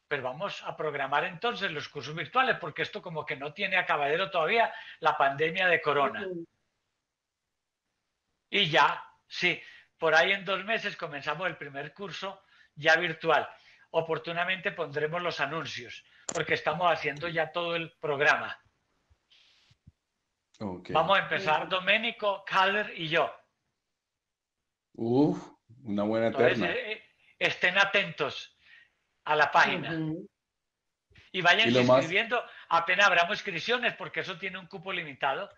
Pero vamos a programar entonces los cursos virtuales, porque esto como que no tiene acabadero todavía, la pandemia de corona. Y ya, sí, por ahí en dos meses comenzamos el primer curso ya virtual. Oportunamente pondremos los anuncios, porque estamos haciendo ya todo el programa. Okay. Vamos a empezar Domenico, Calder y yo. Uf, una buena terna. Entonces, estén atentos a la página. Uh-huh. Y vayan ¿Y inscribiendo, más... apenas habrá inscripciones, porque eso tiene un cupo limitado.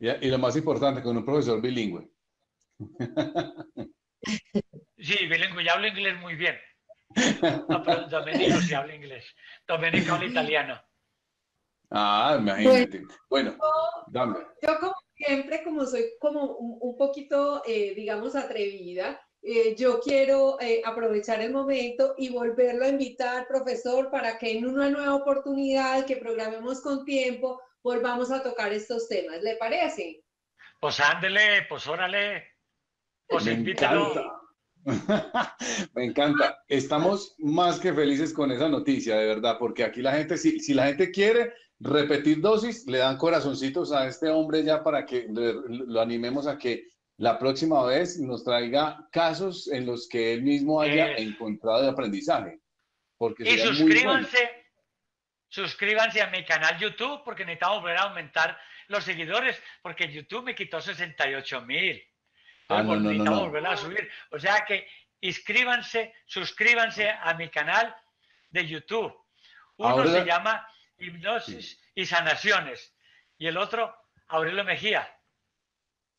Y, y lo más importante, con un profesor bilingüe. Sí, bilingüe, ya hablo inglés muy bien. No, pero Domenico sí habla inglés. Domenico habla italiano. Ah, imagínate. Bueno, bueno yo, dame. Yo como siempre, como soy como un, un poquito, eh, digamos, atrevida, Eh, yo quiero eh, aprovechar el momento y volverlo a invitar, profesor, para que en una nueva oportunidad que programemos con tiempo, volvamos a tocar estos temas. ¿Le parece? Pues ándele, pues órale, pues invítalo. Me encanta. Estamos más que felices con esa noticia, de verdad, porque aquí la gente, si, si la gente quiere repetir dosis, le dan corazoncitos a este hombre ya para que le, lo animemos a que la próxima vez nos traiga casos en los que él mismo haya eh, encontrado de aprendizaje. Porque y suscríbanse, bueno. suscríbanse a mi canal YouTube, porque necesitamos volver a aumentar los seguidores, porque YouTube me quitó sesenta y ocho mil. Ah, no, no, necesitamos no, no. volver a subir. O sea que inscríbanse, suscríbanse a mi canal de YouTube. Uno Ahora, se llama Hipnosis sí. y Sanaciones, y el otro Aurelio Mejía.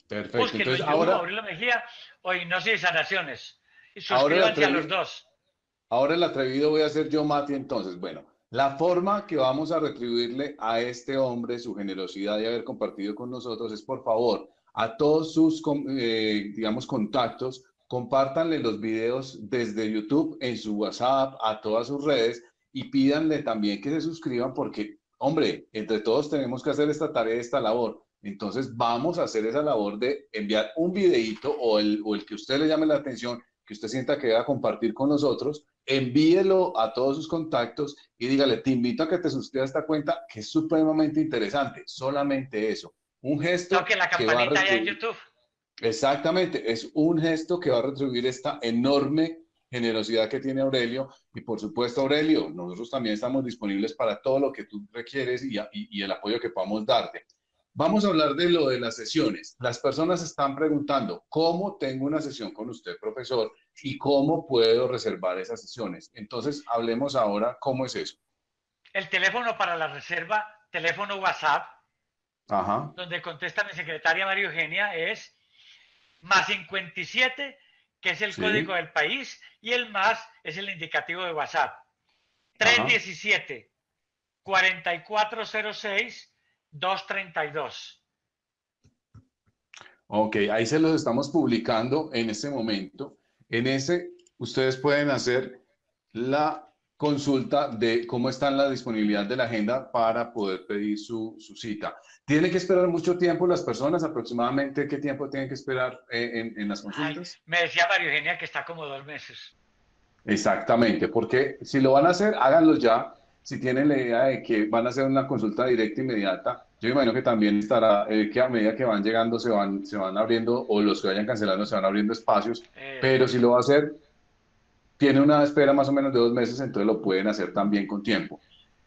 Perfecto. Búsquenlo, entonces YouTube, ahora Aurelio Mejía o Hipnosis y Sanaciones. Y suscríbanse a los dos. Ahora el atrevido voy a hacer yo, Mati, entonces. Bueno, la forma que vamos a retribuirle a este hombre su generosidad de haber compartido con nosotros es, por favor, a todos sus, eh, digamos, contactos, compártanle los videos desde YouTube, en su WhatsApp, a todas sus redes, y pídanle también que se suscriban porque, hombre, entre todos tenemos que hacer esta tarea, esta labor. Entonces vamos a hacer esa labor de enviar un videíto o el, o el que usted le llame la atención, que usted sienta que va a compartir con nosotros, envíelo a todos sus contactos y dígale, te invito a que te suscribas a esta cuenta que es supremamente interesante, solamente eso. Un gesto que la campanita ya en YouTube. Exactamente, es un gesto que va a retribuir esta enorme generosidad que tiene Aurelio. Y por supuesto, Aurelio, nosotros también estamos disponibles para todo lo que tú requieres y, y, y el apoyo que podamos darte. Vamos a hablar de lo de las sesiones. Las personas están preguntando, ¿cómo tengo una sesión con usted, profesor? ¿Y cómo puedo reservar esas sesiones? Entonces, hablemos ahora, ¿cómo es eso? El teléfono para la reserva, teléfono WhatsApp, Ajá. donde contesta mi secretaria María Eugenia, es más cincuenta y siete, que es el sí. código del país, y el más es el indicativo de WhatsApp. trescientos diecisiete, cuarenta y cuatro cero seis, doscientos treinta y dos. Ok, ahí se los estamos publicando en este momento. En ese, ustedes pueden hacer la consulta de cómo está la disponibilidad de la agenda para poder pedir su, su cita. ¿Tiene que esperar mucho tiempo las personas? ¿Aproximadamente qué tiempo tienen que esperar en, en, en las consultas? Ay, me decía María Eugenia que está como dos meses. Exactamente, porque si lo van a hacer, háganlo ya. Si tienen la idea de que van a hacer una consulta directa inmediata, yo imagino que también estará, eh, que a medida que van llegando se van, se van abriendo, o los que vayan cancelando se van abriendo espacios, eh, pero si lo va a hacer, tiene una espera más o menos de dos meses, entonces lo pueden hacer también con tiempo.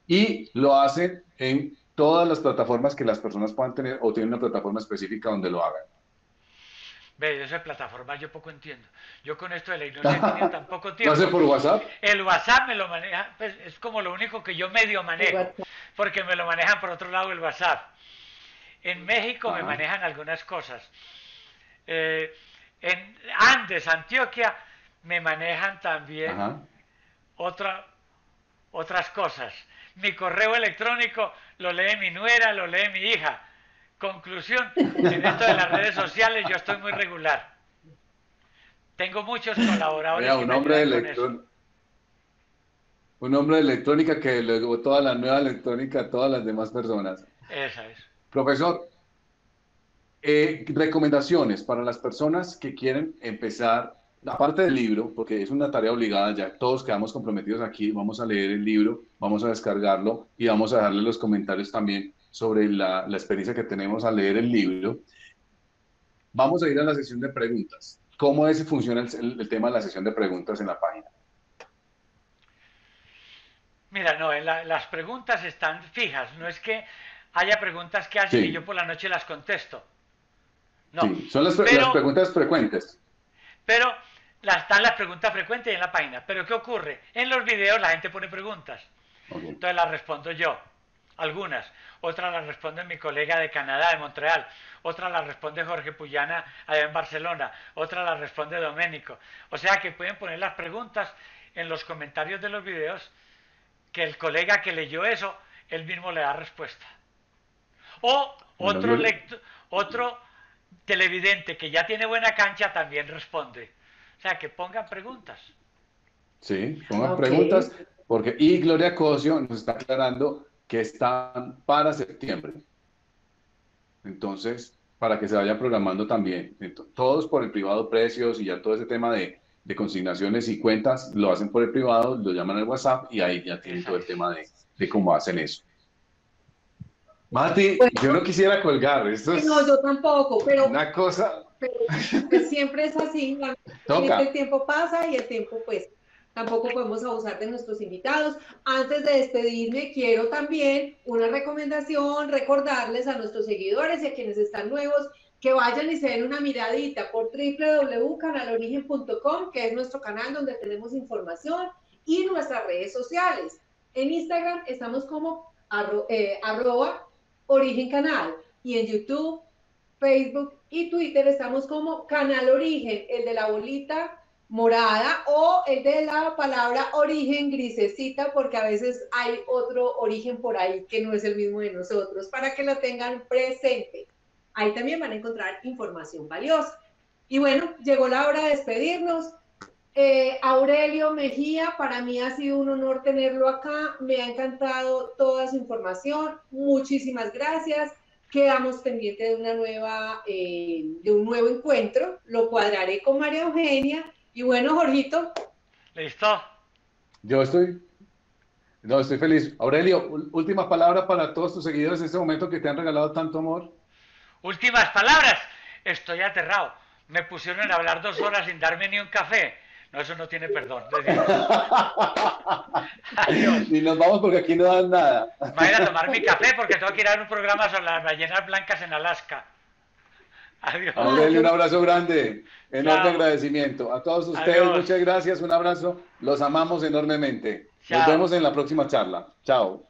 Y lo hacen en todas las plataformas que las personas puedan tener, o tienen una plataforma específica donde lo hagan. Ve, esa plataforma yo poco entiendo. Yo con esto de la ignorancia tenía tan poco tiempo. ¿Lo hace por WhatsApp? El WhatsApp me lo maneja, pues es como lo único que yo medio manejo, porque me lo manejan por otro lado el WhatsApp. En México, ajá, me manejan algunas cosas. Eh, en Andes, Antioquia, me manejan también otra, otras cosas. Mi correo electrónico lo lee mi nuera, lo lee mi hija. Conclusión, en esto de las redes sociales yo estoy muy regular. Tengo muchos colaboradores. Mira, un, hombre de un hombre de electrónica que le dio toda la nueva electrónica a todas las demás personas. Esa es. Profesor, eh, recomendaciones para las personas que quieren empezar, aparte del libro, porque es una tarea obligada ya, todos quedamos comprometidos aquí, vamos a leer el libro, vamos a descargarlo y vamos a dejarle los comentarios también sobre la, la experiencia que tenemos al leer el libro. Vamos a ir a la sesión de preguntas. ¿Cómo es, funciona el, el tema de la sesión de preguntas en la página? Mira, no, en la, las preguntas están fijas. No es que haya preguntas que hacen, sí, y yo por la noche las contesto. No. Sí, son las, pero, las preguntas frecuentes. Pero la, están las preguntas frecuentes en la página. Pero ¿qué ocurre? En los videos la gente pone preguntas. Okay. Entonces las respondo yo. Algunas, otras las responde mi colega de Canadá, de Montreal, otras las responde Jorge Puyana allá en Barcelona, otras las responde Doménico. O sea que pueden poner las preguntas en los comentarios de los videos, que el colega que leyó eso, él mismo le da respuesta. O otro, bueno, lecto, otro televidente que ya tiene buena cancha también responde. O sea que pongan preguntas. Sí, pongan, okay, preguntas, porque y Gloria Cosio nos está aclarando que están para septiembre. Entonces, para que se vayan programando también. Entonces, todos por el privado, precios y ya todo ese tema de, de consignaciones y cuentas, lo hacen por el privado, lo llaman al WhatsApp y ahí ya tienen todo el tema de, de cómo hacen eso. Mati, bueno, yo no quisiera colgar. Esto es, no, yo tampoco, pero una cosa... Pero, pues, siempre es así. Toca. El tiempo pasa y el tiempo pues... Tampoco podemos abusar de nuestros invitados. Antes de despedirme, quiero también una recomendación, recordarles a nuestros seguidores y a quienes están nuevos que vayan y se den una miradita por w w w punto canal origen punto com, que es nuestro canal donde tenemos información, y nuestras redes sociales. En Instagram estamos como arro, eh, arroba Origen Canal, y en YouTube, Facebook y Twitter estamos como Canal Origen, el de la bolita morada o el de la palabra origen grisecita, porque a veces hay otro origen por ahí que no es el mismo de nosotros, para que lo tengan presente. Ahí también van a encontrar información valiosa. Y bueno, llegó la hora de despedirnos. Eh, Aurelio Mejía, para mí ha sido un honor tenerlo acá, me ha encantado toda su información, muchísimas gracias. Quedamos pendientes de una nueva, eh, de un nuevo encuentro, lo cuadraré con María Eugenia. Y bueno, Jorgito. Listo. Yo estoy... No, estoy feliz. Aurelio, últimas palabras para todos tus seguidores en este momento que te han regalado tanto amor. Últimas palabras. Estoy aterrado. Me pusieron a hablar dos horas sin darme ni un café. No, eso no tiene perdón. Adiós. Y nos vamos porque aquí no dan nada. Me voy a ir a tomar mi café porque tengo que ir a ver un programa sobre las ballenas blancas en Alaska. Adiós. Aurelio, un abrazo grande, enorme, chao, agradecimiento. A todos ustedes, adiós, muchas gracias, un abrazo, los amamos enormemente. Chao. Nos vemos en la próxima charla. Chao.